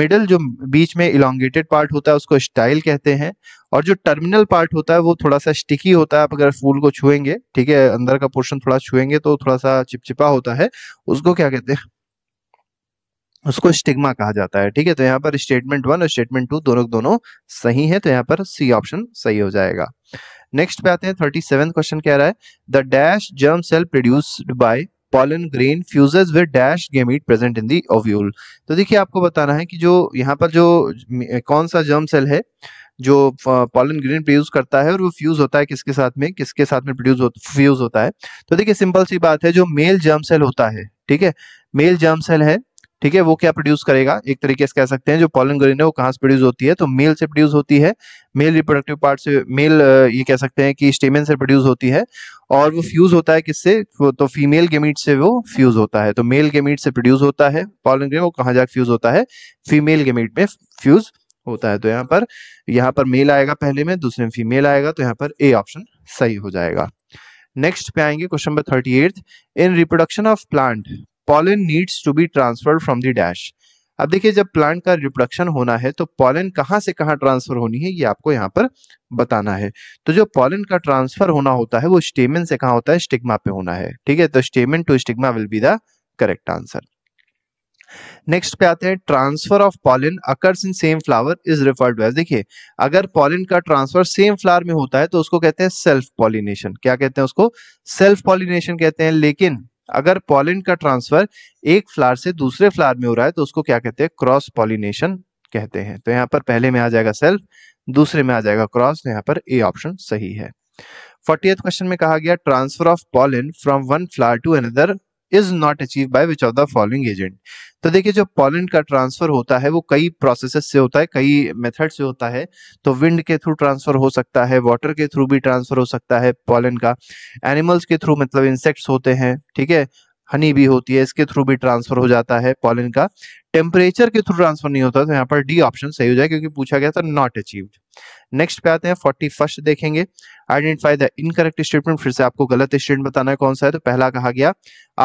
मिडल जो बीच में इलॉन्गेटेड पार्ट होता है उसको स्टाइल कहते हैं। और जो टर्मिनल पार्ट होता है वो थोड़ा सा स्टिकी होता है, आप अगर फूल को छुएंगे, ठीक है, अंदर का पोर्शन थोड़ा छुएंगे तो थोड़ा सा चिपचिपा होता है, उसको क्या कहते हैं, उसको स्टिग्मा कहा जाता है। ठीक है, तो यहाँ पर स्टेटमेंट वन और स्टेटमेंट टू दोनों दोनों सही है, तो यहाँ पर सी ऑप्शन सही हो जाएगा। नेक्स्ट पे आते हैं सैंतीसवां क्वेश्चन, कह रहा है the dash germ cell produced by pollen grain fuses with dash gamete present in the ovule। तो देखिए आपको बताना है कि जो यहाँ पर जो कौन सा germ cell है जो pollen grain प्रोड्यूस करता है और वो फ्यूज होता है किसके साथ में, किसके साथ में प्रोड्यूस हो, फ्यूज होता है। तो देखिए सिंपल सी बात है, जो मेल germ cell होता है, ठीक है, मेल germ cell है, ठीक है, वो क्या प्रोड्यूस करेगा, एक तरीके से कह सकते हैं जो pollen grain है वो कहाँ से प्रोड्यूस होती है, तो मेल से प्रोड्यूस होती है, मेल रिप्रोडक्टिव पार्ट से, मेल ये कह सकते हैं कि स्टेमन से प्रोड्यूस होती है और वो फ्यूज होता है किससे, तो फीमेल गेमीट से वो फ्यूज होता है। तो मेल गेमीट से प्रोड्यूस होता है pollen grain, वो कहाँ जाकर फ्यूज होता है, फीमेल गेमीट में फ्यूज होता है। तो यहाँ पर यहाँ पर मेल आएगा पहले में, दूसरे में फीमेल आएगा, तो यहाँ पर ए ऑप्शन सही हो जाएगा। नेक्स्ट पे आएंगे क्वेश्चन नंबर अड़तीस, in reproduction of plant pollen needs to be transfer from the dash. अब देखिए जब प्लांट का रिप्रोडक्शन होना है तो पॉलन कहाँ से कहाँ ट्रांसफर होनी है ये आपको यहाँ पर बताना है। तो जो पॉलन का ट्रांसफर होना होता है वो स्टेमन से कहाँ होता है, स्टिग्मा पे होना है। ठीक है, तो stamen to stigma will be the correct answer. Next पे आते हैं transfer of pollen occurs in same flower is referred to as. देखिए अगर पॉलन का ट्रांसफर सेम फ्लावर में होता है तो उसको कहते हैं सेल्फ पॉलिनेशन। क्या कहते हैं उसको, सेल्फ पॉलिनेशन कहते हैं। लेकिन अगर पॉलिन का ट्रांसफर एक फ्लावर से दूसरे फ्लावर में हो रहा है तो उसको क्या कहते हैं, क्रॉस पॉलिनेशन कहते हैं। तो यहाँ पर पहले में आ जाएगा सेल्फ, दूसरे में आ जाएगा क्रॉस, तो यहाँ पर ए ऑप्शन सही है। फोर्टीएथ क्वेश्चन में कहा गया transfer of pollen from one flower to another is not achieve by which of the following agent. तो देखिए जो पॉलिन का ट्रांसफर होता है वो कई प्रोसेसेस से होता है, कई मेथड से होता है। तो विंड के थ्रू ट्रांसफर हो सकता है, वाटर के थ्रू भी ट्रांसफर हो सकता है पॉलिन का, एनिमल्स के थ्रू मतलब इंसेक्ट्स होते हैं, ठीक है, हनी भी होती है, इसके थ्रू भी ट्रांसफर हो जाता है पॉलिन का। टेम्परेचर के थ्रू ट्रांसफर नहीं होता, तो यहाँ पर डी ऑप्शन सही हो जाए क्योंकि पूछा गया था नॉट अचीव्ड। नेक्स्ट पे आते हैं फोर्टी फर्स्ट देखेंगे, आइडेंटिफाई द इनकरेक्ट स्टेटमेंट। फिर से आपको गलत स्टेटमेंट बताना है कौन सा है। तो पहला कहा गया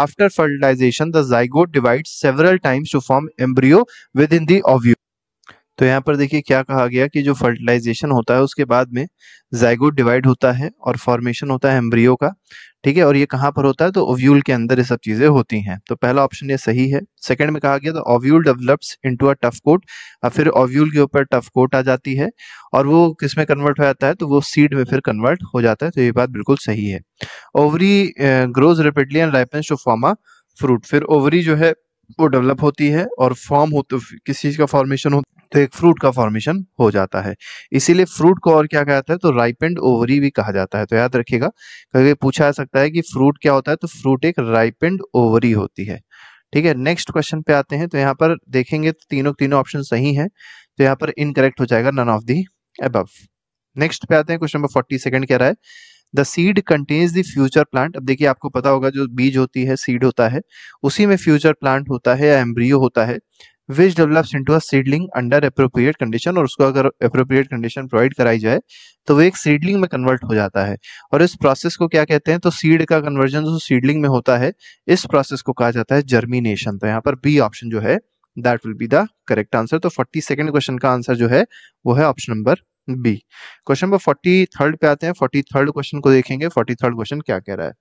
after fertilisation the zygote divides several times to form embryo within the ovule. तो यहाँ पर देखिए क्या कहा गया कि जो फर्टिलाइजेशन होता है उसके बाद में जाइगोट डिवाइड होता है और फॉर्मेशन होता है एम्ब्रियो का, ठीक है, और ये कहाँ पर होता है, तो ओव्यूल के अंदर ये सब चीजें होती हैं। तो पहला ऑप्शन ये सही है। सेकंड में कहा गया तो ovule develops into a tough coat, और फिर ओव्यूल के ऊपर टफ कोट आ जाती है और वो किस में कन्वर्ट हो जाता है, तो वो सीड में फिर कन्वर्ट हो जाता है। तो ये बात बिल्कुल सही है। Ovary grows rapidly and ripens to form a fruit. फिर ओवरी जो है वो डेवलप होती है और फॉर्म होते किस चीज का फॉर्मेशन हो तो एक फ्रूट का फॉर्मेशन हो जाता है, इसीलिए फ्रूट को और क्या कहा जाता है, तो राइपेंड ओवरी भी कहा जाता है। तो याद रखिएगा क्योंकि पूछा जा सकता है कि फ्रूट क्या होता है, तो फ्रूट एक राइपेंड ओवरी होती है। ठीक है, नेक्स्ट क्वेश्चन पे आते हैं। तो यहाँ पर देखेंगे तो तीनों तीनों ऑप्शन सही है, तो यहाँ पर इनकरेक्ट हो जाएगा none of the above. Next पे आते हैं क्वेश्चन नंबर फोर्टी सेकेंड, कह रहा है the seed contains the future plant. अब देखिए आपको पता होगा जो बीज होती है, सीड होता है, उसी में फ्यूचर प्लांट होता है या एम्ब्रियो होता है, which develops into a seedling under appropriate condition. और उसको अगर एप्रोप्रिएट कंडीशन प्रोवाइड कराई जाए तो वो एक सीडलिंग में कन्वर्ट हो जाता है। और इस प्रोसेस को क्या कहते हैं, तो सीड का कन्वर्जन जो सीडलिंग में होता है इस प्रोसेस को कहा जाता है जर्मिनेशन। तो यहाँ पर बी ऑप्शन जो है that will be the correct answer. तो फोर्टी सेकेंड क्वेश्चन का आंसर जो है वो है option number B. Question number forty third पे आते हैं। फोर्टी थर्ड क्वेश्चन को देखेंगे। फोर्टी थर्ड क्वेश्चन क्या कह रहा है,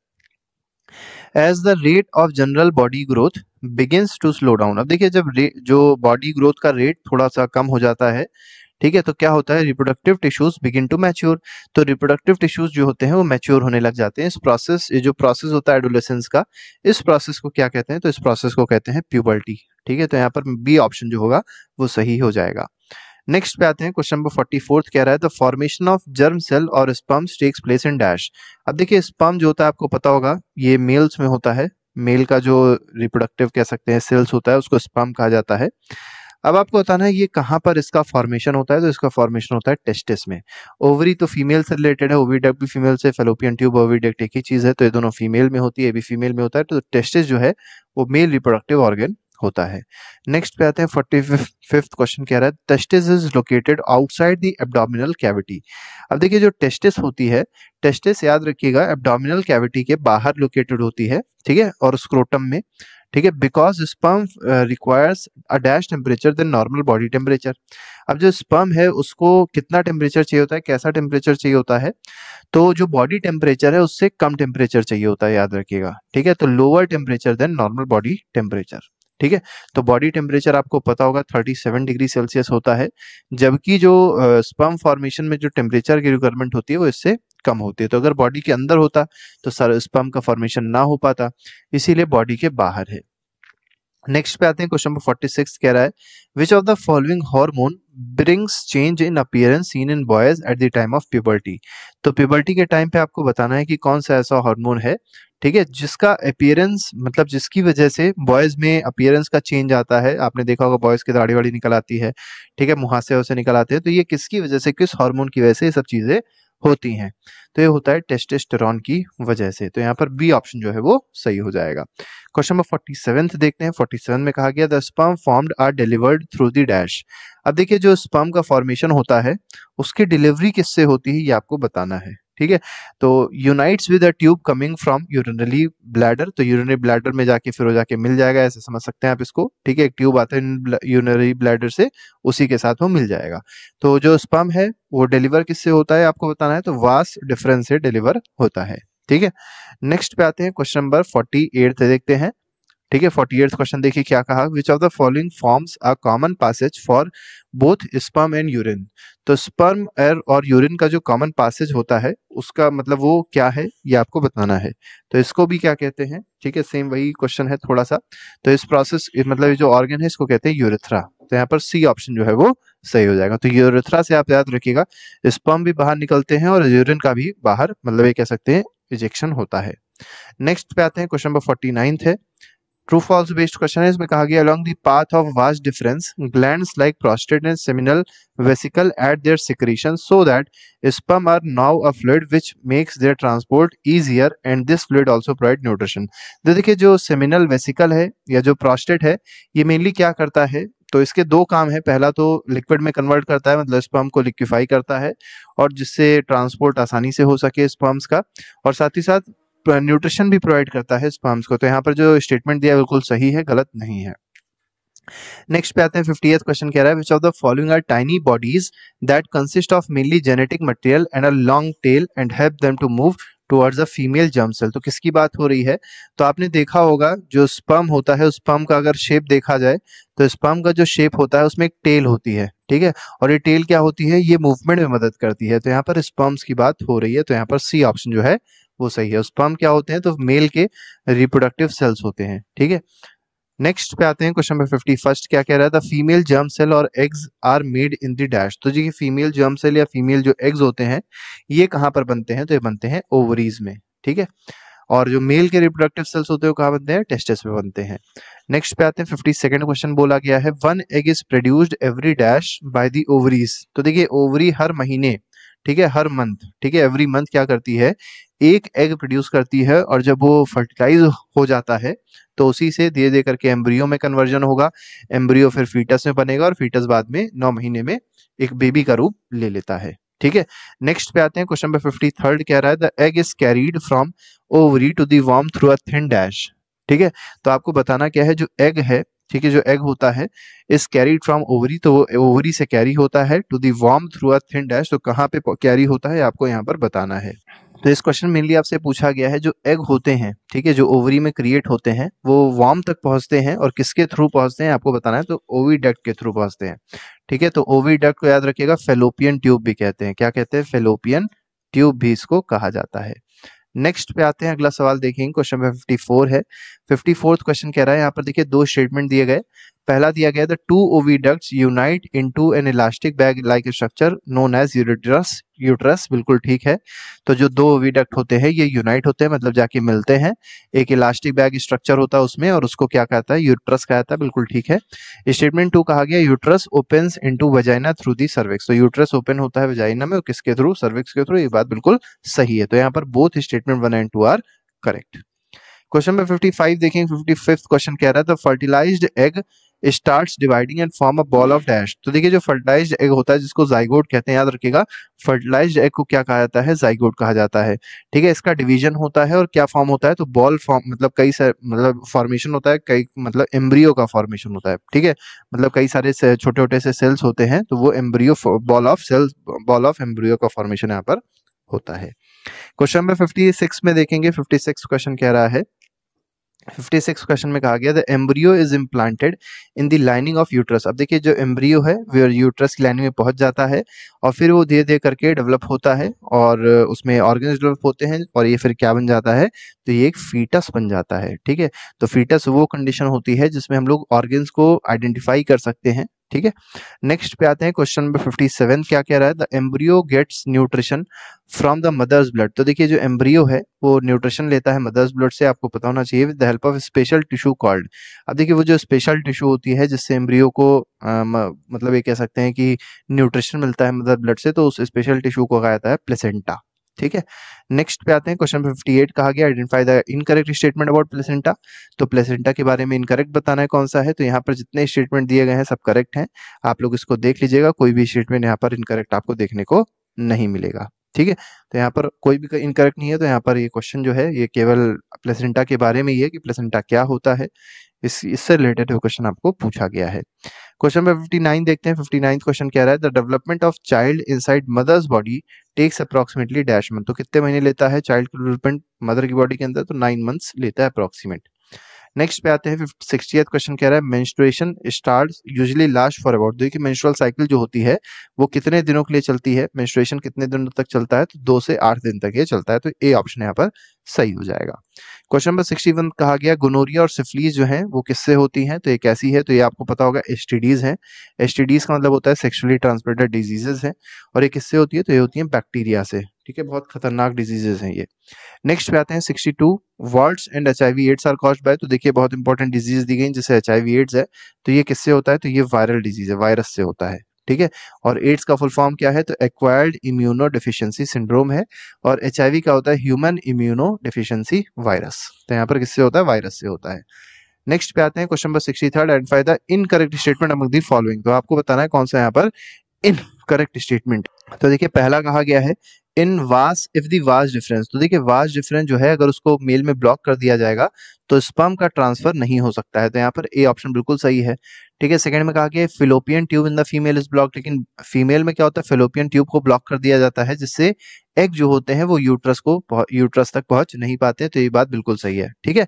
as the rate of general body growth begins to slow down. अब देखिए जब जो बॉडी ग्रोथ का रेट थोड़ा सा कम हो जाता है, ठीक है, तो क्या होता है, reproductive tissues begin to mature. तो रिप्रोडक्टिव टिश्यूज जो होते हैं वो मैच्योर होने लग जाते हैं। इस प्रोसेस जो प्रोसेस होता है एडोलेसेंस का, इस प्रोसेस को क्या कहते हैं, तो इस प्रोसेस को कहते हैं प्यूबर्टी। ठीक है, तो यहाँ पर बी ऑप्शन जो होगा वो सही हो जाएगा। नेक्स्ट पे आते हैं क्वेश्चन नंबर फोर्टी फोर्थ, कह रहा है the formation of germ cell और sperms takes place in dash. अब देखिए स्पर्म जो होता है आपको पता होगा ये मेल्स में होता है, मेल का जो रिप्रोडक्टिव कह सकते हैं सेल्स होता है उसको स्पर्म कहा जाता है। अब आपको बताना है ये कहाँ पर इसका फॉर्मेशन होता है, तो इसका फॉर्मेशन होता है टेस्टिस में। ओवरी तो फीमेल से रिलेटेड है, ओवी डक्ट भी फीमेल से, फैलोपियन ट्यूब ओवी डक्ट एक ही चीज है, तो ये दोनों फीमेल में होती है, ये भी फीमेल में होता है। तो टेस्टिस जो है वो मेल रिप्रोडक्टिव ऑर्गन होता है। नेक्स्ट पे आते हैं फोर्टी फिफ्थ क्वेश्चन, कह रहा है testis is located outside the abdominal cavity. अब देखिए जो टेस्टिस होती है, टेस्टिस याद रखिएगा एब्डोमिनल कैविटी के बाहर लोकेटेड होती है, ठीक है, और स्क्रोटम में, ठीक है, because sperm requires a dash temperature than normal body temperature. अब जो स्पर्म है उसको कितना टेम्परेचर चाहिए होता है, कैसा टेम्परेचर चाहिए होता है, तो जो बॉडी टेम्परेचर है उससे कम टेम्परेचर चाहिए होता है, याद रखिएगा, ठीक है, तो lower temperature than normal body temperature. ठीक है। तो बॉडी टेम्परेचर आपको पता होगा सैंतीस डिग्री सेल्सियस होता है, जबकि जो स्पर्म फॉर्मेशन में जो टेम्परेचर की रिक्वायरमेंट होती है वो इससे कम होती है। तो अगर बॉडी के अंदर होता तो स्पर्म का फॉर्मेशन ना हो पाता, इसीलिए बॉडी के बाहर है। नेक्स्ट पे आते हैं, क्वेश्चन नंबर छियालीस कह रहा है which of the following hormone brings change in appearance seen in boys at the time of puberty. तो प्यूबर्टी के टाइम पे आपको बताना है कि कौन सा ऐसा हार्मोन है, ठीक है, जिसका अपीयरेंस मतलब जिसकी वजह से बॉयज में अपीयरेंस का चेंज आता है। आपने देखा होगा बॉयज की दाढ़ी वाड़ी निकल आती है, ठीक है, मुहासे से निकल आते हैं। तो ये किसकी वजह से, किस हार्मोन की वजह से ये सब चीजें होती हैं, तो ये होता है टेस्टोस्टेरोन की वजह से। तो यहाँ पर बी ऑप्शन जो है वो सही हो जाएगा। क्वेश्चन नंबर फोर्टी सेवन्थ देखते हैं। फोर्टी सेवन में कहा गया the sperm formed are delivered through the dash. अब देखिए जो स्पर्म का फॉर्मेशन होता है उसकी डिलीवरी किससे होती है ये आपको बताना है, ठीक है। तो unites with a tube coming from urinary bladder, तो यूरिनरी ब्लैडर में जाके फिर हो जाके मिल जाएगा, ऐसे समझ सकते हैं आप इसको, ठीक है। एक ट्यूब आता है यूरिनरी ब्लैडर से, उसी के साथ वो मिल जाएगा। तो जो स्पर्म है वो डिलीवर किससे होता है आपको बताना है, तो वास डिफरेंस से डिलीवर होता है, ठीक है। नेक्स्ट पे आते हैं, क्वेश्चन नंबर फोर्टी एट देखते हैं, ठीक है। फोर्टी एट क्वेश्चन देखिए क्या कहा, which of the following forms a common passage for both sperm and urine. तो स्पर्म एर और यूरिन का जो कॉमन पैसेज होता है उसका मतलब वो क्या है ये आपको बताना है। तो इसको भी क्या कहते हैं, ठीक है, सेम वही क्वेश्चन है थोड़ा सा। तो इस प्रोसेस मतलब जो ऑर्गन है इसको कहते हैं यूरेथ्रा। तो यहाँ पर सी ऑप्शन जो है वो सही हो जाएगा। तो यूरेथ्रा से आप याद रखिएगा स्पर्म भी बाहर निकलते हैं और यूरिन का भी बाहर, मतलब ये कह सकते हैं इजेक्शन होता है। नेक्स्ट पे आते हैं, क्वेश्चन नंबर फोर्टी नाइन्थ है, ट्रू फॉल्स बेस्ड क्वेश्चन है। इसमें कहा गया along the path of vas deferens glands like prostate and seminal vesicle eight their secretion so that sperm are now a fluid which makes their transport easier and this fluid also provide nutrition. तो देखिए जो सेमिनल वेसिकल है या जो प्रोस्टेट है ये मेनली क्या करता है, तो इसके दो काम है। पहला तो लिक्विड में कन्वर्ट करता है, मतलब स्पर्म को लिक्विफाई करता है और जिससे ट्रांसपोर्ट आसानी से हो सके स्पर्म्स का, और साथ ही साथ न्यूट्रिशन भी प्रोवाइड करता है स्पर्म्स को। तो यहाँ पर जो स्टेटमेंट दिया बिल्कुल सही है, गलत नहीं है। नेक्स्ट पे आते हैं, फिफ्टीएथ क्वेश्चन कह रहा है which of the following are tiny bodies that consist of mainly genetic material and a long tail and help them to move towards a female germ cell. तो किसकी बात हो रही है, तो आपने देखा होगा जो स्पर्म होता है, उस स्पर्म का अगर शेप देखा जाए तो स्पर्म का जो शेप होता है उसमें एक टेल होती है, ठीक है, और ये टेल क्या होती है, ये मूवमेंट में मदद करती है। तो यहाँ पर स्पर्म्स की बात हो रही है। तो यहाँ पर सी ऑप्शन जो है वो सही है। स्पर्म क्या होते हैं, तो मेल के रिप्रोडक्टिव सेल्स होते हैं, ठीक है। नेक्स्ट पे आते हैं, क्वेश्चन नंबर इक्यावन क्या कह रहा था, फीमेल जर्म सेल और eggs are made in the dash. तो जी फीमेल जर्म सेल या फीमेल जो एग्स होते हैं ये कहाँ पर बनते हैं, तो ये बनते हैं ओवरीज में, ठीक है, और जो मेल के रिप्रोडक्टिव सेल्स होते हैं वो कहाँ बनते हैं, टेस्टिस में बनते हैं। नेक्स्ट पे आते हैं, फिफ्टी सेकेंड क्वेश्चन बोला गया है one egg is produced every dash by the ovaries. तो देखिए ओवरी हर महीने, ठीक है, हर मंथ, ठीक है, एवरी मंथ क्या करती है, एक एग प्रोड्यूस करती है, और जब वो फर्टिलाइज हो जाता है तो उसी से धीरे धीरे करके एम्ब्रियो में कन्वर्जन होगा, एम्ब्रियो फिर फीटस में बनेगा और फीटस बाद में नौ महीने में एक बेबी का रूप ले लेता है, ठीक है। नेक्स्ट पे आते हैं, क्वेश्चन नंबर फिफ्टी थर्ड कह रहा है the egg is carried from ovary to the वॉर्म थ्रू अ थिन डैश, ठीक है। तो आपको बताना क्या है, जो एग है, ठीक है, जो एग होता है इज कैरीड फ्रॉम ओवरी, तो वो ओवरी से कैरी होता है टू द वॉर्म थ्रू अ थिन डैश। तो कहाँ पे कैरी होता है आपको यहाँ पर बताना है। तो इस क्वेश्चन मेनली आपसे पूछा गया है जो एग होते हैं, ठीक है, जो ओवरी में क्रिएट होते हैं वो वॉर्म तक पहुंचते हैं, और किसके थ्रू पहुंचते हैं आपको बताना है, तो ओविडक्ट के थ्रू पहुंचते हैं, ठीक है। तो ओविडक्ट को याद रखिएगा फेलोपियन ट्यूब भी कहते हैं। क्या कहते हैं, फेलोपियन ट्यूब भी इसको कहा जाता है। नेक्स्ट पे आते हैं, अगला सवाल देखेंगे, क्वेश्चन नंबर चौवन है। चौवन क्वेश्चन कह रहा है, यहाँ पर देखिए दो स्टेटमेंट दिए गए। पहला दिया गया the two oviducts unite into an elastic bag like structure known as uterus. Uterus बिल्कुल ठीक है। तो जो दो ओविडक्ट होते हैं ये यूनाइट होते हैं, मतलब जाके मिलते हैं, एक इलास्टिक बैग स्ट्रक्चर होता है उसमें, और उसको क्या कहता है, यूट्रस कहता है, बिल्कुल ठीक है। स्टेटमेंट टू कहा गया uterus opens into vagina through the cervix. तो यूट्रस ओपन होता है वजाइना में, और किसके थ्रू, सर्विक्स के थ्रू। ये बात बिल्कुल सही है। तो यहाँ पर both statement one and two are correct. Question number पचपन देखेंगे। पचपन क्वेश्चन कह रहा था fertilised egg starts dividing and form a ball of dash. तो देखिए जो फर्टिलाइज्ड एग होता है जिसको जाइगोट कहते हैं, याद रखिएगा फर्टिलाइज्ड एग को क्या कहा जाता है, जाइगोट कहा जाता है, ठीक है। इसका डिवीजन होता है और क्या फॉर्म होता है, तो बॉल फॉर्म, मतलब कई सारे, मतलब फॉर्मेशन होता है, कई मतलब एम्ब्रियो का फॉर्मेशन होता है, ठीक है, मतलब कई सारे छोटे छोटे से सेल्स होते हैं, तो वो embryo, ball of cells, ball of embryo का फॉर्मेशन यहाँ पर होता है। क्वेश्चन नंबर छप्पन में देखेंगे। छप्पन क्वेश्चन कह रहा है फिफ्टी सिक्स क्वेश्चन में कहा गया the embryo is implanted in the lining of uterus. अब देखिए जो एम्ब्रियो है वो यूट्रस की लाइनिंग में पहुंच जाता है और फिर वो धीरे धीरे करके डेवलप होता है और उसमें ऑर्गन्स डेवलप होते हैं और ये फिर क्या बन जाता है, तो ये एक फीटस बन जाता है। ठीक है, तो फीटस वो कंडीशन होती है जिसमें हम लोग ऑर्गन्स को आइडेंटिफाई कर सकते हैं। ठीक है, नेक्स्ट पे आते हैं क्वेश्चन नंबर फिफ्टी सेवन, क्या कह रहा है the embryo gets nutrition from the mother's blood. तो देखिए जो एम्ब्रियो है वो न्यूट्रिशन लेता है मदर्स ब्लड से, आपको पता होना चाहिए, with the help of special tissue called. अब देखिए वो जो स्पेशल टिश्यू होती है जिससे एम्ब्रियो को आ, म, मतलब ये कह सकते हैं कि न्यूट्रिशन मिलता है मदर्स ब्लड से, तो उस स्पेशल टिश्यू को कहा जाता है प्लेसेंटा। ठीक है, नेक्स्ट पे आते हैं क्वेश्चन फिफ्टी एट, कहा गया identify the incorrect statement about placenta. तो प्लेसेंटा के बारे में इनकरेक्ट बताना है कौन सा है, तो यहाँ पर जितने स्टेटमेंट दिए गए हैं सब करेक्ट हैं, आप लोग इसको देख लीजिएगा, कोई भी स्टेटमेंट यहाँ पर इनकरेक्ट आपको देखने को नहीं मिलेगा। ठीक है, तो यहाँ पर कोई भी इनकरेक्ट नहीं है, तो यहाँ पर ये क्वेश्चन जो है ये केवल प्लेसेंटा के बारे में ही है कि प्लेसेंटा क्या होता है, इस इससे रिलेटेड क्वेश्चन आपको पूछा गया है। क्वेश्चन नंबर फिफ्टी नाइन देखते हैं, फिफ्टी नाइन्थ क्वेश्चन कह रहा है the development of child inside mother's body takes approximately dash month. तो कितने महीने लेता है चाइल्ड का डेवलपमेंट मदर की बॉडी के अंदर, तो नाइन मंथ्स लेता है अप्रॉक्सीमेट। नेक्स्ट पे आते हैं सिक्सटीएथ क्वेश्चन कह रहा है menstruation starts usually last for about, देखिए मेंस्ट्रुअल साइकिल जो होती है वो कितने दिनों के लिए चलती है, मेंस्ट्रुएशन कितने दिनों तक चलता है, तो दो से आठ दिन तक ये चलता है, तो ए ऑप्शन यहाँ पर सही हो जाएगा। क्वेश्चन नंबर सिक्सटी वन, कहा गया गोनोरिया और सिफिलिस जो है वो किससे होती है, तो ये कैसी है, तो ये आपको पता होगा एसटीडीज है। एसटीडीज का मतलब होता है सेक्सुअली ट्रांसमिटेड डिजीजेज है, और ये किससे होती है, तो ये होती है बैक्टीरिया से। ठीक है, बहुत खतरनाक डिजीजेज हैं ये। नेक्स्ट पे आते हैं sixty two, warts and H I V AIDS are caused by. तो देखिए बहुत इंपॉर्टेंट डिजीज दी गई जैसे एच आई वी एड्स है, तो ये किससे होता है, तो ये वायरल डिजीज है, वायरस से होता है। ठीक है, और एड्स का फुल फॉर्म क्या है, तो एक्वायर्ड इम्यूनो डेफिशिएंसी सिंड्रोम है, और एच आई वी का होता है ह्यूमन इम्यूनो डेफिशिएंसी वायरस, तो यहाँ पर किससे होता है, वायरस से होता है। नेक्स्ट पे आते हैं question number sixty three, identify the incorrect statement among the following. तो आपको बताना है कौन सा यहाँ पर इनकरेक्ट स्टेटमेंट। तो देखिए पहला कहा गया है इन वास इफ दी वास डिफरेंस। तो देखिए वास डिफरेंस जो है अगर उसको मेल में ब्लॉक कर दिया जाएगा तो स्पर्म का ट्रांसफर नहीं हो सकता है, तो यहाँ पर ए ऑप्शन बिल्कुल सही है। ठीक है, सेकंड में कहा गया fallopian tube in the female is block, लेकिन फीमेल में क्या होता है फिलोपियन ट्यूब को ब्लॉक कर दिया जाता है जिससे एग जो होते हैं वो यूट्रस को यूट्रस तक पहुंच नहीं पाते, तो ये बात बिल्कुल सही है। ठीक है,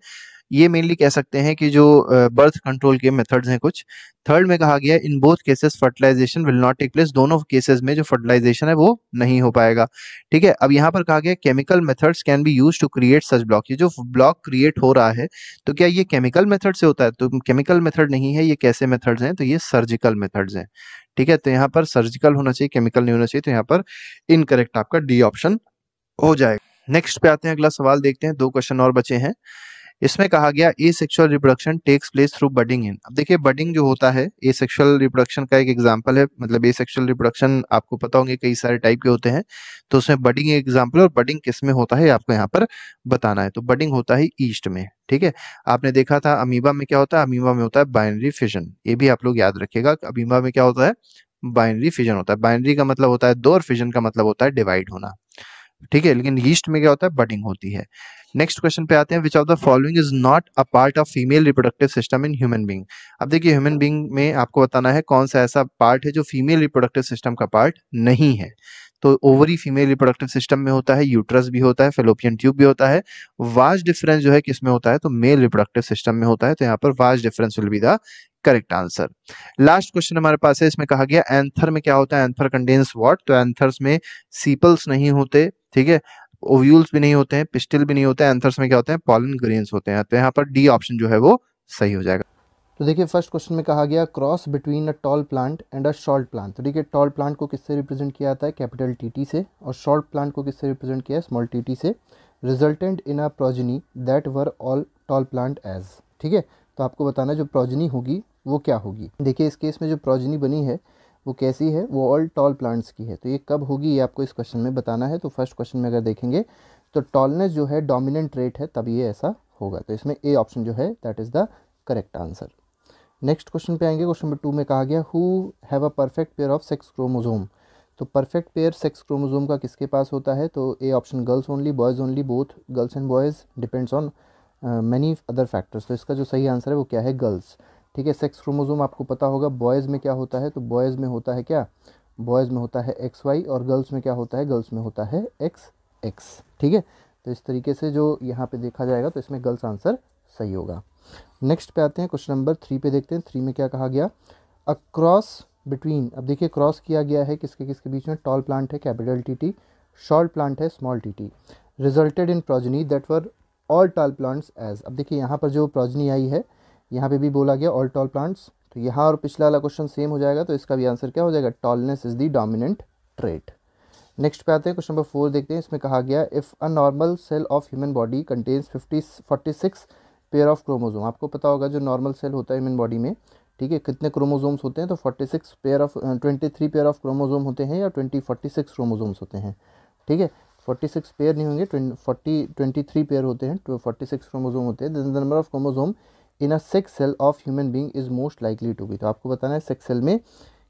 ये मेनली कह सकते हैं कि जो बर्थ कंट्रोल के मेथड्स हैं कुछ। थर्ड में कहा गया in both cases fertilisation will not take place, दोनों केसेस में जो फर्टिलाइजेशन है वो नहीं हो पाएगा। ठीक है, अब यहाँ पर कहा गया chemical methods can be use to create such block. ये जो ब्लॉक क्रिएट हो रहा है तो क्या ये केमिकल मेथड से होता है, तो केमिकल मेथड नहीं है, ये कैसे मेथड्स हैं, तो ये सर्जिकल मेथड्स हैं। ठीक है, तो यहाँ पर सर्जिकल होना चाहिए, केमिकल नहीं होना चाहिए, तो यहाँ पर इनकरेक्ट आपका डी ऑप्शन हो जाएगा। नेक्स्ट पे आते हैं, अगला सवाल देखते हैं, दो क्वेश्चन और बचे हैं। इसमें कहा गया asexual reproduction takes place through budding in. अब देखिए बडिंग जो होता है एसेक्सुअल रिप्रोडक्शन का एक एग्जांपल है, मतलब एसेक्सुअल रिप्रोडक्शन आपको पता होंगे कई सारे टाइप के होते हैं, तो उसमें बडिंग एक एग्जांपल, और बडिंग किस में होता है आपको यहाँ पर बताना है, तो बडिंग होता है ईस्ट में। ठीक है, आपने देखा था अमीबा में क्या होता है, अमीबा में होता है बाइनरी फिजन, ये भी आप लोग याद रखिएगा, अमीबा में क्या होता है बाइनरी फिजन होता है, बाइनरी का मतलब होता है दो और फिजन का मतलब होता है डिवाइड होना। ठीक है, लेकिन यीस्ट में क्या होता है बडिंग होती है। नेक्स्ट क्वेश्चन पे आते हैं which of the following is not a part of female reproductive system in human being. अब देखिए ह्यूमन बीइंग में आपको बताना है कौन सा ऐसा पार्ट है जो फीमेल रिप्रोडक्टिव सिस्टम का पार्ट नहीं है, तो ओवरी फीमेल रिप्रोडक्टिव सिस्टम में होता है, यूट्रस भी होता है, फेलोपियन ट्यूब भी होता है। वाज डिफरेंस जो है किसमें होता है, तो मेल रिप्रोडक्टिव सिस्टम में होता है, तो यहाँ पर vas deferens will be the correct answer. Last question हमारे पास है, इसमें कहा गया एंथर में क्या होता है, एंथर कंटेन्स व्हाट, तो एंथर्स में सीपल्स नहीं होते, ठीक है, ओव्यूल्स भी नहीं होते हैं, पिस्टिल भी नहीं होते हैं, एंथर्स में क्या होते हैं पॉलन ग्रेन्स होते हैं, तो यहाँ पर डी ऑप्शन जो है वो सही हो जाएगा। तो देखिए फर्स्ट क्वेश्चन में कहा गया cross between a tall plant and a short plant. तो देखिए टॉल प्लांट को किससे रिप्रेजेंट किया जाता है, कैपिटल टी टी से, और शॉर्ट प्लांट को किससे रिप्रेजेंट किया है, स्मॉल टी टी से। Resultant in a progeny that were all tall plant as. ठीक है, तो आपको बताना जो प्रोजनी होगी वो क्या होगी। देखिए इस केस में जो प्रोजनी बनी है वो कैसी है, वो ऑल टॉल प्लांट्स की है, तो ये कब होगी ये आपको इस क्वेश्चन में बताना है। तो फर्स्ट क्वेश्चन में अगर देखेंगे तो टॉलनेस जो है डोमिनेंट रेट है, तब ये ऐसा होगा, तो इसमें ए ऑप्शन जो है that is the correct answer. Next question पे आएंगे, क्वेश्चन नंबर टू में कहा गया who have a perfect pair of sex chromosome. तो परफेक्ट पेयर सेक्स क्रोमोसोम का किसके पास होता है, तो A option girls only, boys only, both girls and boys, depends on many other factors, तो इसका जो सही आंसर है वो क्या है गर्ल्स। ठीक है, सेक्स क्रोमोसोम आपको पता होगा बॉयज़ में क्या होता है, तो बॉयज़ में होता है क्या, बॉयज़ में होता है एक्स वाई, और गर्ल्स में क्या होता है, गर्ल्स में होता है एक्स एक्स। ठीक है, तो इस तरीके से जो यहाँ पे देखा जाएगा तो इसमें गर्ल्स आंसर सही होगा। नेक्स्ट पे आते हैं क्वेश्चन नंबर थ्री पे देखते हैं। थ्री में क्या कहा गया, अ क्रॉस बिटवीन, अब देखिए क्रॉस किया गया है किसके किसके बीच में, टॉल प्लांट है capital T T, short plant है small T T, resulted in progeny that were all tall plants as, अब देखिए यहाँ पर जो प्रोजनी आई है यहाँ पे भी बोला गया ऑल टॉल प्लांट्स, तो यहाँ और पिछला वाला क्वेश्चन सेम हो जाएगा, तो इसका भी आंसर क्या हो जाएगा, tallness is the dominant trait. Next पे आते हैं क्वेश्चन नंबर फोर देखते हैं। इसमें कहा गया if a normal cell of human body contains fifty forty six pair of chromosome, आपको पता होगा जो नॉर्मल सेल होता है ह्यूमन बॉडी में, ठीक है, कितने क्रोमोजोम्स होते हैं, तो forty six pair of twenty three pair of chromosome होते हैं या ट्वेंटी फोर्टी सिक्स क्रोमोजोम्स होते हैं, ठीक है, फोर्टी सिक्स पेयर नहीं होंगे, फोर्टी ट्वेंटी थ्री पेयर होते हैं, फोर्टी सिक्स क्रोमोजोम होते हैं। The number of chromosome in a sex cell of human being is most likely to be, तो आपको बताना है सेक्स सेल में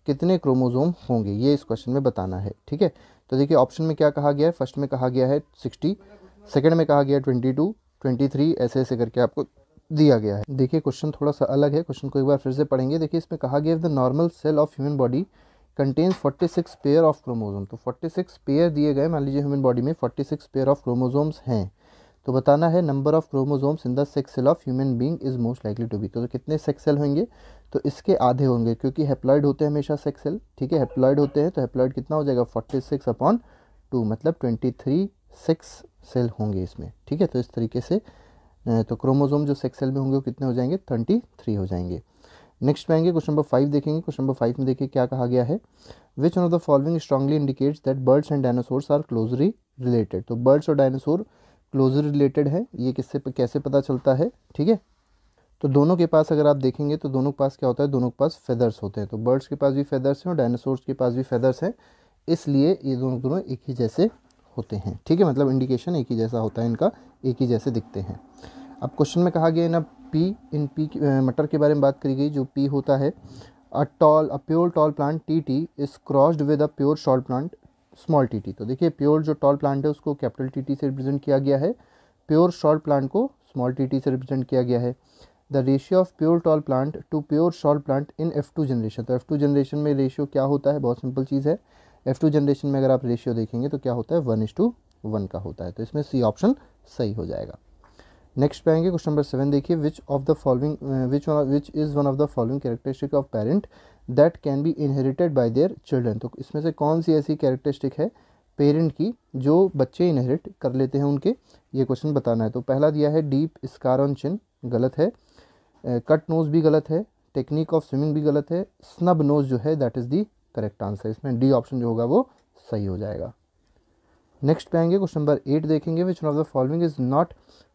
कितने क्रोमोजोम होंगे, ये इस क्वेश्चन में बताना है, ठीक है। तो देखिए ऑप्शन में क्या कहा गया है, फर्स्ट में कहा गया है सिक्सटी, सेकंड में कहा गया है ट्वेंटी टू, ट्वेंटी थ्री, ऐसे ऐसे करके आपको दिया गया है। देखिए क्वेश्चन थोड़ा सा अलग है, क्वेश्चन को एक बार फिर से पढ़ेंगे। देखिए इसमें कहा गया है the normal cell of human body contains forty six pair of chromosome, तो फोर्टी सिक्स पेयर दिए गए, मान लीजिए ह्यूमन बॉडी में forty six pair of chromosomes हैं, तो बताना है number of chromosomes in the sex cell of human being is most likely to be, तो कितने सेक्स सेल होंगे, तो इसके आधे होंगे, क्योंकि हैप्लॉइड होते हैं हमेशा सेक्स सेल, ठीक है, हैप्लॉइड होते हैं, तो हैप्लॉइड कितना हो जाएगा, फोर्टी सिक्स अपॉन टू, मतलब ट्वेंटी थ्री सेक्स सेल होंगे इसमें, ठीक है। तो इस तरीके से तो क्रोमोसोम जो सेक्स सेल में होंगे वो कितने हो जाएंगे, थर्टी थ्री हो जाएंगे। नेक्स्ट में आएंगे क्वेश्चन नंबर फाइव देखेंगे। क्वेश्चन नंबर फाइव में देखिए क्या कहा गया है, which one of the following strongly indicates that birds and dinosaurs are closely related, तो बर्ड्स और डायनासोर क्लोजर रिलेटेड है, ये किससे कैसे पता चलता है, ठीक है, तो दोनों के पास अगर आप देखेंगे तो दोनों के पास क्या होता है, दोनों के पास फेदर्स होते हैं, तो बर्ड्स के पास भी फेदर्स हैं और डायनासोर्स के पास भी फेदर्स हैं, इसलिए ये दोनों दोनों एक ही जैसे होते हैं, ठीक है, मतलब इंडिकेशन एक ही जैसा होता है इनका, एक ही जैसे दिखते हैं। अब क्वेश्चन में कहा गया ना पी, इन पी मटर के बारे में बात करी गई, जो पी होता है, a tall a pure tall plant T T is crossed with a pure short plant small T T, तो देखिए प्योर जो टॉल प्लांट है उसको कैपिटल टी टी से रिप्रेजेंट किया गया है, प्योर शॉर्ट प्लांट को स्मॉल टी टी से रिप्रेजेंट किया गया है। The ratio of pure tall plant to pure short plant in F two generation, तो एफ टू जनरेशन में रेशियो क्या होता है, बहुत सिंपल चीज़ है, एफ टू जनरेशन में अगर आप रेशियो देखेंगे तो क्या होता है, वन इज टू वन का होता है, तो इसमें सी ऑप्शन सही हो जाएगा। नेक्स्ट पे आएंगे क्वेश्चन नंबर सेवन देखिए, which of the following which which is one of the following characteristic of parent that can be inherited by their children, तो इसमें से कौन सी ऐसी कैरेक्टरिस्टिक है पेरेंट की जो बच्चे इनहेरिट कर लेते हैं उनके, ये क्वेश्चन बताना है। तो पहला दिया है डीप स्कार ऑन चिन, गलत है, कट नोज़ भी गलत है, टेक्निक ऑफ स्विमिंग भी गलत है, स्नब नोज़ जो है that is the correct answer, इसमें डी ऑप्शन जो होगा वो सही हो जाएगा। नेक्स्ट पे आएंगे क्वेश्चन नंबर एट देखेंगे, which one of the following is not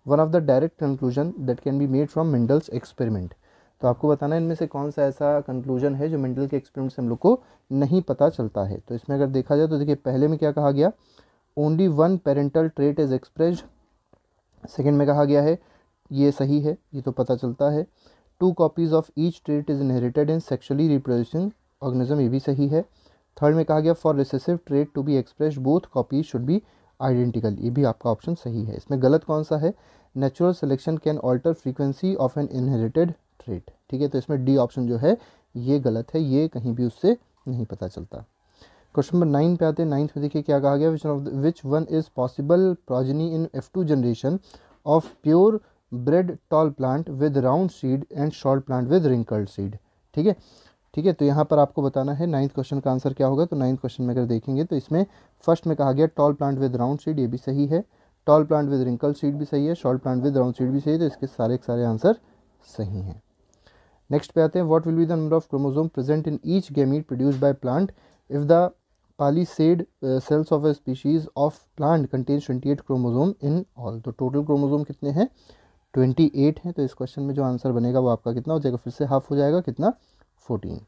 one of the direct conclusion that can be made from Mendel's experiment, तो आपको बताना है इनमें से कौन सा ऐसा कंक्लूजन है जो मेंडल के एक्सपेरिमेंट से हम लोग को नहीं पता चलता है। तो इसमें अगर देखा जाए तो देखिए पहले में क्या कहा गया, only one parental trait is expressed, second में कहा गया है ये सही है, ये तो पता चलता है, two copies of each trait is inherited in sexually reproducing organism, ये भी सही है। थर्ड में कहा गया for recessive trait to be expressed both copies should be identical, ये भी आपका ऑप्शन सही है। इसमें गलत कौन सा है, natural selection can alter frequency of an inherited trait, ठीक है, तो इसमें डी ऑप्शन जो है ये गलत है, ये कहीं भी उससे नहीं पता चलता। क्वेश्चन नंबर नाइन पे आते हैं। नाइन्थ में देखिए क्या कहा गया, which of which one is possible progeny in F two generation of pure bred tall plant with round seed and short plant with wrinkled seed, ठीक है ठीक है तो यहाँ पर आपको बताना है नाइन्थ क्वेश्चन का आंसर क्या होगा। तो नाइन्थ क्वेश्चन में अगर देखेंगे तो इसमें फर्स्ट में कहा गया tall plant with round seed, ये भी सही है, tall plant with wrinkle seed भी सही है, short plant with round seed भी सही है, तो इसके सारे के सारे आंसर सही हैं। नेक्स्ट पे आते हैं, what will be the number of chromosome present in each gamete produced by plant if the palisade cells of a species of plant contains twenty eight chromosome in all, तो टोटल क्रोमोसोम कितने हैं, ट्वेंटी एट हैं, तो इस क्वेश्चन में जो आंसर बनेगा वो आपका कितना हो जाएगा, फिर से हाफ हो जाएगा, कितना, फोर्टीन।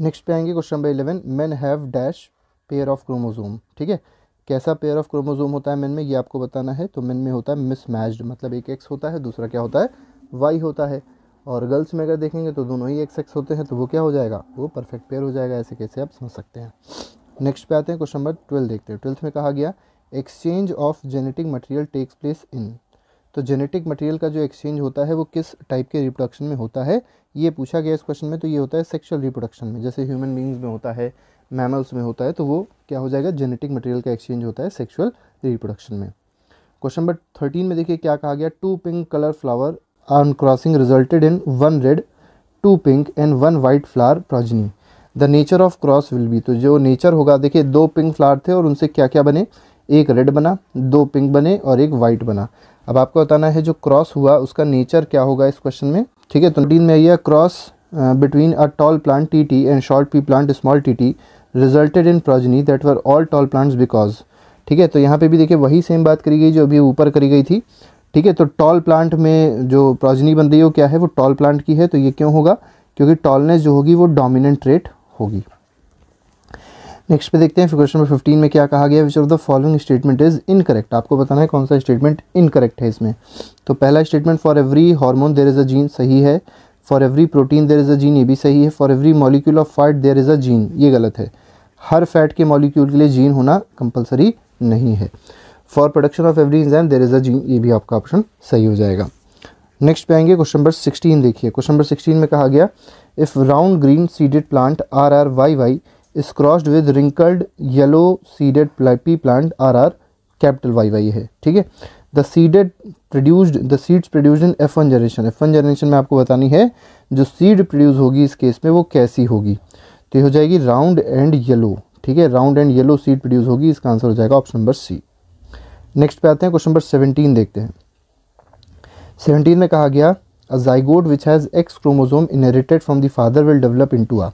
नेक्स्ट पे आएंगे question number eleven, man have dash pair of chromosome, ठीक है, कैसा पेयर ऑफ क्रोमोसोम होता है मैन में, ये आपको बताना है। तो मैन में होता है मिसमैच्ड, मतलब एक एक्स होता है, दूसरा क्या होता है, वाई होता है, और गर्ल्स में अगर देखेंगे तो दोनों ही एक्स एक्स होते हैं, तो वो क्या हो जाएगा, वो परफेक्ट पेयर हो जाएगा, ऐसे कैसे आप समझ सकते हैं। नेक्स्ट पे आते हैं क्वेश्चन नंबर ट्वेल्व देखते हैं। ट्वेल्थ में कहा गया exchange of genetic material takes place in, तो जेनेटिक मटेरियल का जो एक्सचेंज होता है वो किस टाइप के रिप्रोडक्शन में होता है, ये पूछा गया इस क्वेश्चन में। तो ये होता है सेक्सुअल रिप्रोडक्शन में, जैसे ह्यूमन बींग्स में होता है, मैमल्स में होता है, तो वो क्या हो जाएगा, जेनेटिक मटेरियल का एक्सचेंज होता है सेक्सुअल रिप्रोडक्शन में। क्वेश्चन नंबर थर्टीन में देखिए क्या कहा गया, two pink colour flower on crossing resulted in one red two pink and one white flower progeny, the nature of cross will be. तो जो नेचर होगा, देखिए दो पिंक फ्लावर थे और उनसे क्या क्या बने, एक रेड बना, दो पिंक बने और एक वाइट बना। अब आपको बताना है जो क्रॉस हुआ उसका नेचर क्या होगा इस क्वेश्चन में, ठीक है। तो तीन में यह cross between a tall plant T T and short pea plant small T T resulted in progeny that were all tall plants because, ठीक है। तो यहाँ पे भी देखिए वही सेम बात करी गई जो अभी ऊपर करी गई थी, ठीक है। तो टॉल प्लांट में जो प्रोजनी बन रही हो क्या है, वो टॉल प्लांट की है। तो ये क्यों होगा, क्योंकि टॉलनेस जो होगी वो डोमिनेंट ट्रेट होगी। नेक्स्ट पे देखते हैं क्वेश्चन नंबर फिफ्टीन में क्या कहा गया, which of the following statement is incorrect. आपको बताना है कौन सा स्टेटमेंट इनकरेक्ट है इसमें। तो पहला statement, for every hormone there is a gene, सही है। For every protein there is a gene, ये भी सही है। For every molecule of fat there is a gene, ये गलत है। हर फैट के मॉलिक्यूल के लिए जीन होना कंपलसरी नहीं है। For production of every enzyme there is a gene, ये भी आपका ऑप्शन सही हो जाएगा। नेक्स्ट पे आएंगे क्वेश्चन नंबर सिक्सटीन। देखिए क्वेश्चन नंबर सिक्सटीन में कहा गया, if round green seeded plant R R Y Y is crossed with wrinkled yellow seeded pea plant R R capital Y Y है, ठीक है। The seeded produced the seeds produced in F one generation, F one generation में आपको बतानी है जो सीड प्रोड्यूस होगी इस केस में वो कैसी होगी। तो ये हो जाएगी राउंड एंड येलो, ठीक है, round and yellow seed produce होगी। इसका आंसर हो जाएगा ऑप्शन नंबर सी। नेक्स्ट पे आते हैं क्वेश्चन नंबर सेवनटीन देखते हैं। सेवनटीन में कहा गया, a zygote which has X chromosome inherited from the father will develop into a.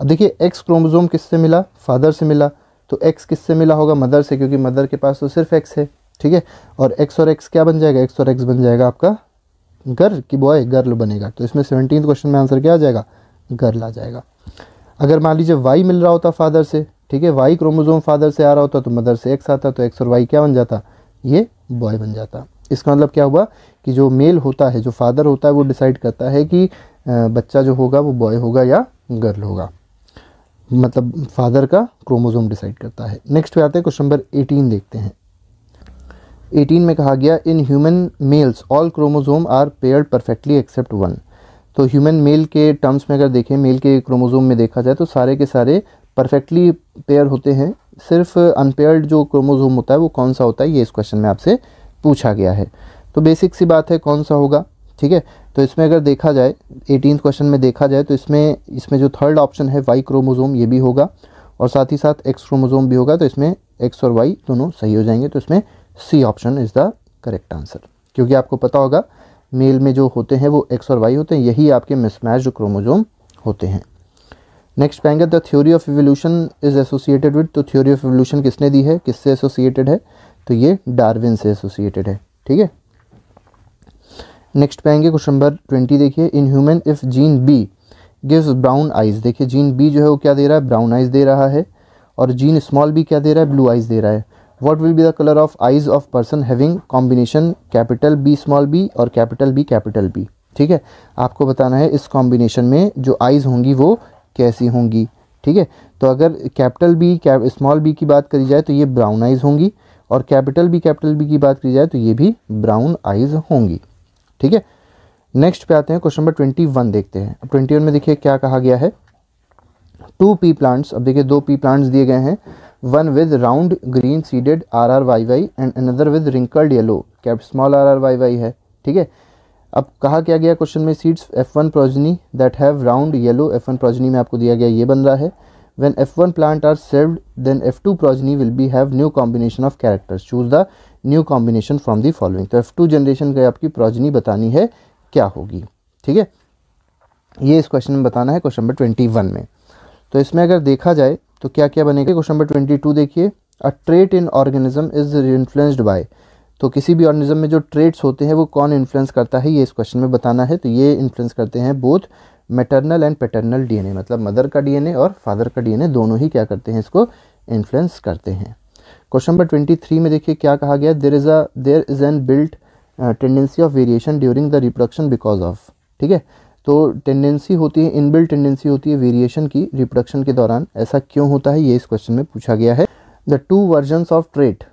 अब देखिए एक्स क्रोमोसोम किससे मिला, फादर से मिला। तो एक्स किससे मिला होगा, मदर से, क्योंकि मदर के पास तो सिर्फ एक्स है, ठीक है। और एक्स और एक्स क्या बन जाएगा, एक्स और एक्स बन जाएगा आपका गर्ल की बॉय, गर्ल बनेगा। तो इसमें सेवनटीन क्वेश्चन में आंसर क्या आ जाएगा, गर्ल आ जाएगा। अगर मान लीजिए वाई मिल रहा होता फादर से, ठीक है, वाई क्रोमोसोम फादर से आ रहा होता तो मदर से एक्स आता, तो एक्स और वाई क्या बन जाता, ये बॉय बन जाता। इसका मतलब क्या हुआ कि जो मेल होता है, जो फादर होता है, वो डिसाइड करता है कि बच्चा जो होगा वो बॉय होगा या गर्ल होगा, मतलब फादर का क्रोमोसोम डिसाइड करता है। नेक्स्ट पे आते हैं क्वेश्चन नंबर एटीन देखते हैं। एटीन में कहा गया, in human males all chromosome are paired perfectly except one. तो ह्यूमन मेल के टर्म्स में अगर देखें, मेल के क्रोमोसोम में देखा जाए तो सारे के सारे परफेक्टली पेयर होते हैं, सिर्फ अनपेयर्ड जो क्रोमोसोम होता है वो कौन सा होता है ये इस क्वेश्चन में आपसे पूछा गया है। तो बेसिक सी बात है कौन सा होगा, ठीक है। तो इसमें अगर देखा जाए एटीन क्वेश्चन में देखा जाए तो इसमें इसमें जो थर्ड ऑप्शन है वाई क्रोमोसोम ये भी होगा और साथ ही साथ एक्स क्रोमोसोम भी होगा। तो इसमें एक्स और वाई दोनों सही हो जाएंगे। तो इसमें C option is the correct answer, क्योंकि आपको पता होगा मेल में जो होते हैं वो एक्स और वाई होते हैं, यही आपके मिसमैच क्रोमोसोम होते हैं। नेक्स्ट पाएंगे the theory of evolution is associated with. तो थ्योरी ऑफ इवोल्यूशन किसने दी है, किससे एसोसिएटेड है, तो ये डार्विन से एसोसिएटेड है, ठीक है। नेक्स्ट पे आएंगे क्वेश्चन नंबर ट्वेंटी देखिए। In human if gene B gives brown eyes, देखिए जीन बी जो है वो क्या दे रहा है, ब्राउन आइज दे रहा है, और जीन स्मॉल बी क्या दे रहा है, ब्लू आइज दे रहा है। What will be the colour of eyes of person having combination capital B small B और कैपिटल बी कैपिटल बी, ठीक है। आपको बताना है इस कॉम्बिनेशन में जो आइज होंगी वो कैसी होंगी, ठीक है। तो अगर कैपिटल बी स्मॉल बी की बात करी जाए तो ये ब्राउन आइज होंगी और कैपिटल बी कैपिटल बी की बात की जाए तो ये भी ब्राउन आइज होंगी, ठीक है। नेक्स्ट पे आते हैं क्वेश्चन नंबर ट्वेंटी वन देखते हैं। अब ट्वेंटी वन में देखिए क्या कहा गया है, टू पी प्लांट्स, अब देखिए दो पी प्लांट्स दिए गए हैं, one with round green seeded R R Y Y and another with wrinkled yellow cap small R R Y Y है, ठीक है। अब कहा क्या गया क्वेश्चन में, seeds F one progeny that have round yellow, F one progeny में आपको दिया गया ये बन रहा है। When F one plant are served, then F two progeny will be have new combination of characters. Choose the new combination from the following. तो F two जनरेशन का आपकी प्रोजनी बतानी है क्या होगी, ठीक है। ये इस क्वेश्चन में बताना है क्वेश्चन नंबर ट्वेंटी वन में। तो इसमें अगर देखा जाए तो क्या क्या बनेगा, क्वेश्चन नंबर ट्वेंटी टू देखिए। A trait in organism is influenced by, तो किसी भी ऑर्गेनिज्म में जो ट्रेट्स होते हैं वो कौन इन्फ्लुएंस करता है ये इस क्वेश्चन में बताना है। तो ये इन्फ्लुएंस करते हैं both maternal and paternal DNA, मतलब मदर का डीएनए और फादर का डीएनए दोनों ही क्या करते हैं, इसको इन्फ्लुएंस करते हैं। क्वेश्चन नंबर ट्वेंटी थ्री में देखिए क्या कहा गया, there is a there is N built tendency of variation during the reproduction because of, ठीक है। तो टेंडेंसी होती है, इनबिल्ट टेंडेंसी होती है वेरिएशन की रिप्रोडक्शन के दौरान। ऐसा क्यों होता है ये इस क्वेश्चन में पूछा गया है। The two versions of trait,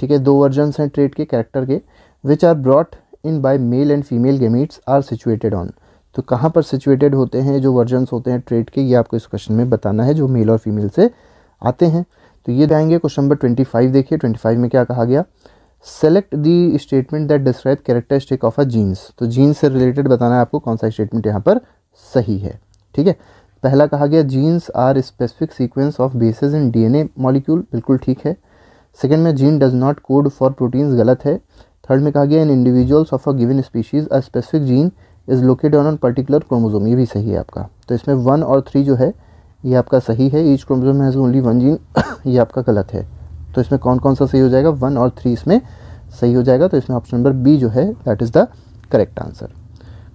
ठीक है, दो वर्जन्स हैं ट्रेट के कैरेक्टर के, which are brought in by male and female gametes are situated on. तो कहाँ पर सिचुएटेड होते हैं जो वर्जन्स होते हैं ट्रेट के, ये आपको इस क्वेश्चन में बताना है, जो मेल और फीमेल से आते हैं। तो ये जाएंगे क्वेश्चन नंबर ट्वेंटी फाइव देखिए। ट्वेंटी फाइव में क्या कहा गया, select the statement that describe characteristic of a genes. तो जीन्स से रिलेटेड बताना है आपको कौन सा स्टेटमेंट यहाँ पर सही है। ठीक है, पहला कहा गया genes are specific sequence of bases in DNA molecule, बिल्कुल ठीक है। सेकेंड में gene does not code for proteins, गलत है। थर्ड में कहा गया in individuals of a given species a specific gene is located on particular chromosome, ये भी सही है आपका। तो इसमें वन और थ्री जो है ये आपका सही है, each chromosome has only one gene, ये आपका गलत है। तो इसमें कौन कौन सा सही हो जाएगा, वन और थ्री इसमें सही हो जाएगा। तो इसमें ऑप्शन नंबर बी जो है that is the correct answer.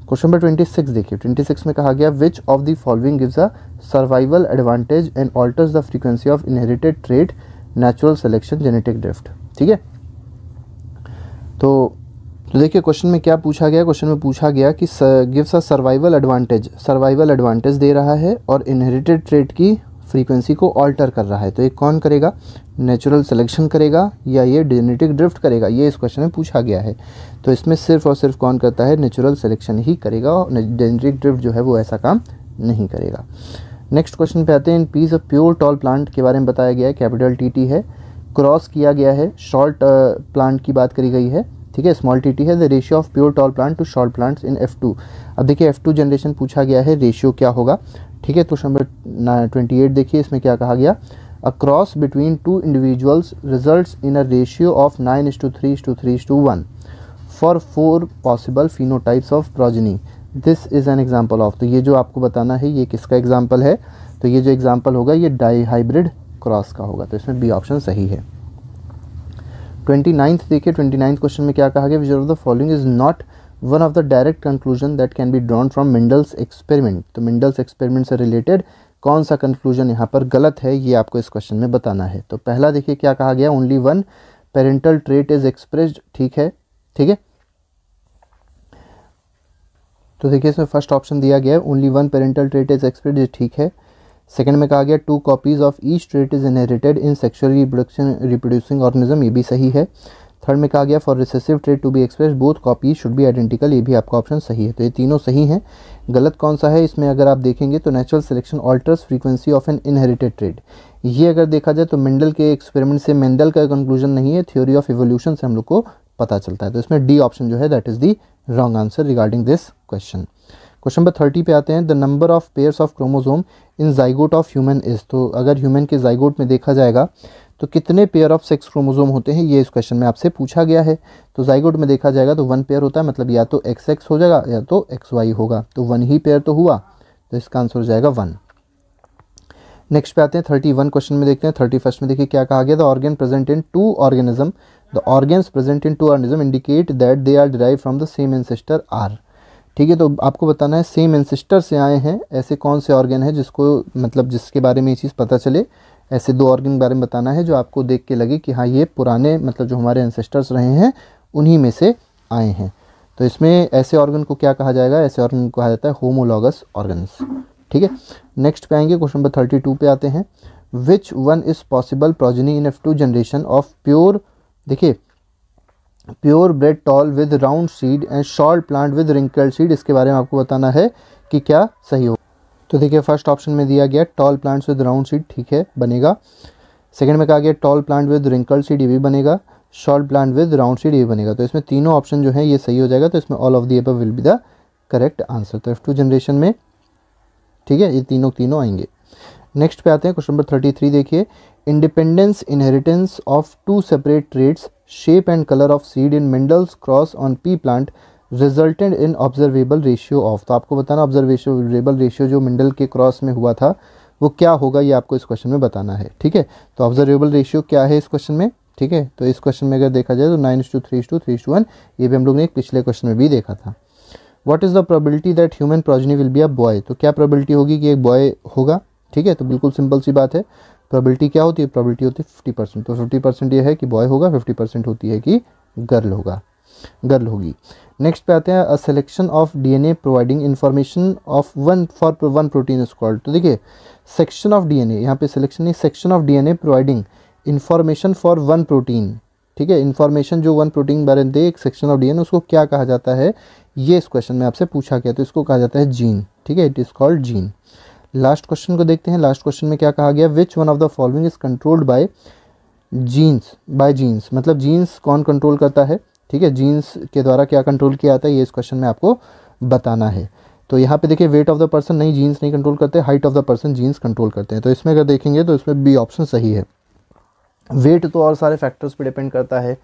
Question number twenty six देखिए, ट्वेंटी सिक्स में कहा गया which of the following gives a survival advantage and alters the frequency of inherited trait natural selection genetic drift. ठीक है, तो तो देखिए क्वेश्चन में क्या पूछा गया, क्वेश्चन में पूछा गया कि gives a survival advantage, survival advantage दे रहा है और इनहेरिटेड ट्रेट की फ्रीक्वेंसी को ऑल्टर कर रहा है। तो ये कौन करेगा, नेचुरल सिलेक्शन करेगा या ये जेनेटिक ड्रिफ्ट करेगा, ये इस क्वेश्चन में पूछा गया है। तो इसमें सिर्फ और सिर्फ कौन करता है, नेचुरल सिलेक्शन ही करेगा और जेनेटिक ड्रिफ्ट जो है वो ऐसा काम नहीं करेगा। नेक्स्ट क्वेश्चन पे आते हैं, in peas of pure tall plant के बारे में बताया गया है, कैपिटल टी टी है, क्रॉस किया गया है, शॉर्ट प्लांट की बात करी गई है, ठीक है, स्मॉल टी टी है। The ratio of pure tall plant to short plants in F two, अब देखिए एफ टू जनरेशन पूछा गया है, रेशियो क्या होगा। ठीक है, तो नंबर ट्वेंटी एट देखिए, इसमें क्या कहा गया, a cross between two individuals results in a ratio of nine is to three is to three is to one for four possible phenotypes of progeny, this is an example of. तो ये जो आपको बताना है ये किसका एग्जाम्पल है, तो ये जो एग्जाम्पल होगा ये डाई हाइब्रिड क्रॉस का होगा। तो इसमें बी ऑप्शन सही है। ट्वेंटी नाइन्थ देखिए, ट्वेंटी नाइन्थ क्वेश्चन में क्या कहा गया, which of the following is not one of the direct conclusion that can be drawn from Mendel's experiment. तो मेंडल्स एक्सपेरिमेंट से रिलेटेड कौन सा कंक्लूजन यहाँ पर गलत है, ये आपको इस क्वेश्चन में बताना है। तो पहला देखिए क्या कहा गया, only one parental trait is expressed, ठीक है। ठीक है, तो देखिए इसमें फर्स्ट ऑप्शन दिया गया है only one parental trait is expressed, ठीक है। सेकंड में कहा गया two copies of each trait is inherited in sexual reproduction reproducing organism, ये भी सही है। थर्ड में कहा गया for recessive trait to be expressed both copies should be identical, ये भी आपका ऑप्शन सही है। तो ये तीनों सही हैं, गलत कौन सा है इसमें अगर आप देखेंगे तो natural selection alters frequency of an inherited trait, ये अगर देखा जाए तो मेंडल के एक्सपेरिमेंट से मेंडल का कंक्लूजन नहीं है, थ्योरी ऑफ इवोल्यूशन से हम लोग को पता चलता है। तो इसमें डी ऑप्शन जो है that is the wrong answer regarding this question. Question number thirty पे आते हैं, the number of pairs of chromosome in zygote of human is. तो अगर ह्यूमन के जाइगोट में देखा जाएगा तो कितने पेयर ऑफ सेक्स क्रोमोसोम होते हैं, ये इस क्वेश्चन में आपसे पूछा गया है। तो जाइगोट में देखा जाएगा तो वन पेयर होता है, मतलब या तो एक्स एक्स हो जाएगा या तो एक्स वाई होगा, तो वन ही पेयर तो हुआ, तो इसका आंसर हो जाएगा वन। नेक्स्ट पे आते हैं थर्टी वन क्वेश्चन में देखते हैं, थर्टी फर्स्ट में देखिए क्या कहा गया, the organ present in two organism the organs present in two organism indicate that they are derive from the same ancestor are. ठीक है, तो आपको बताना है सेम एंसेस्टर से आए हैं ऐसे कौन से ऑर्गन है जिसको मतलब जिसके बारे में ये चीज़ पता चले, ऐसे दो ऑर्गन के बारे में बताना है जो आपको देख के लगे कि हाँ ये पुराने मतलब जो हमारे एंसेस्टर्स रहे हैं उन्हीं में से आए हैं। तो इसमें ऐसे ऑर्गन को क्या कहा जाएगा, ऐसे ऑर्गन को कहा जाता है होमोलॉगस ऑर्गन्स। ठीक है, नेक्स्ट पे आएंगे क्वेश्चन नंबर थर्टी टू पे आते हैं, which one is possible progeny in F two generation of pure, देखिए pure bred tall with round seed and short plant with wrinkled seed, इसके बारे में आपको बताना है कि क्या सही हो। तो देखिए फर्स्ट ऑप्शन में दिया गया tall plants with round seed, ठीक है बनेगा। सेकंड में कहा गया tall plant with wrinkled seed, ये भी बनेगा, short plant with round seed ये बनेगा। तो इसमें तीनों ऑप्शन जो है ये सही हो जाएगा, तो इसमें all of the above will be the correct answer. तो एफ टू जनरेशन में ठीक है ये तीनों तीनों आएंगे। नेक्स्ट पे आते हैं क्वेश्चन नंबर थर्टी थ्री देखिए, independence inheritance of two separate traits shape and colour of seed in Mendel's cross on pea plant resulted in observable ratio of. तो आपको बताना ऑब्जर्वेबल रेशियो जो मेंडल के क्रॉस में हुआ था वो क्या होगा, ये आपको इस क्वेश्चन में बताना है। ठीक है, तो ऑब्जर्वेबल रेशियो क्या है इस क्वेश्चन में, ठीक है। तो इस क्वेश्चन में अगर देखा जाए तो nine is to three is to three is to one, ये भी हम लोग ने एक पिछले क्वेश्चन में भी देखा था। What is the probability that human progeny will be a boy, तो क्या प्रोबेबिलिटी होगी कि एक बॉय होगा। ठीक है, तो बिल्कुल सिंपल सी बात है, प्रोबेबिलिटी क्या होती है, प्रोबेबिलिटी होती है फिफ्टी परसेंट। तो फिफ्टी परसेंट ये है कि बॉय होगा, फिफ्टी परसेंट होती है कि गर्ल होगा गर्ल होगी। नेक्स्ट पे आते हैं a selection of DNA providing information of one for one protein is called. तो देखिए सेक्शन ऑफ डीएनए, यहाँ पे सिलेक्शन नहीं, section of DNA providing information for one protein. ठीक है, इन्फॉर्मेशन जो वन प्रोटीन के बारे में दे एक सेक्शन ऑफ डीएनए, उसको क्या कहा जाता है, ये इस क्वेश्चन में आपसे पूछा गया, तो इसको कहा जाता है जीन। ठीक है, it is called gene. Last question को देखते हैं, लास्ट क्वेश्चन में क्या कहा गया, which one of the following is controlled by genes by genes, मतलब जीन्स कौन कंट्रोल करता है, ठीक है, जीन्स के द्वारा क्या कंट्रोल किया जाता है, ये इस क्वेश्चन में आपको बताना है। तो यहाँ पे देखिए वेट ऑफ द पर्सन नहीं, जीन्स नहीं कंट्रोल करते, height of the person genes control करते हैं। तो इसमें अगर देखेंगे तो इसमें बी ऑप्शन सही है। वेट तो और सारे फैक्टर्स पे डिपेंड करता है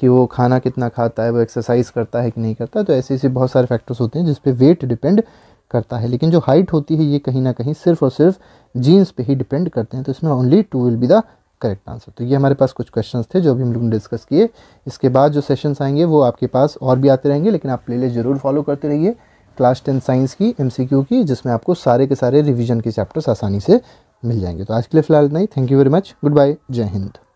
कि वो खाना कितना खाता है, वो एक्सरसाइज करता है कि नहीं करता है, तो ऐसे ऐसे बहुत सारे फैक्टर्स होते हैं जिस पे वेट डिपेंड करता है। लेकिन जो हाइट होती है ये कहीं ना कहीं सिर्फ और सिर्फ जीन्स पे ही डिपेंड करते हैं। तो इसमें only two will be the correct answer. तो ये हमारे पास कुछ क्वेश्चंस थे जो भी हम लोग ने डिस्कस किए। इसके बाद जो सेशंस आएंगे वो आपके पास और भी आते रहेंगे, लेकिन आप प्लेलिस्ट जरूर फॉलो करते रहिए क्लास टेन साइंस की एमसीक्यू की, जिसमें आपको सारे के सारे रिवीजन के चैप्टर्स आसानी से मिल जाएंगे। तो आज के लिए फिलहाल इतना ही। Thank you very much, good bye, जय हिंद।